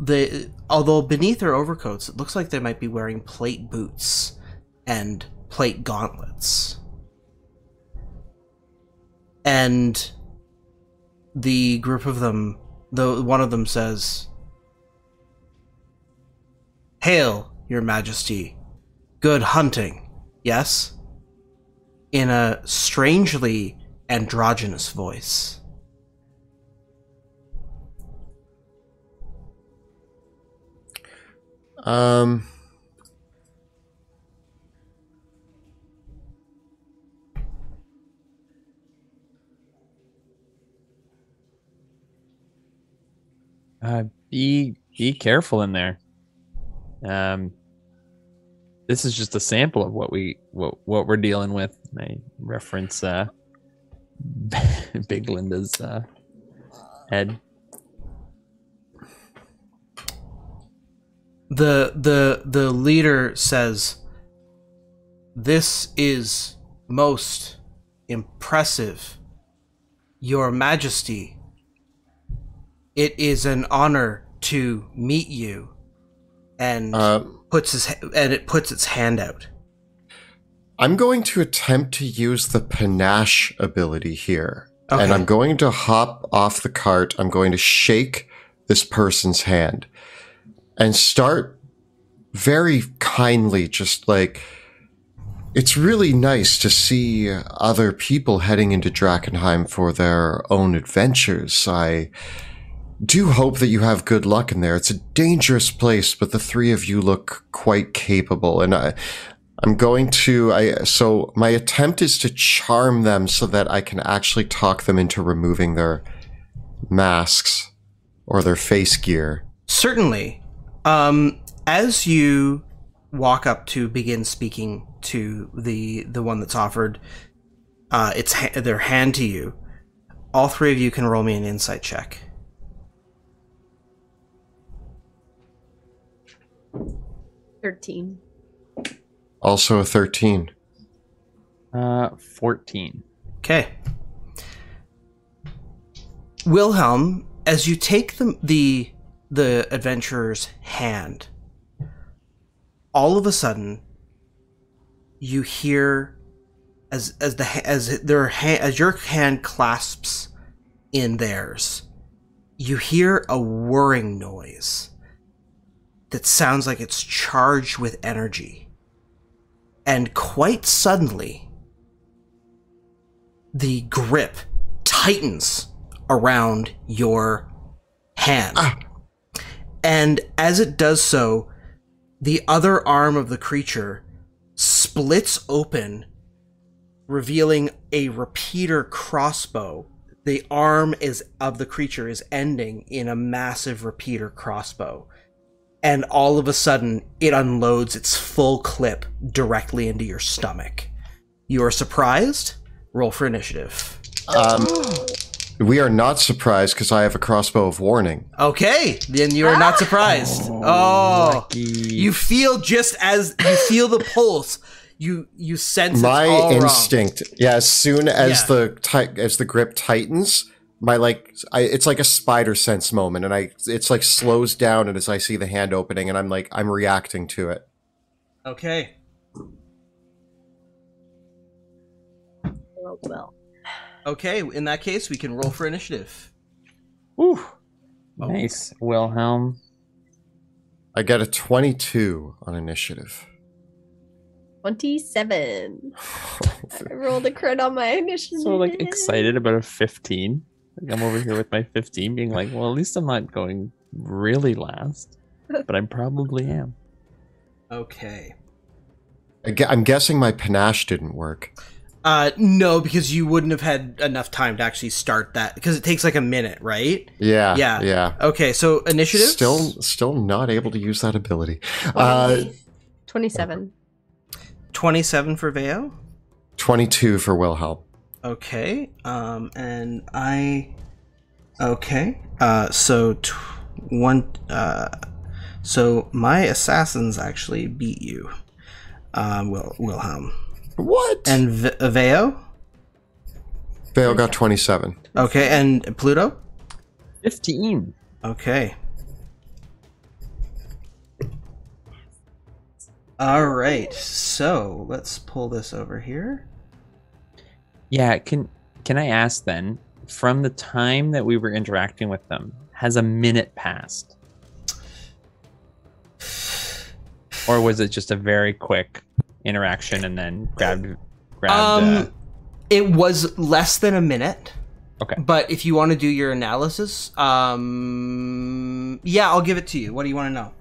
they, although beneath their overcoats, it looks like they might be wearing plate boots and plate gauntlets. And the group of them, the one of them says, "Hail, Your Majesty. Good hunting, yes?" in a strangely androgynous voice. Um, uh, be, be careful in there. Um, this is just a sample of what we, what, what we're dealing with. I reference, uh, Big Linda's, uh, head. The, the, the leader says, "This is most impressive, Your Majesty. It is an honor to meet you," and uh, puts his and it puts its hand out. I'm going to attempt to use the panache ability here, okay. And I'm going to hop off the cart. I'm going to shake this person's hand. And start very kindly, just like, "It's really nice to see other people heading into Drakenheim for their own adventures. I do hope that you have good luck in there. It's a dangerous place, but the three of you look quite capable." And I, I'm going to, I, so my attempt is to charm them so that I can actually talk them into removing their masks or their face gear. Certainly. Um, as you walk up to begin speaking to the the one that's offered uh, its ha their hand to you, all three of you can roll me an insight check. thirteen. Also a thirteen. Uh, fourteen. Okay. Wilhelm, as you take the... the the adventurer's hand, all of a sudden you hear as as the as their hand, as your hand clasps in theirs, you hear a whirring noise that sounds like it's charged with energy. And quite suddenly, the grip tightens around your hand. Ah. And as it does so, the other arm of the creature splits open, revealing a repeater crossbow. The arm is of the creature is ending in a massive repeater crossbow. And all of a sudden, it unloads its full clip directly into your stomach. You are surprised? Roll for initiative. Um, we are not surprised because I have a crossbow of warning. Okay, then you are ah. not surprised. Oh, oh. Lucky. You feel just as you feel the pulse. You you sense my it's all instinct. Wrong. Yeah, as soon as yeah. the as the grip tightens. My like, I, it's like a spider sense moment, and I, it's like slows down, and as I see the hand opening, and I'm like, I'm reacting to it. Okay. Oh, well. Okay, in that case, we can roll for initiative. Ooh, oh. Nice, Wilhelm. I got a twenty-two on initiative. twenty-seven. I rolled a crit on my initiative. So like excited about a fifteen. Like I'm over here with my fifteen being like, well, at least I'm not going really last, but I probably am. Okay. I'm guessing my panache didn't work. Uh, no, because you wouldn't have had enough time to actually start that, because it takes like a minute, right? Yeah. Yeah. Yeah. Okay, so initiative? Still, still not able to use that ability. Uh, twenty-seven. twenty-seven for Veo? twenty-two for Wilhelm. Okay, um, and I, okay, uh, so t one, uh, so my assassins actually beat you, um, Wil Wilhelm. What? And v Veo? Veo got twenty-seven. Okay, and Pluto? fifteen. Okay. All right, so let's pull this over here. Yeah, can can I ask then, from the time that we were interacting with them, has a minute passed? Or was it just a very quick interaction and then grabbed... grabbed um, uh... It was less than a minute. Okay. But if you want to do your analysis, um, yeah, I'll give it to you. What do you want to know?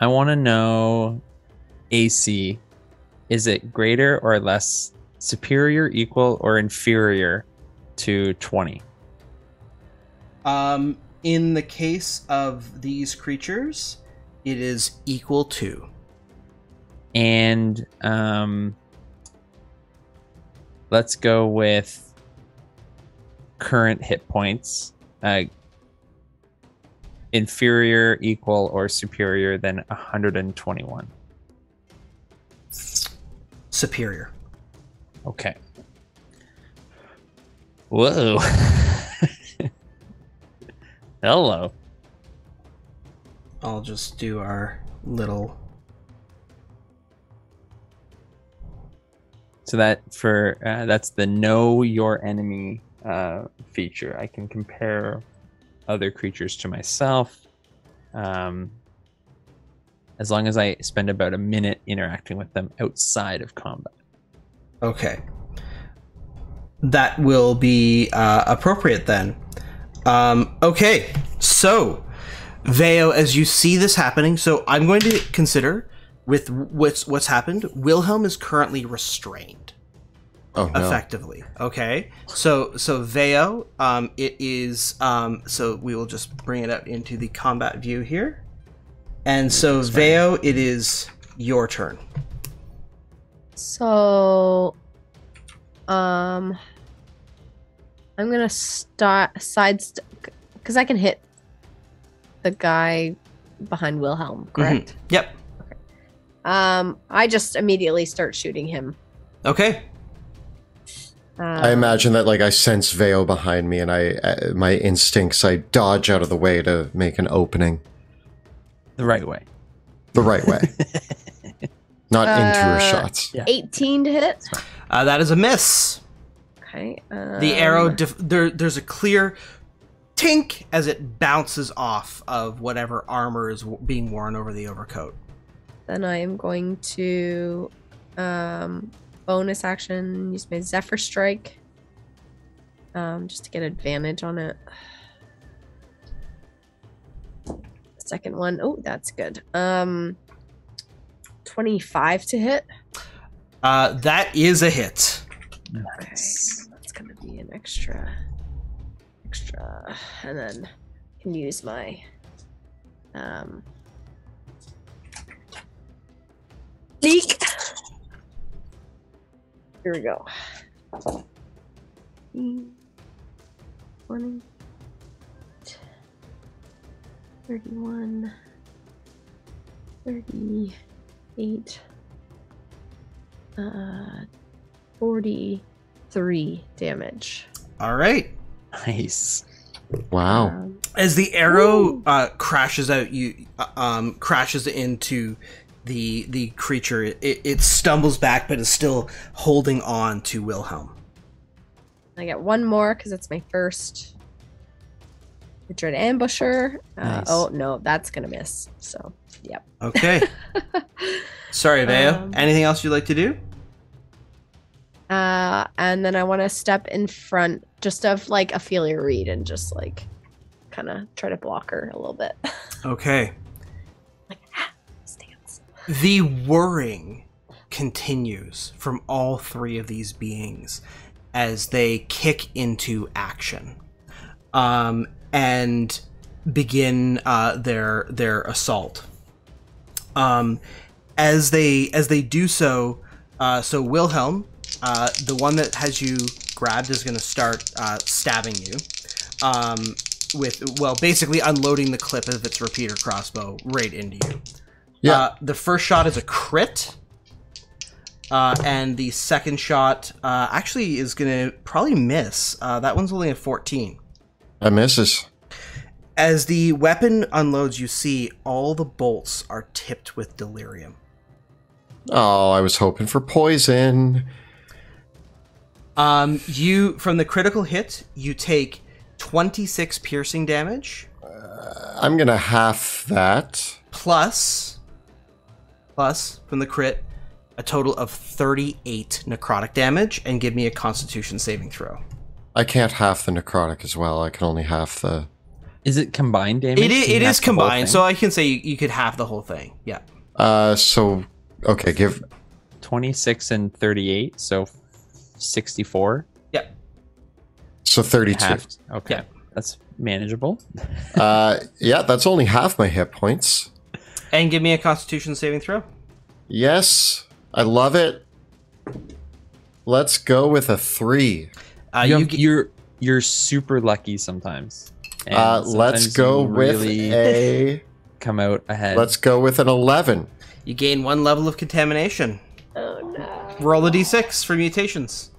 I want to know A C. Is it greater or less... superior, equal, or inferior to twenty? Um, in the case of these creatures, it is equal to. And um, let's go with current hit points. Uh, inferior, equal, or superior than one hundred twenty-one. Superior. Okay. Whoa. Hello. I'll just do our little. So that for uh, that's the know your enemy uh, feature. I can compare other creatures to myself. Um, as long as I spend about a minute interacting with them outside of combat. Okay, that will be uh, appropriate then. Um, okay, so Veo, as you see this happening, so I'm going to consider with what's what's happened. Wilhelm is currently restrained, oh, no. effectively. Okay, so so Veo, um, it is. Um, so we will just bring it up into the combat view here, and so Veo, it is your turn. So, um, I'm gonna start side because I can hit the guy behind Wilhelm, correct? Mm-hmm. Yep. Okay. Um, I just immediately start shooting him. Okay. Um, I imagine that like I sense Veo behind me, and I uh, my instincts I dodge out of the way to make an opening. The right way. The right way. Not uh, into your shots. Yeah. eighteen to hit. Uh, that is a miss. Okay. Um, the arrow, def there, there's a clear tink as it bounces off of whatever armor is w being worn over the overcoat. Then I am going to um, bonus action, use my Zephyr Strike um, just to get advantage on it. Second one. Oh, that's good. Um, twenty-five to hit. Uh, that is a hit. Nice. Okay. That's going to be an extra. Extra. And then I can use my um, sneak. Here we go. twenty. Thirty-one, thirty-eight, uh, forty-three damage. All right, nice. Wow. Um, As the arrow uh, crashes out, you uh, um, crashes into the the creature. It, it stumbles back, but is still holding on to Wilhelm. I got one more because it's my first. The Dread Ambusher. Uh, nice. Oh, no, that's going to miss. So, yep. Okay. Sorry, Veo. Um, Anything else you'd like to do? Uh, and then I want to step in front just of, like, Ophelia Reed and just, like, kind of try to block her a little bit. Okay. Like, ah, stance. The whirring continues from all three of these beings as they kick into action. Um... and begin uh, their their assault. Um, as they as they do so, uh, so Wilhelm, uh, the one that has you grabbed, is going to start uh, stabbing you um, with, well, basically unloading the clip of its repeater crossbow right into you. Yeah. Uh, the first shot is a crit, uh, and the second shot uh, actually is going to probably miss. Uh, that one's only a fourteen. That misses. As the weapon unloads, you see all the bolts are tipped with delirium. Oh, I was hoping for poison. Um, you from the critical hit, you take twenty-six piercing damage. Uh, I'm gonna half that. Plus, plus from the crit, a total of thirty-eight necrotic damage, and give me a Constitution saving throw. I can't half the necrotic as well. I can only half the... Is it combined damage? It is, it is combined, so I can say you, you could half the whole thing. Yeah. Uh, so, okay, give... twenty-six and thirty-eight, so sixty-four? Yeah. So thirty-two. Half. Okay, yeah. That's manageable. uh, yeah, that's only half my hit points. And give me a Constitution saving throw. Yes, I love it. Let's go with a three. Uh, you you you're you're super lucky sometimes. And uh, sometimes let's go with really a come out ahead. Let's go with an eleven. You gain one level of contamination. Oh no! Roll a d six for mutations.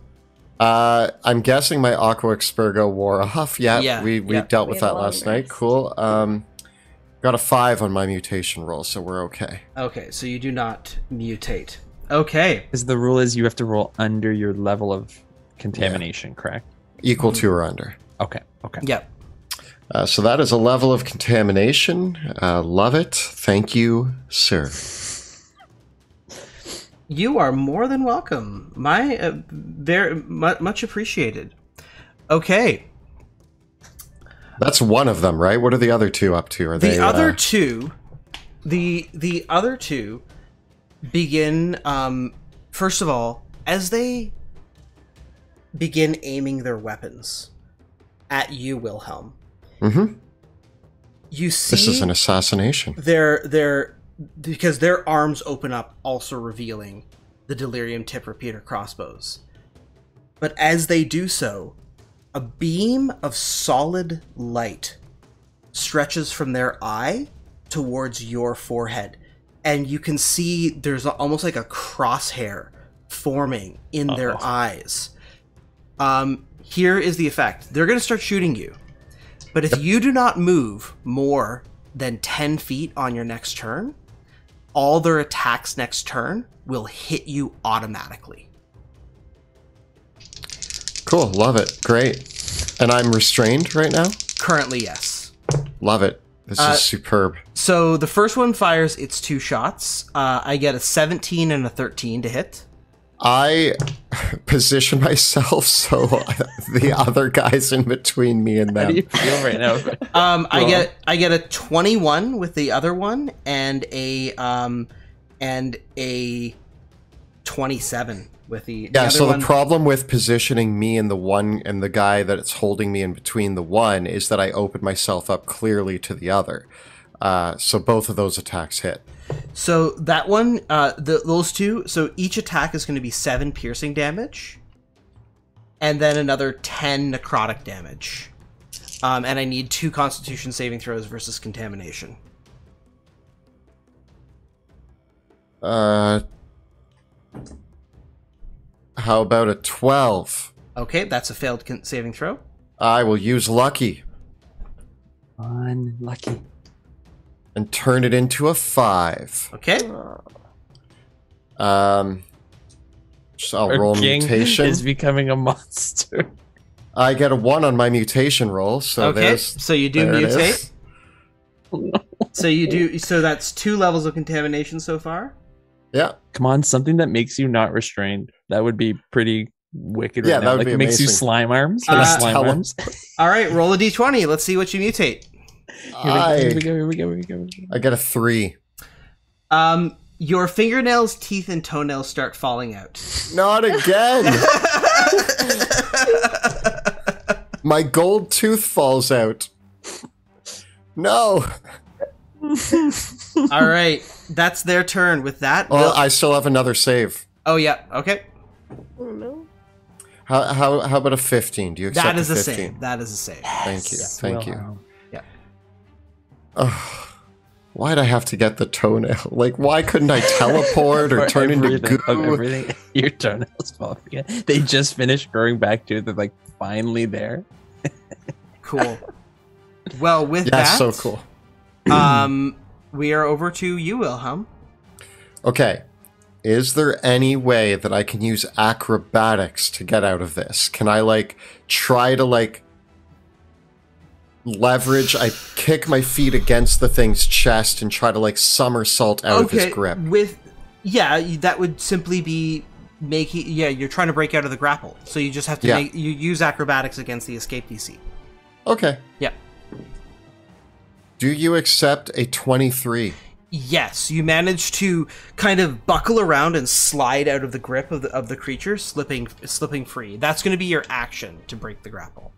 Uh, I'm guessing my Aqua Expergo wore off. Yeah, yeah we we yeah. dealt with we that last night. Cool. Um, got a five on my mutation roll, so we're okay. Okay, so you do not mutate. Okay, because the rule is you have to roll under your level of contamination, yeah. Correct? Equal to or under. Okay. Okay. Yep. Uh, so that is a level of contamination. Uh, love it. Thank you, sir. You are more than welcome. My uh, very much appreciated. Okay. That's one of them, right? What are the other two up to? Are the they, other uh... two? The the other two begin. Um, first of all, as they begin aiming their weapons at you, Wilhelm. Mm-hmm. You see, this is an assassination. They're they're because their arms open up, also revealing the delirium tip repeater crossbows. But as they do so, a beam of solid light stretches from their eye towards your forehead, and you can see there's almost like a crosshair forming in Uh-oh. Their eyes. Um, here is the effect. They're going to start shooting you, but if you do not move more than ten feet on your next turn, all their attacks next turn will hit you automatically. Cool. Love it. Great. And I'm restrained right now? Currently, yes. Love it. This uh, is superb. So the first one fires its two shots. Uh, I get a seventeen and a thirteen to hit. I position myself so the other guy's in between me and them. How do you feel right now? um, I get I get a twenty-one with the other one and a um and a twenty-seven with the, the yeah. Other so one. The problem with positioning me and the one and the guy that's holding me in between the one is that I open myself up clearly to the other. Uh, so both of those attacks hit. So that one, uh, the, those two, so each attack is going to be seven piercing damage, and then another ten necrotic damage. Um, and I need two Constitution saving throws versus contamination. Uh, how about a twelve? Okay, that's a failed con saving throw. I will use lucky. Unlucky. And turn it into a five. Okay. Um, so I'll Our roll king mutation. Is becoming a monster. I get a one on my mutation roll, so okay. There's, so you do mutate. So you do. So that's two levels of contamination so far. Yeah. Come on, something that makes you not restrained. That would be pretty wicked. Right yeah, now. That would like, be it makes amazing. You slime arms. Uh, slime arms. All right, roll a d twenty. Let's see what you mutate. I got a three. Um, your fingernails, teeth, and toenails start falling out. Not again! My gold tooth falls out. No! Alright, that's their turn. With that... Oh, well, I still have another save. Oh, yeah. Okay. Oh, no. How, how, how about a fifteen? Do you accept that is a fifteen? Save. That is a save. Thank you. Yes. Thank well, you. Oh, why'd I have to get the toenail? Like, why couldn't I teleport or turn into goo? Everything, your toenails fall again. They just finished growing back to it. They're like finally there. Cool. Well, with yeah, that, so cool. um, we are over to you, Wilhelm. Okay. Is there any way that I can use acrobatics to get out of this? Can I like try to like? Leverage, I kick my feet against the thing's chest and try to like somersault out okay, of his grip. With yeah, that would simply be making yeah, you're trying to break out of the grapple. So you just have to yeah. make you use acrobatics against the escape D C. Okay. Yeah. Do you accept a twenty-three? Yes, you manage to kind of buckle around and slide out of the grip of the of the creature, slipping slipping free. That's going to be your action to break the grapple.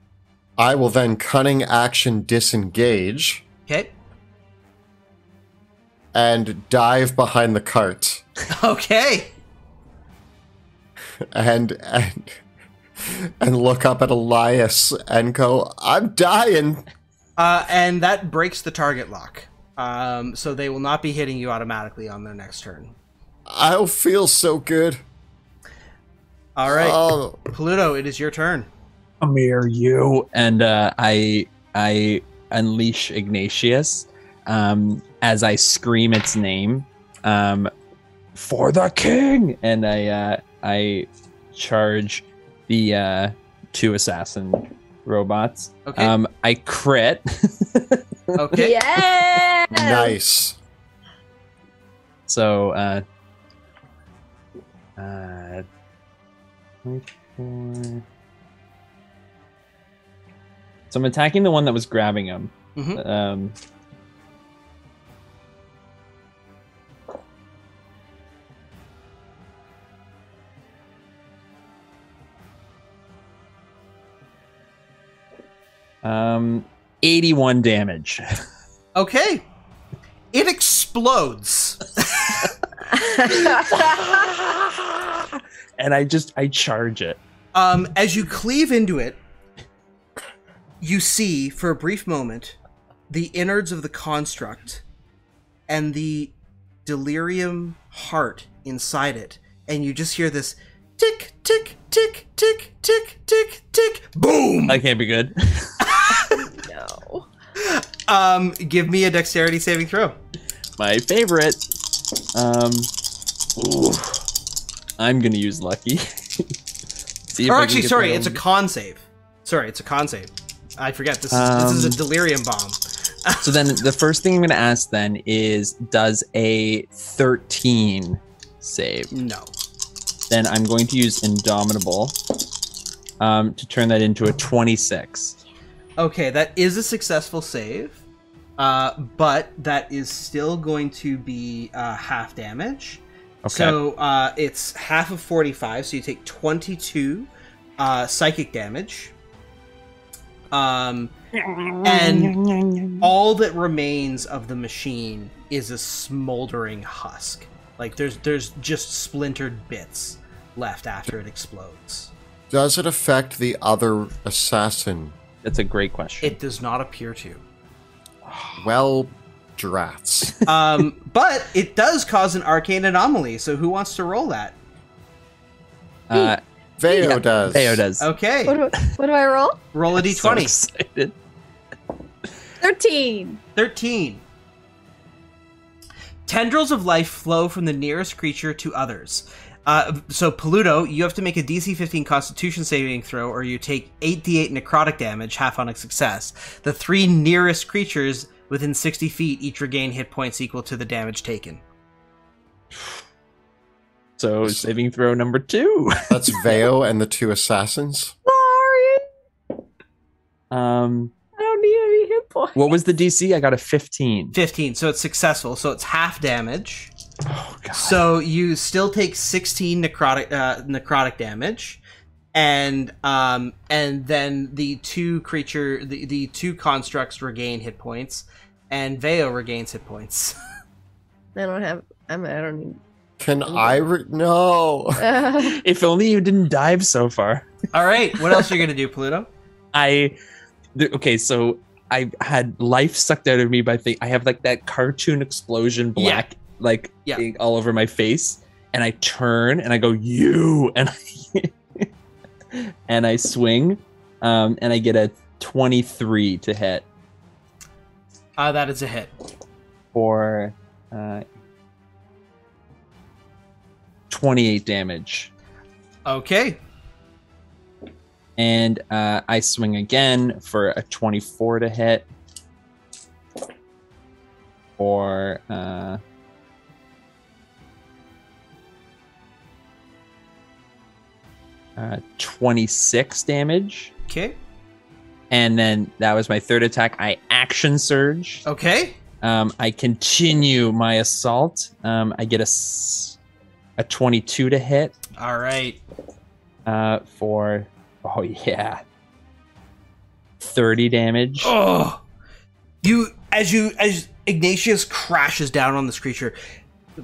I will then cunning action disengage. Okay. And dive behind the cart. Okay. And and and look up at Elias and go, I'm dying. Uh, and that breaks the target lock. Um, so they will not be hitting you automatically on their next turn. I'll feel so good. All right, oh. Pluto, it is your turn. Come here, you. And uh, I I unleash Ignatius um, as I scream its name um, for the king. And I uh, I charge the uh, two assassin robots. Okay. Um, I crit. Okay. Yeah. Nice. So. Uh, uh, twenty-four. So I'm attacking the one that was grabbing him. Mm-hmm. um, um, eighty-one damage. Okay. It explodes. And I just, I charge it. Um, as you cleave into it, you see, for a brief moment, the innards of the construct and the delirium heart inside it, and you just hear this tick, tick, tick, tick, tick, tick, tick, boom! That can't be good. No. Um, give me a dexterity saving throw. My favorite. Um, ooh, I'm gonna use lucky. See or actually, sorry, it's a con save. Sorry, it's a con save. I forget. This is, um, this is a delirium bomb. So then the first thing I'm going to ask then is, does a thirteen save? No. Then I'm going to use Indomitable um, to turn that into a twenty-six. Okay, that is a successful save, uh, but that is still going to be uh, half damage. Okay. So uh, it's half of forty-five, so you take twenty-two uh, psychic damage. Um, and all that remains of the machine is a smoldering husk. Like there's there's just splintered bits left after it explodes. Does it affect the other assassin? That's a great question. It does not appear to. Well, drats. Um, but it does cause an arcane anomaly. So who wants to roll that? Uh. Veo yeah, does. Veo does. Okay. What do, what do I roll? Roll a d twenty. So excited. thirteen. thirteen. Tendrils of life flow from the nearest creature to others. Uh, so, Paluto, you have to make a D C fifteen Constitution saving throw, or you take eight d eight necrotic damage, half on a success. The three nearest creatures within sixty feet each regain hit points equal to the damage taken. So saving throw number two. That's Veo and the two assassins. Sorry. Um, I don't need any hit points. What was the D C? I got a fifteen. fifteen, so it's successful. So it's half damage. Oh, God. So you still take sixteen necrotic uh, necrotic damage, and um, and then the two creature, the the two constructs regain hit points, and Veo regains hit points. I don't have. I'm. I don't need. Can I re no? Uh. If only you didn't dive so far. All right, what else are you gonna do, Pluto? I okay, so I had life sucked out of me by thing. I have like that cartoon explosion black, yeah. like yeah. all over my face, and I turn and I go you, and I and I swing, um, and I get a twenty-three to hit. Ah, uh, that is a hit. For. Uh, twenty-eight damage. Okay. And uh, I swing again for a twenty-four to hit. Or uh, uh, twenty-six damage. Okay. And then that was my third attack. I action surge. Okay. Um, I continue my assault. Um, I get a... A twenty-two to hit. All right. Uh, for, oh yeah. thirty damage. Oh, you, as you, as Ignatius crashes down on this creature,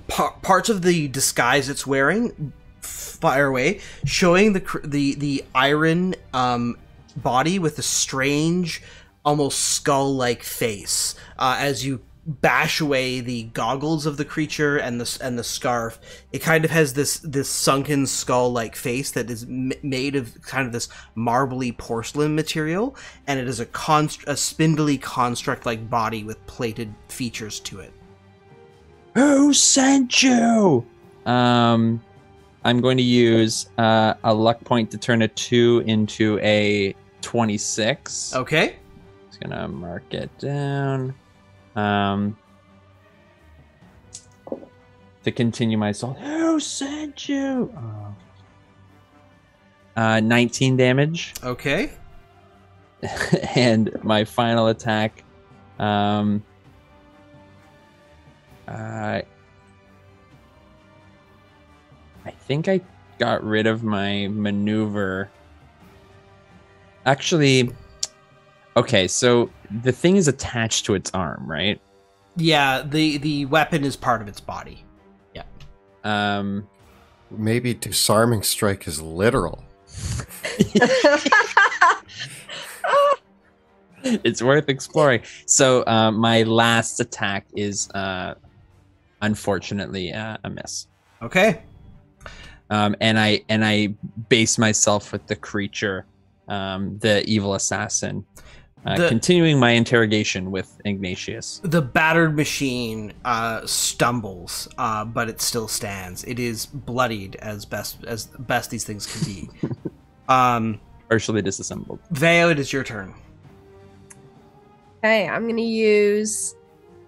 par parts of the disguise it's wearing fire away, showing the, the, the iron um, body with a strange, almost skull-like face. Uh, as you bash away the goggles of the creature and the and the scarf, it kind of has this this sunken skull-like face that is m made of kind of this marbly porcelain material, and it is a const a spindly construct-like body with plated features to it. Who sent you? Um, I'm going to use uh, a luck point to turn a two into a twenty-six. Okay. Just gonna mark it down. Um, to continue my assault. Who sent you? Oh. Uh, nineteen damage. Okay. And my final attack, um, uh, I think I got rid of my maneuver. Actually, okay, so the thing is attached to its arm, right? Yeah, the the weapon is part of its body. Yeah. Um, maybe disarming strike is literal. It's worth exploring. So uh, my last attack is, uh, unfortunately, uh, a miss. Okay. Um, and I and I base myself with the creature, um, the evil assassin. Uh, the, continuing my interrogation with Ignatius. The battered machine uh, stumbles, uh, but it still stands. It is bloodied as best as best these things can be. um, Partially disassembled. Veo, it is your turn. Okay, I'm going to use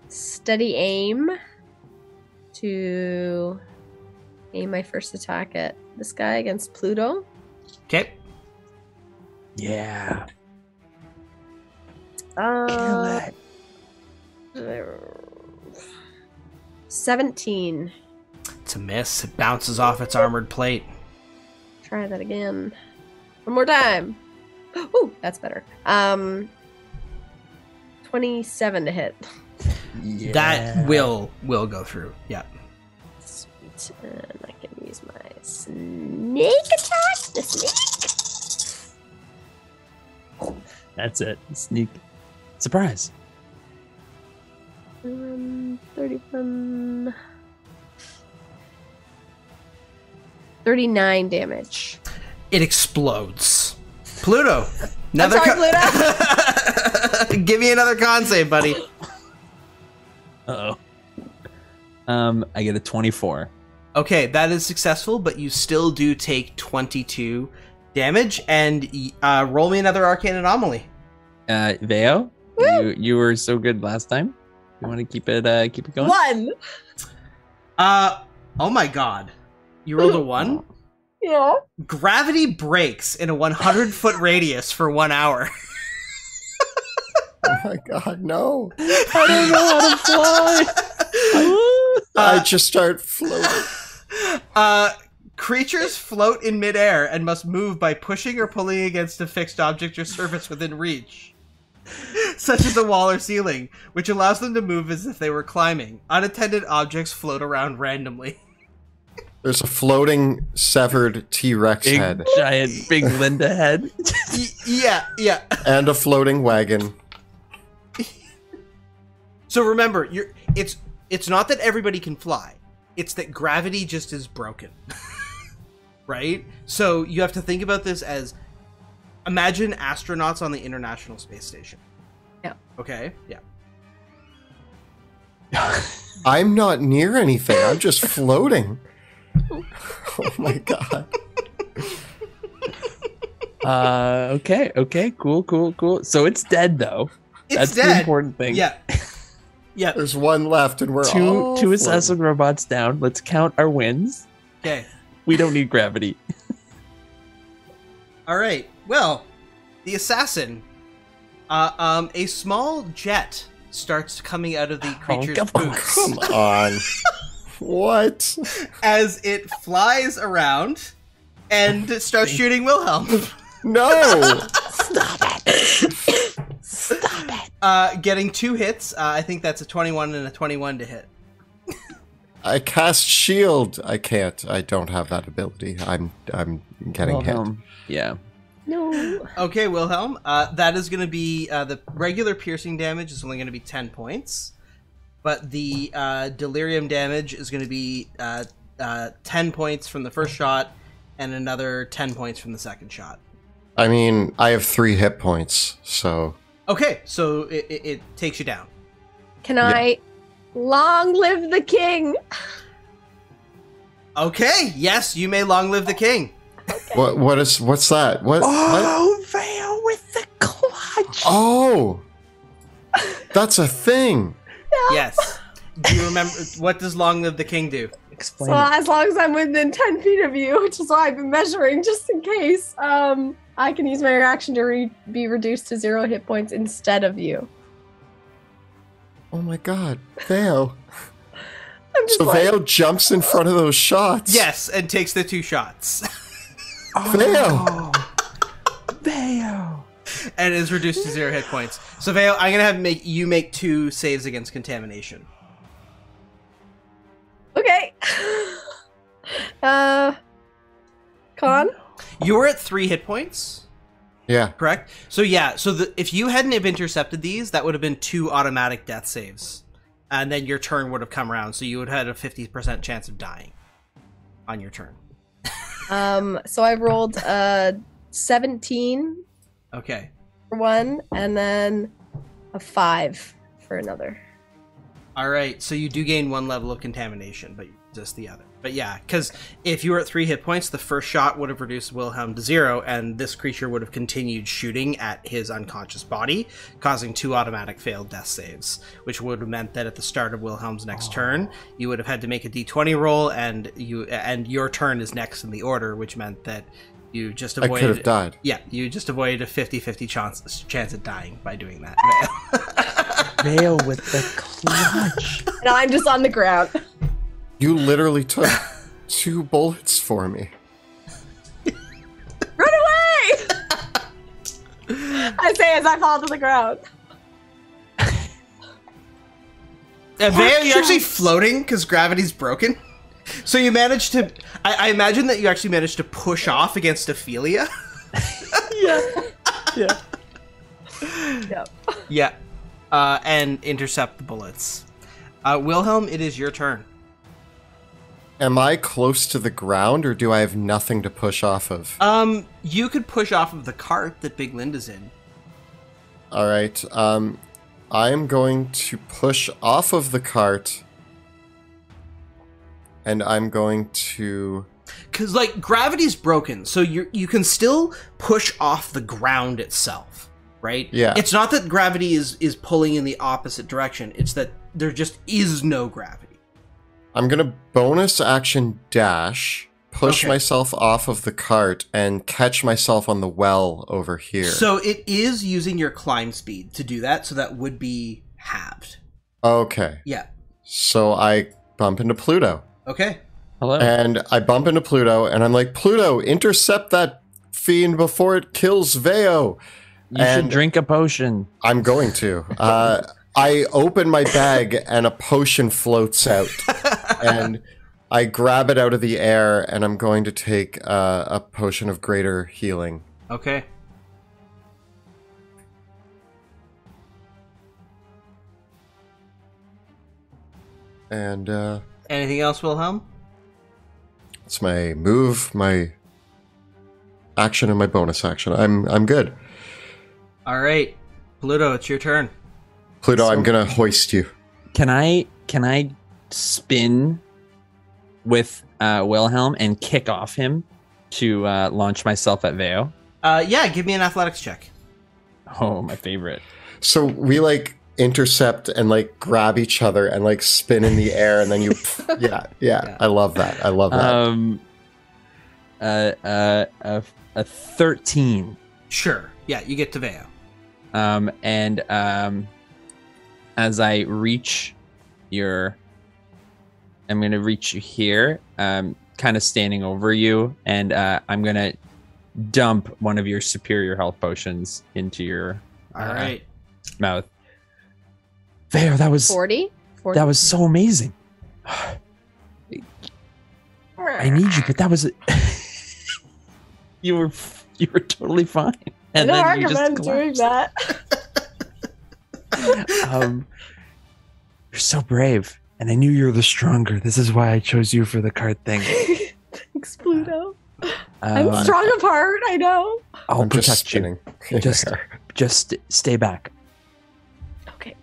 steady aim to aim my first attack at this guy against Pluto. Okay. Yeah. Uh, seventeen. It's a miss. It bounces off its armored plate. Try that again. One more time. Ooh, that's better. Um, twenty-seven to hit. Yeah. That will will go through. Yeah. Sweet. And I can use my snake attack. The snake. Oh. That's it. Sneak. Surprise. Um, thirty-one. thirty-nine damage. It explodes. Pluto. Another sorry, Pluto. Give me another con save, buddy. Uh-oh. Um, I get a twenty-four. Okay, that is successful, but you still do take twenty-two damage, and uh, roll me another Arcane Anomaly. Uh, Veo? You, you were so good last time. You want to keep it uh, keep it going? One. Uh, oh my God! You rolled a one. Yeah. Gravity breaks in a one hundred foot radius for one hour. Oh my God! No. I don't know how to fly. I, uh, I just start floating. Uh, creatures float in midair and must move by pushing or pulling against a fixed object or surface within reach, such as a wall or ceiling, which allows them to move as if they were climbing. Unattended objects float around randomly. There's a floating, severed T-Rex head. Giant Big Linda head. Yeah, yeah. And a floating wagon. So remember, you're, it's, it's not that everybody can fly. It's that gravity just is broken. Right? So you have to think about this as... Imagine astronauts on the International Space Station. Yeah. Okay. Yeah. I'm not near anything. I'm just floating. Oh my God. Uh, okay. Okay. Cool. Cool. Cool. So it's dead, though. It's That's dead. The important thing. Yeah. Yeah. There's one left, and we're two, all two assassin robots down. Let's count our wins. Okay. We don't need gravity. All right. Well, the assassin, uh, um, a small jet starts coming out of the creature's oh, come boots. On, come on. What? As it flies around and starts shooting Wilhelm. No! Stop it. Stop it. Uh, getting two hits. Uh, I think that's a twenty-one and a twenty-one to hit. I cast shield. I can't. I don't have that ability. I'm I'm getting Wilhelm. Hit. Yeah. No. Okay, Wilhelm. Uh, that is going to be uh, the regular piercing damage is only going to be ten points, but the uh, delirium damage is going to be uh, uh, ten points from the first shot and another ten points from the second shot. I mean, I have three hit points, so. Okay, so it, it, it takes you down. Can yeah. I? Long live the king. Okay. Yes, you may long live the king. Okay. What? What is? What's that? What? Oh, what? Veil with the clutch. Oh, that's a thing. No. Yes. Do you remember? What does Long Live the King do? Explain. So it. As long as I'm within ten feet of you, which is why I've been measuring, just in case, um, I can use my reaction to re be reduced to zero hit points instead of you. Oh my God, Veil. So like... Veil jumps in front of those shots. Yes, and takes the two shots. Veo! Veo! And is reduced to zero hit points. So Veo, I'm gonna have make you make two saves against contamination. Okay. Uh, Con? You were at three hit points. Yeah. Correct? So yeah, so the, if you hadn't have intercepted these, that would have been two automatic death saves. And then your turn would have come around, so you would have had a fifty percent chance of dying on your turn. Um, so I rolled a seventeen. Okay. for one, and then a five for another. All right, so you do gain one level of contamination, but just the other. But yeah, because if you were at three hit points, the first shot would have reduced Wilhelm to zero, and this creature would have continued shooting at his unconscious body, causing two automatic failed death saves, which would have meant that at the start of Wilhelm's next oh. turn, you would have had to make a d twenty roll, and you and your turn is next in the order, which meant that you just avoided... I could have died. Yeah, you just avoided a fifty fifty chance, chance of dying by doing that. Veil with the clutch. And I'm just on the ground. You literally took two bullets for me. Run away! I say as I fall to the ground. And Veil, you're actually floating because gravity's broken. So you managed to... I, I imagine that you actually managed to push off against Ophelia. Yeah. Yeah. Yep. Yeah. Uh, and intercept the bullets. Uh, Wilhelm, it is your turn. Am I close to the ground, or do I have nothing to push off of? Um, you could push off of the cart that Big Linda's in. All right. Um, I'm going to push off of the cart, and I'm going to... Because, like, gravity's broken, so you you can still push off the ground itself. Right? Yeah. It's not that gravity is, is pulling in the opposite direction. It's that there just is no gravity. I'm going to bonus action dash, push okay. myself off of the cart, and catch myself on the well over here. So it is using your climb speed to do that, so that would be halved. Okay. Yeah. So I bump into Pluto. Okay. Hello. And I bump into Pluto, and I'm like, Pluto, intercept that fiend before it kills Veo. You and should drink a potion. I'm going to. Uh, I open my bag and a potion floats out. And I grab it out of the air, and I'm going to take uh, a potion of greater healing. Okay. And... Uh, anything else, Wilhelm? It's my move, my action, and my bonus action. I'm I'm good. All right, Pluto, it's your turn. Pluto, so, I'm gonna hoist you. Can I can I spin with uh, Wilhelm and kick off him to uh, launch myself at Veo? Uh, yeah, give me an athletics check. Oh, my favorite. So we like intercept and like grab each other and like spin in the air, and then you, yeah, yeah, yeah, I love that. I love that. Um, uh, uh, a, a thirteen. Sure. Yeah, you get to Veo. Um, and um, as I reach your, I'm going to reach you here, um, kind of standing over you, and uh, I'm going to dump one of your superior health potions into your All uh, right. mouth. Veo, that was forty? forty? That was so amazing. I need you, but that was a you were you were totally fine. And no argument doing that. um, you're so brave, and I knew you were the stronger. This is why I chose you for the card thing. Thanks, Pluto. Uh, I'm uh, strong uh, apart. I know. I'll I'm protect just you. Just, just stay back. Okay.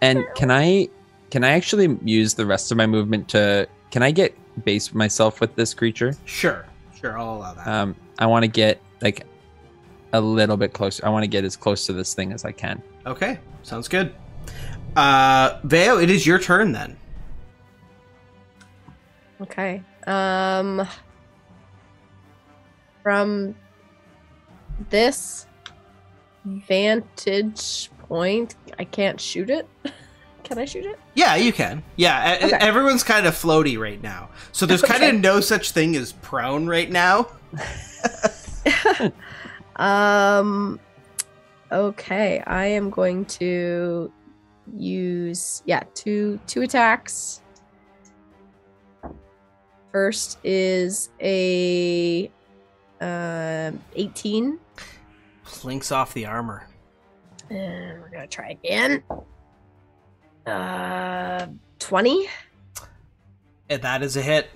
And can I, can I actually use the rest of my movement to? Can I get base myself with this creature? Sure, sure. I'll allow that. Um, I want to get like. A little bit closer. I want to get as close to this thing as I can. Okay, sounds good. Uh, Veo, it is your turn then. Okay. Um, from this vantage point, I can't shoot it. Can I shoot it? Yeah, you can. Yeah, okay. Everyone's kind of floaty right now. So there's okay. kind of no such thing as prone right now. Um, okay, I am going to use, yeah, two, two attacks. First is a, uh, eighteen. Plinks off the armor. And we're gonna try again. Uh, twenty. And that is a hit.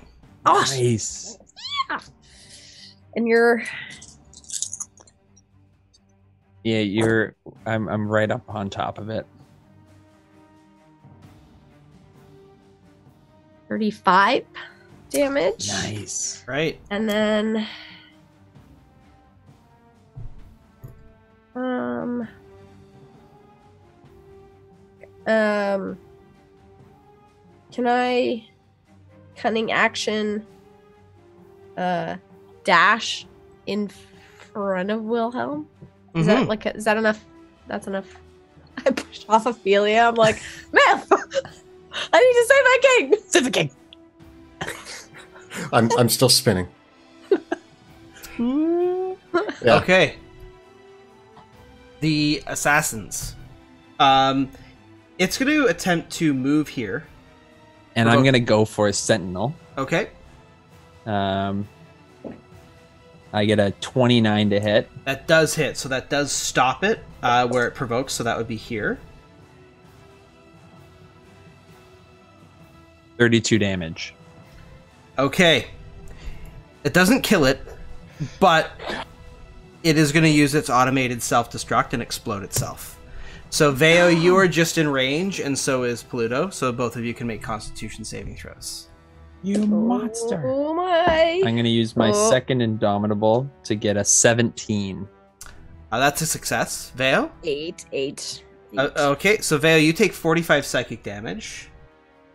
Oh, nice. Yeah. And you're... Yeah, you're. I'm. I'm right up on top of it. thirty-five damage. Nice. Right. And then, um, um, can I cunning action, uh, dash in front of Wilhelm? Is mm-hmm. that like? A, is that enough? That's enough. I pushed off Ophelia. I'm like, man. I need to save my king! Save the king! I'm, I'm still spinning. Yeah. Okay. The assassins. Um, it's going to attempt to move here. And I'm going to go for a sentinel. Okay. Um, I get a twenty-nine to hit. That does hit, so that does stop it uh, where it provokes, so that would be here. thirty-two damage. Okay. It doesn't kill it, but it is going to use its automated self-destruct and explode itself. So, Veo, you are just in range, and so is Pluto, so both of you can make Constitution saving throws. You monster. Oh my. I'm going to use my oh. second Indomitable to get a seventeen. Uh, that's a success. Veo? Eight, eight. eight. Uh, okay, so Veo, you take forty-five psychic damage.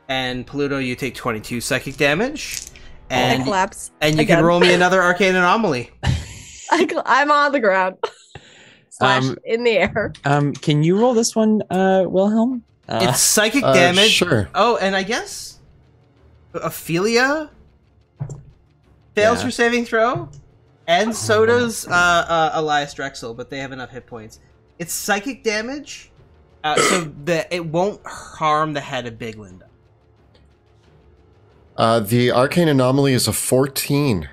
And Pluto, you take twenty-two psychic damage, and I collapse and you again. Can roll me another arcane anomaly. I I'm on the ground, slash um, in the air. Um, can you roll this one, uh, Wilhelm? Uh, it's psychic uh, damage. Sure. Oh, and I guess Ophelia fails yeah. her saving throw, and so does uh, uh, Elias Drexel, but they have enough hit points. It's psychic damage, uh, so that it won't harm the head of Big Linda. Uh, the arcane anomaly is a fourteen.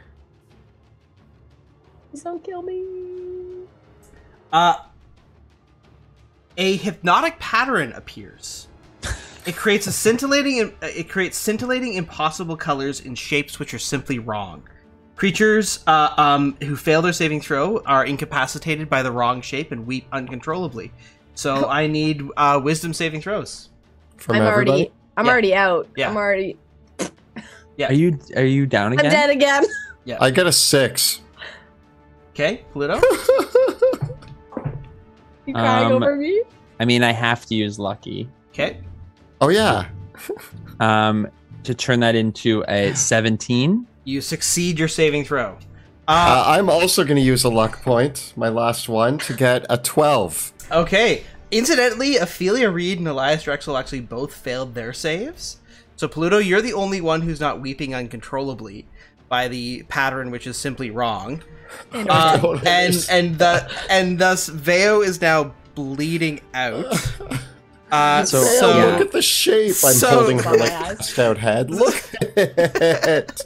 Please don't kill me. Uh, a hypnotic pattern appears. It creates a scintillating. It creates scintillating, impossible colors in shapes which are simply wrong. Creatures uh, um, who fail their saving throw are incapacitated by the wrong shape and weep uncontrollably. So I need uh, wisdom saving throws. From I'm everybody? already. I'm yeah. already out. Yeah. I'm already. Yeah. Are you are you down again? I'm dead again. Yeah. I got a six. Okay, Pluto. You crying um, over me? I mean, I have to use lucky. Okay. Oh yeah. um, to turn that into a seventeen. You succeed your saving throw. Uh, uh, I'm also going to use a luck point, my last one, to get a twelve. Okay. Incidentally, Ophelia Reed and Elias Drexel actually both failed their saves. So, Pluto, you're the only one who's not weeping uncontrollably by the pattern, which is simply wrong. Uh, and and the and thus, Veo is now bleeding out. Uh, so, so yeah. Look at the shape I'm so, holding her like a stout head. Look at it.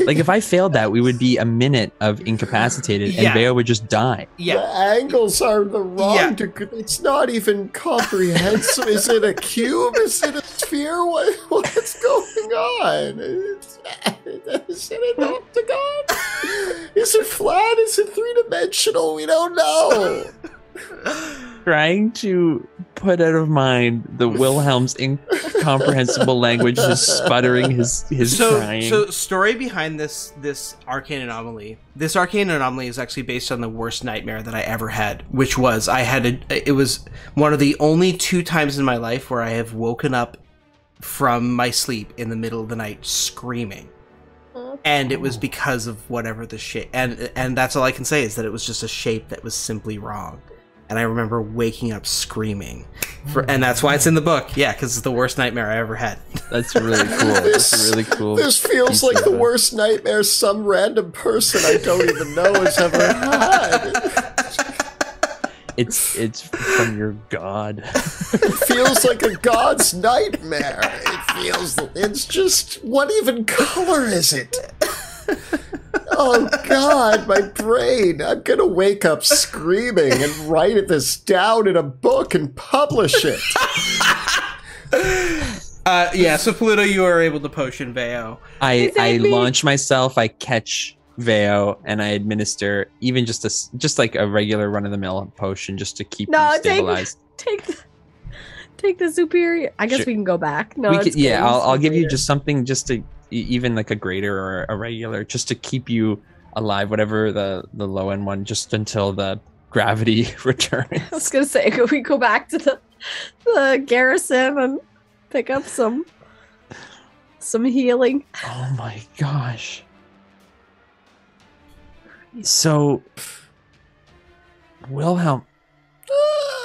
Like, if I failed that, we would be a minute of incapacitated, yeah. and Veo would just die. Yeah. The angles are the wrong yeah. degree. It's not even comprehensive. Is it a cube? Is it a... Fear? What, what's going on? Is, is it an octagon? Is it flat? Is it three-dimensional? We don't know. Trying to put out of mind the Wilhelm's incomprehensible language, just sputtering his his so, crying. So, story behind this this arcane anomaly. This arcane anomaly is actually based on the worst nightmare that I ever had, which was I had a, it was one of the only two times in my life where I have woken up from my sleep in the middle of the night screaming, and it was because of whatever the shape, and and that's all I can say is that it was just a shape that was simply wrong. And I remember waking up screaming, for, and that's why it's in the book. Yeah, because it's the worst nightmare I ever had. That's really cool. This, that's really cool. This feels like the worst nightmare some random person I don't even know has ever had. It's it's from your god. It feels like a god's nightmare. It feels. It's just what even color is it? Oh God, my brain! I'm gonna wake up screaming and write this down in a book and publish it. uh, yeah, so Pluto, you are able to potion Veo. I I me. launch myself. I catch Veo, and I administer even just a just like a regular run of the mill potion just to keep no, you stabilized. Take, take the take the superior. I guess sure. we can go back. No, we can, yeah, I'll, I'll give you just something just to even like a greater or a regular just to keep you alive. Whatever the the low end one, just until the gravity returns. I was gonna say, could we go back to the the garrison and pick up some some healing? Oh my gosh. So, Wilhelm,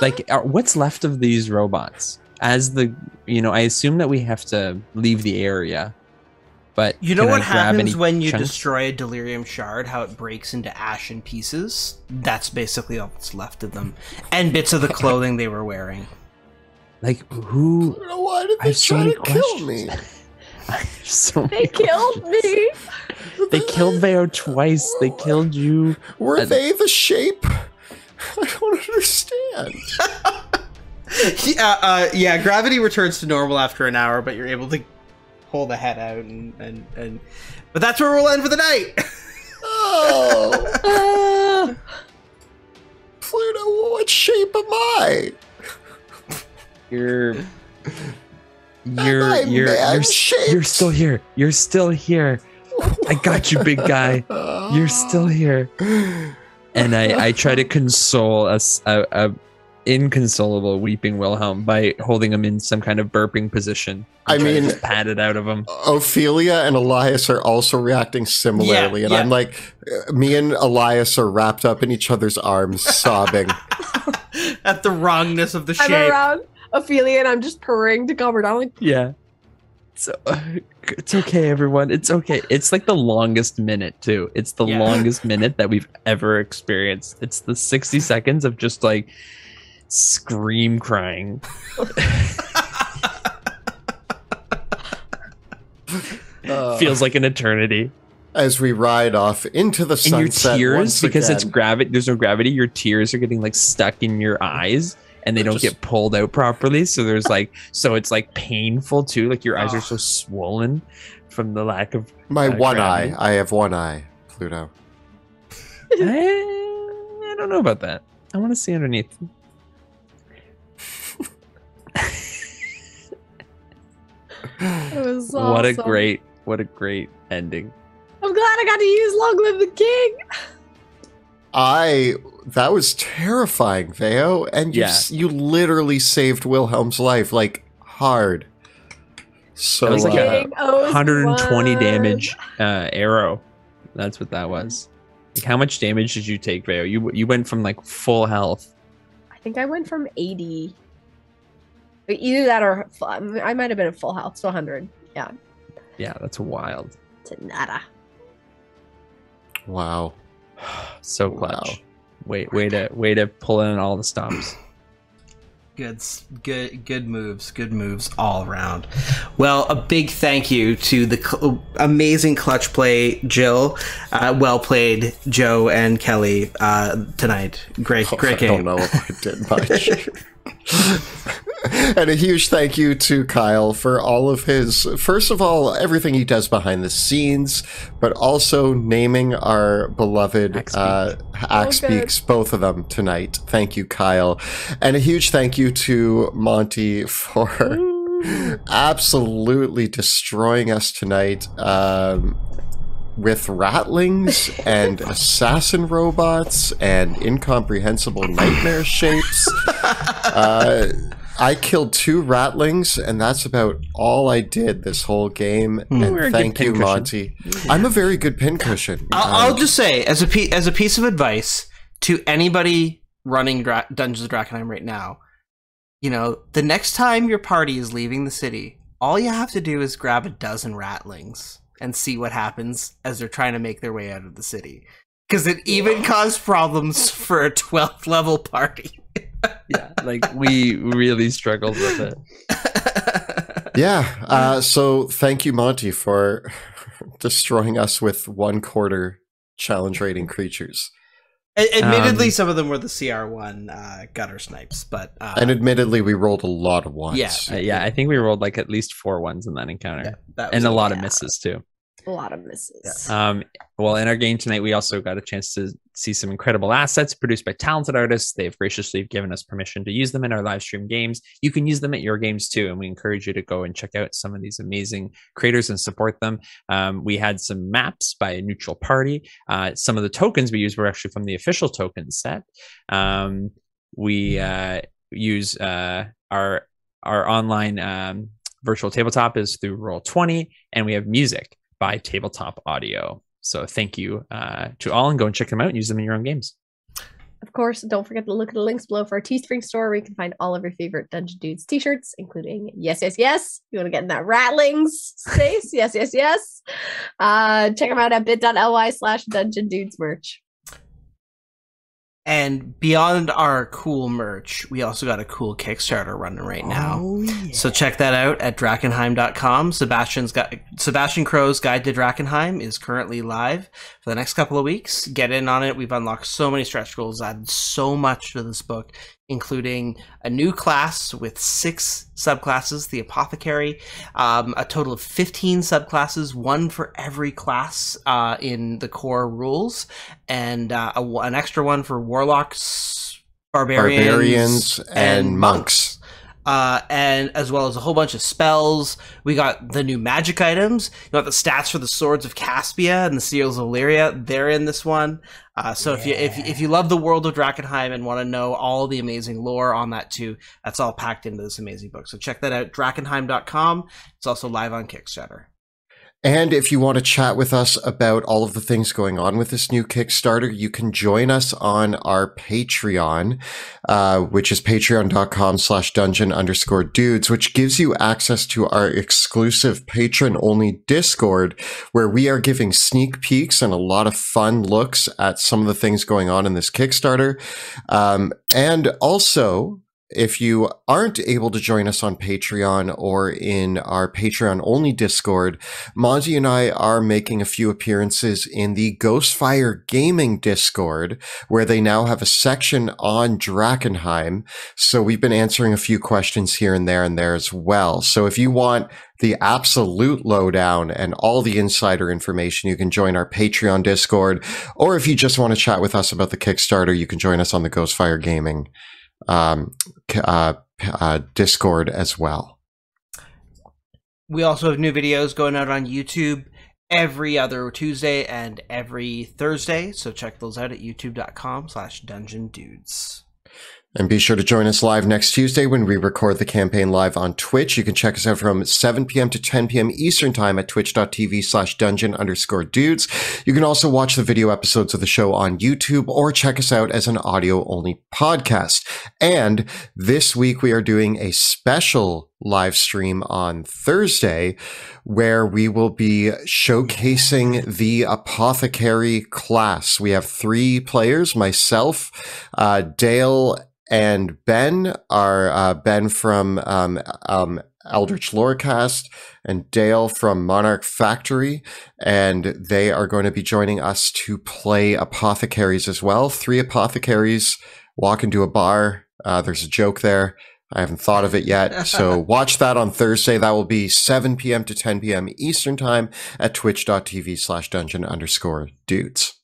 like, what's left of these robots? As the, you know, I assume that we have to leave the area, but you know what happens when you destroy a delirium shard? How it breaks into ash and pieces? That's basically all that's left of them, and bits of the clothing they were wearing. Like, who? I don't know, why did they try to kill me? So they killed questions. me. They killed Veo twice. They killed you. Were uh, they the shape? I don't understand. yeah, uh, yeah. Gravity returns to normal after an hour, but you're able to pull the head out, and and, and... but that's where we'll end for the night. Oh, uh, Pluto, what shape am I? You're. You're you're you're, you're still here. You're still here. I got you, big guy. You're still here. And I I try to console a, a, a inconsolable weeping Wilhelm by holding him in some kind of burping position. I mean, pat it out of him. Ophelia and Elias are also reacting similarly, yeah, and yeah. I'm like, me and Elias are wrapped up in each other's arms, sobbing at the wrongness of the shape. I'm around Ophelia and I'm just purring to Gobert. I'm like, yeah. So uh, it's okay, everyone. It's okay. It's like the longest minute too. It's the yeah. longest minute that we've ever experienced. It's the sixty seconds of just like scream crying. uh, Feels like an eternity. As we ride off into the sunset, and your tears, because again. it's gravity. There's no gravity. Your tears are getting like stuck in your eyes. And they don't just, get pulled out properly, so there's like, so it's like painful too. Like your eyes oh. are so swollen from the lack of my uh, one gravity. eye. I have one eye, Pluto. I, I don't know about that. I want to see underneath. It was awesome. What a great, what a great ending. I'm glad I got to use "Long Live the King." I. That was terrifying, Veo, and you yeah. you literally saved Wilhelm's life, like hard. So that was like uh, a one hundred twenty damage uh, arrow. That's what that was. Like, how much damage did you take, Veo? You you went from like full health. I think I went from eighty. Either that or I might have been at full health, so one hundred. Yeah. Yeah, that's wild. To nada. Wow. So clutch. Wow. Wait, way to way to pull in all the stops. Good, good, good moves. Good moves all around. Well, a big thank you to the cl amazing clutch play, Jill. Uh, well played, Joe and Kelly uh, tonight. Great, oh, great game. I don't know if I did much. And a huge thank you to Kyle for all of his, first of all, everything he does behind the scenes, but also naming our beloved Axe, uh, Axe oh, Beaks, both of them tonight. Thank you, Kyle. And a huge thank you to Monty for Ooh. absolutely destroying us tonight um, with rattlings and assassin robots and incomprehensible nightmare shapes. Uh... I killed two rattlings, and that's about all I did this whole game. Mm. And We're thank you, Monty. Cushion. I'm a very good pincushion. I'll, um, I'll just say, as a pe as a piece of advice to anybody running Dra Dungeons of Drakkenheim right now, you know, the next time your party is leaving the city, all you have to do is grab a dozen rattlings and see what happens as they're trying to make their way out of the city, because it even caused problems for a twelfth level party. Yeah, like we really struggled with it. Yeah, uh, so thank you, Monty, for destroying us with one quarter challenge rating creatures. Admittedly, um, some of them were the C R one uh, gutter snipes, but uh, and admittedly, we rolled a lot of ones. Yeah, uh, yeah, I think we rolled like at least four ones in that encounter, yeah, that was, and a lot yeah. of misses too. a lot of misses. Yes. Um, well, in our game tonight, we also got a chance to see some incredible assets produced by talented artists. They've graciously given us permission to use them in our live stream games. You can use them at your games too, and we encourage you to go and check out some of these amazing creators and support them. Um, we had some maps by a neutral party. Uh, some of the tokens we used were actually from the official token set. Um, we uh, use uh, our our online um, virtual tabletop is through Roll twenty, and we have music by Tabletop Audio. So thank you uh, to all, and go and check them out and use them in your own games. Of course, don't forget to look at the links below for our Teespring store, where you can find all of your favorite Dungeon Dudes t-shirts, including Yes, Yes, Yes. You want to get in that Rattlings space? Yes, Yes, Yes. Uh, check them out at bit.ly slash Dungeon Dudes merch. And beyond our cool merch, we also got a cool Kickstarter running right now. Oh, yeah. So check that out at Drakenheim dot com. Sebastian's got, Sebastian Crow's Guide to Drakkenheim is currently live for the next couple of weeks. Get in on it. We've unlocked so many stretch goals, added so much to this book, including a new class with six subclasses, the Apothecary, um, a total of fifteen subclasses, one for every class uh, in the core rules, and uh, a, an extra one for warlocks, barbarians, barbarians and, and monks. Uh, and as well as a whole bunch of spells. We got the new magic items. You got the stats for the swords of Caspia and the seals of Illyria. They're in this one. Uh, so yeah. if you if if you love the world of Drakkenheim and want to know all the amazing lore on that too, that's all packed into this amazing book. So check that out, Drakenheim dot com. It's also live on Kickstarter. And if you want to chat with us about all of the things going on with this new Kickstarter, you can join us on our Patreon, uh, which is patreon.com slash dungeon underscore dudes, which gives you access to our exclusive patron-only Discord, where we are giving sneak peeks and a lot of fun looks at some of the things going on in this Kickstarter. Um, and also... if you aren't able to join us on Patreon or in our Patreon-only Discord, Monty and I are making a few appearances in the Ghostfire Gaming Discord, where they now have a section on Drakkenheim. So we've been answering a few questions here and there and there as well. So if you want the absolute lowdown and all the insider information, you can join our Patreon Discord. Or if you just want to chat with us about the Kickstarter, you can join us on the Ghostfire Gaming um uh, uh Discord as well. We also have new videos going out on YouTube every other Tuesday and every Thursday, so check those out at youtube.com slash dungeon dudes. And be sure to join us live next Tuesday when we record the campaign live on Twitch. You can check us out from seven p m to ten p m Eastern time at twitch.tv slash dungeon underscore dudes. You can also watch the video episodes of the show on YouTube or check us out as an audio-only podcast. And this week we are doing a special live stream on Thursday, where we will be showcasing the Apothecary class. We have three players, myself, uh, Dale, and Ben. Are uh, Ben from um, um, Eldritch Lore cast, and Dale from Monarch Factory, and they are going to be joining us to play Apothecaries as well. Three Apothecaries walk into a bar. Uh, there's a joke there. I haven't thought of it yet. So watch that on Thursday. That will be seven p m to ten p m Eastern time at twitch.tv slash dungeon underscore dudes.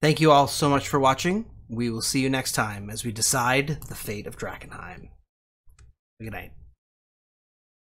Thank you all so much for watching. We will see you next time as we decide the fate of Drakkenheim. Good night.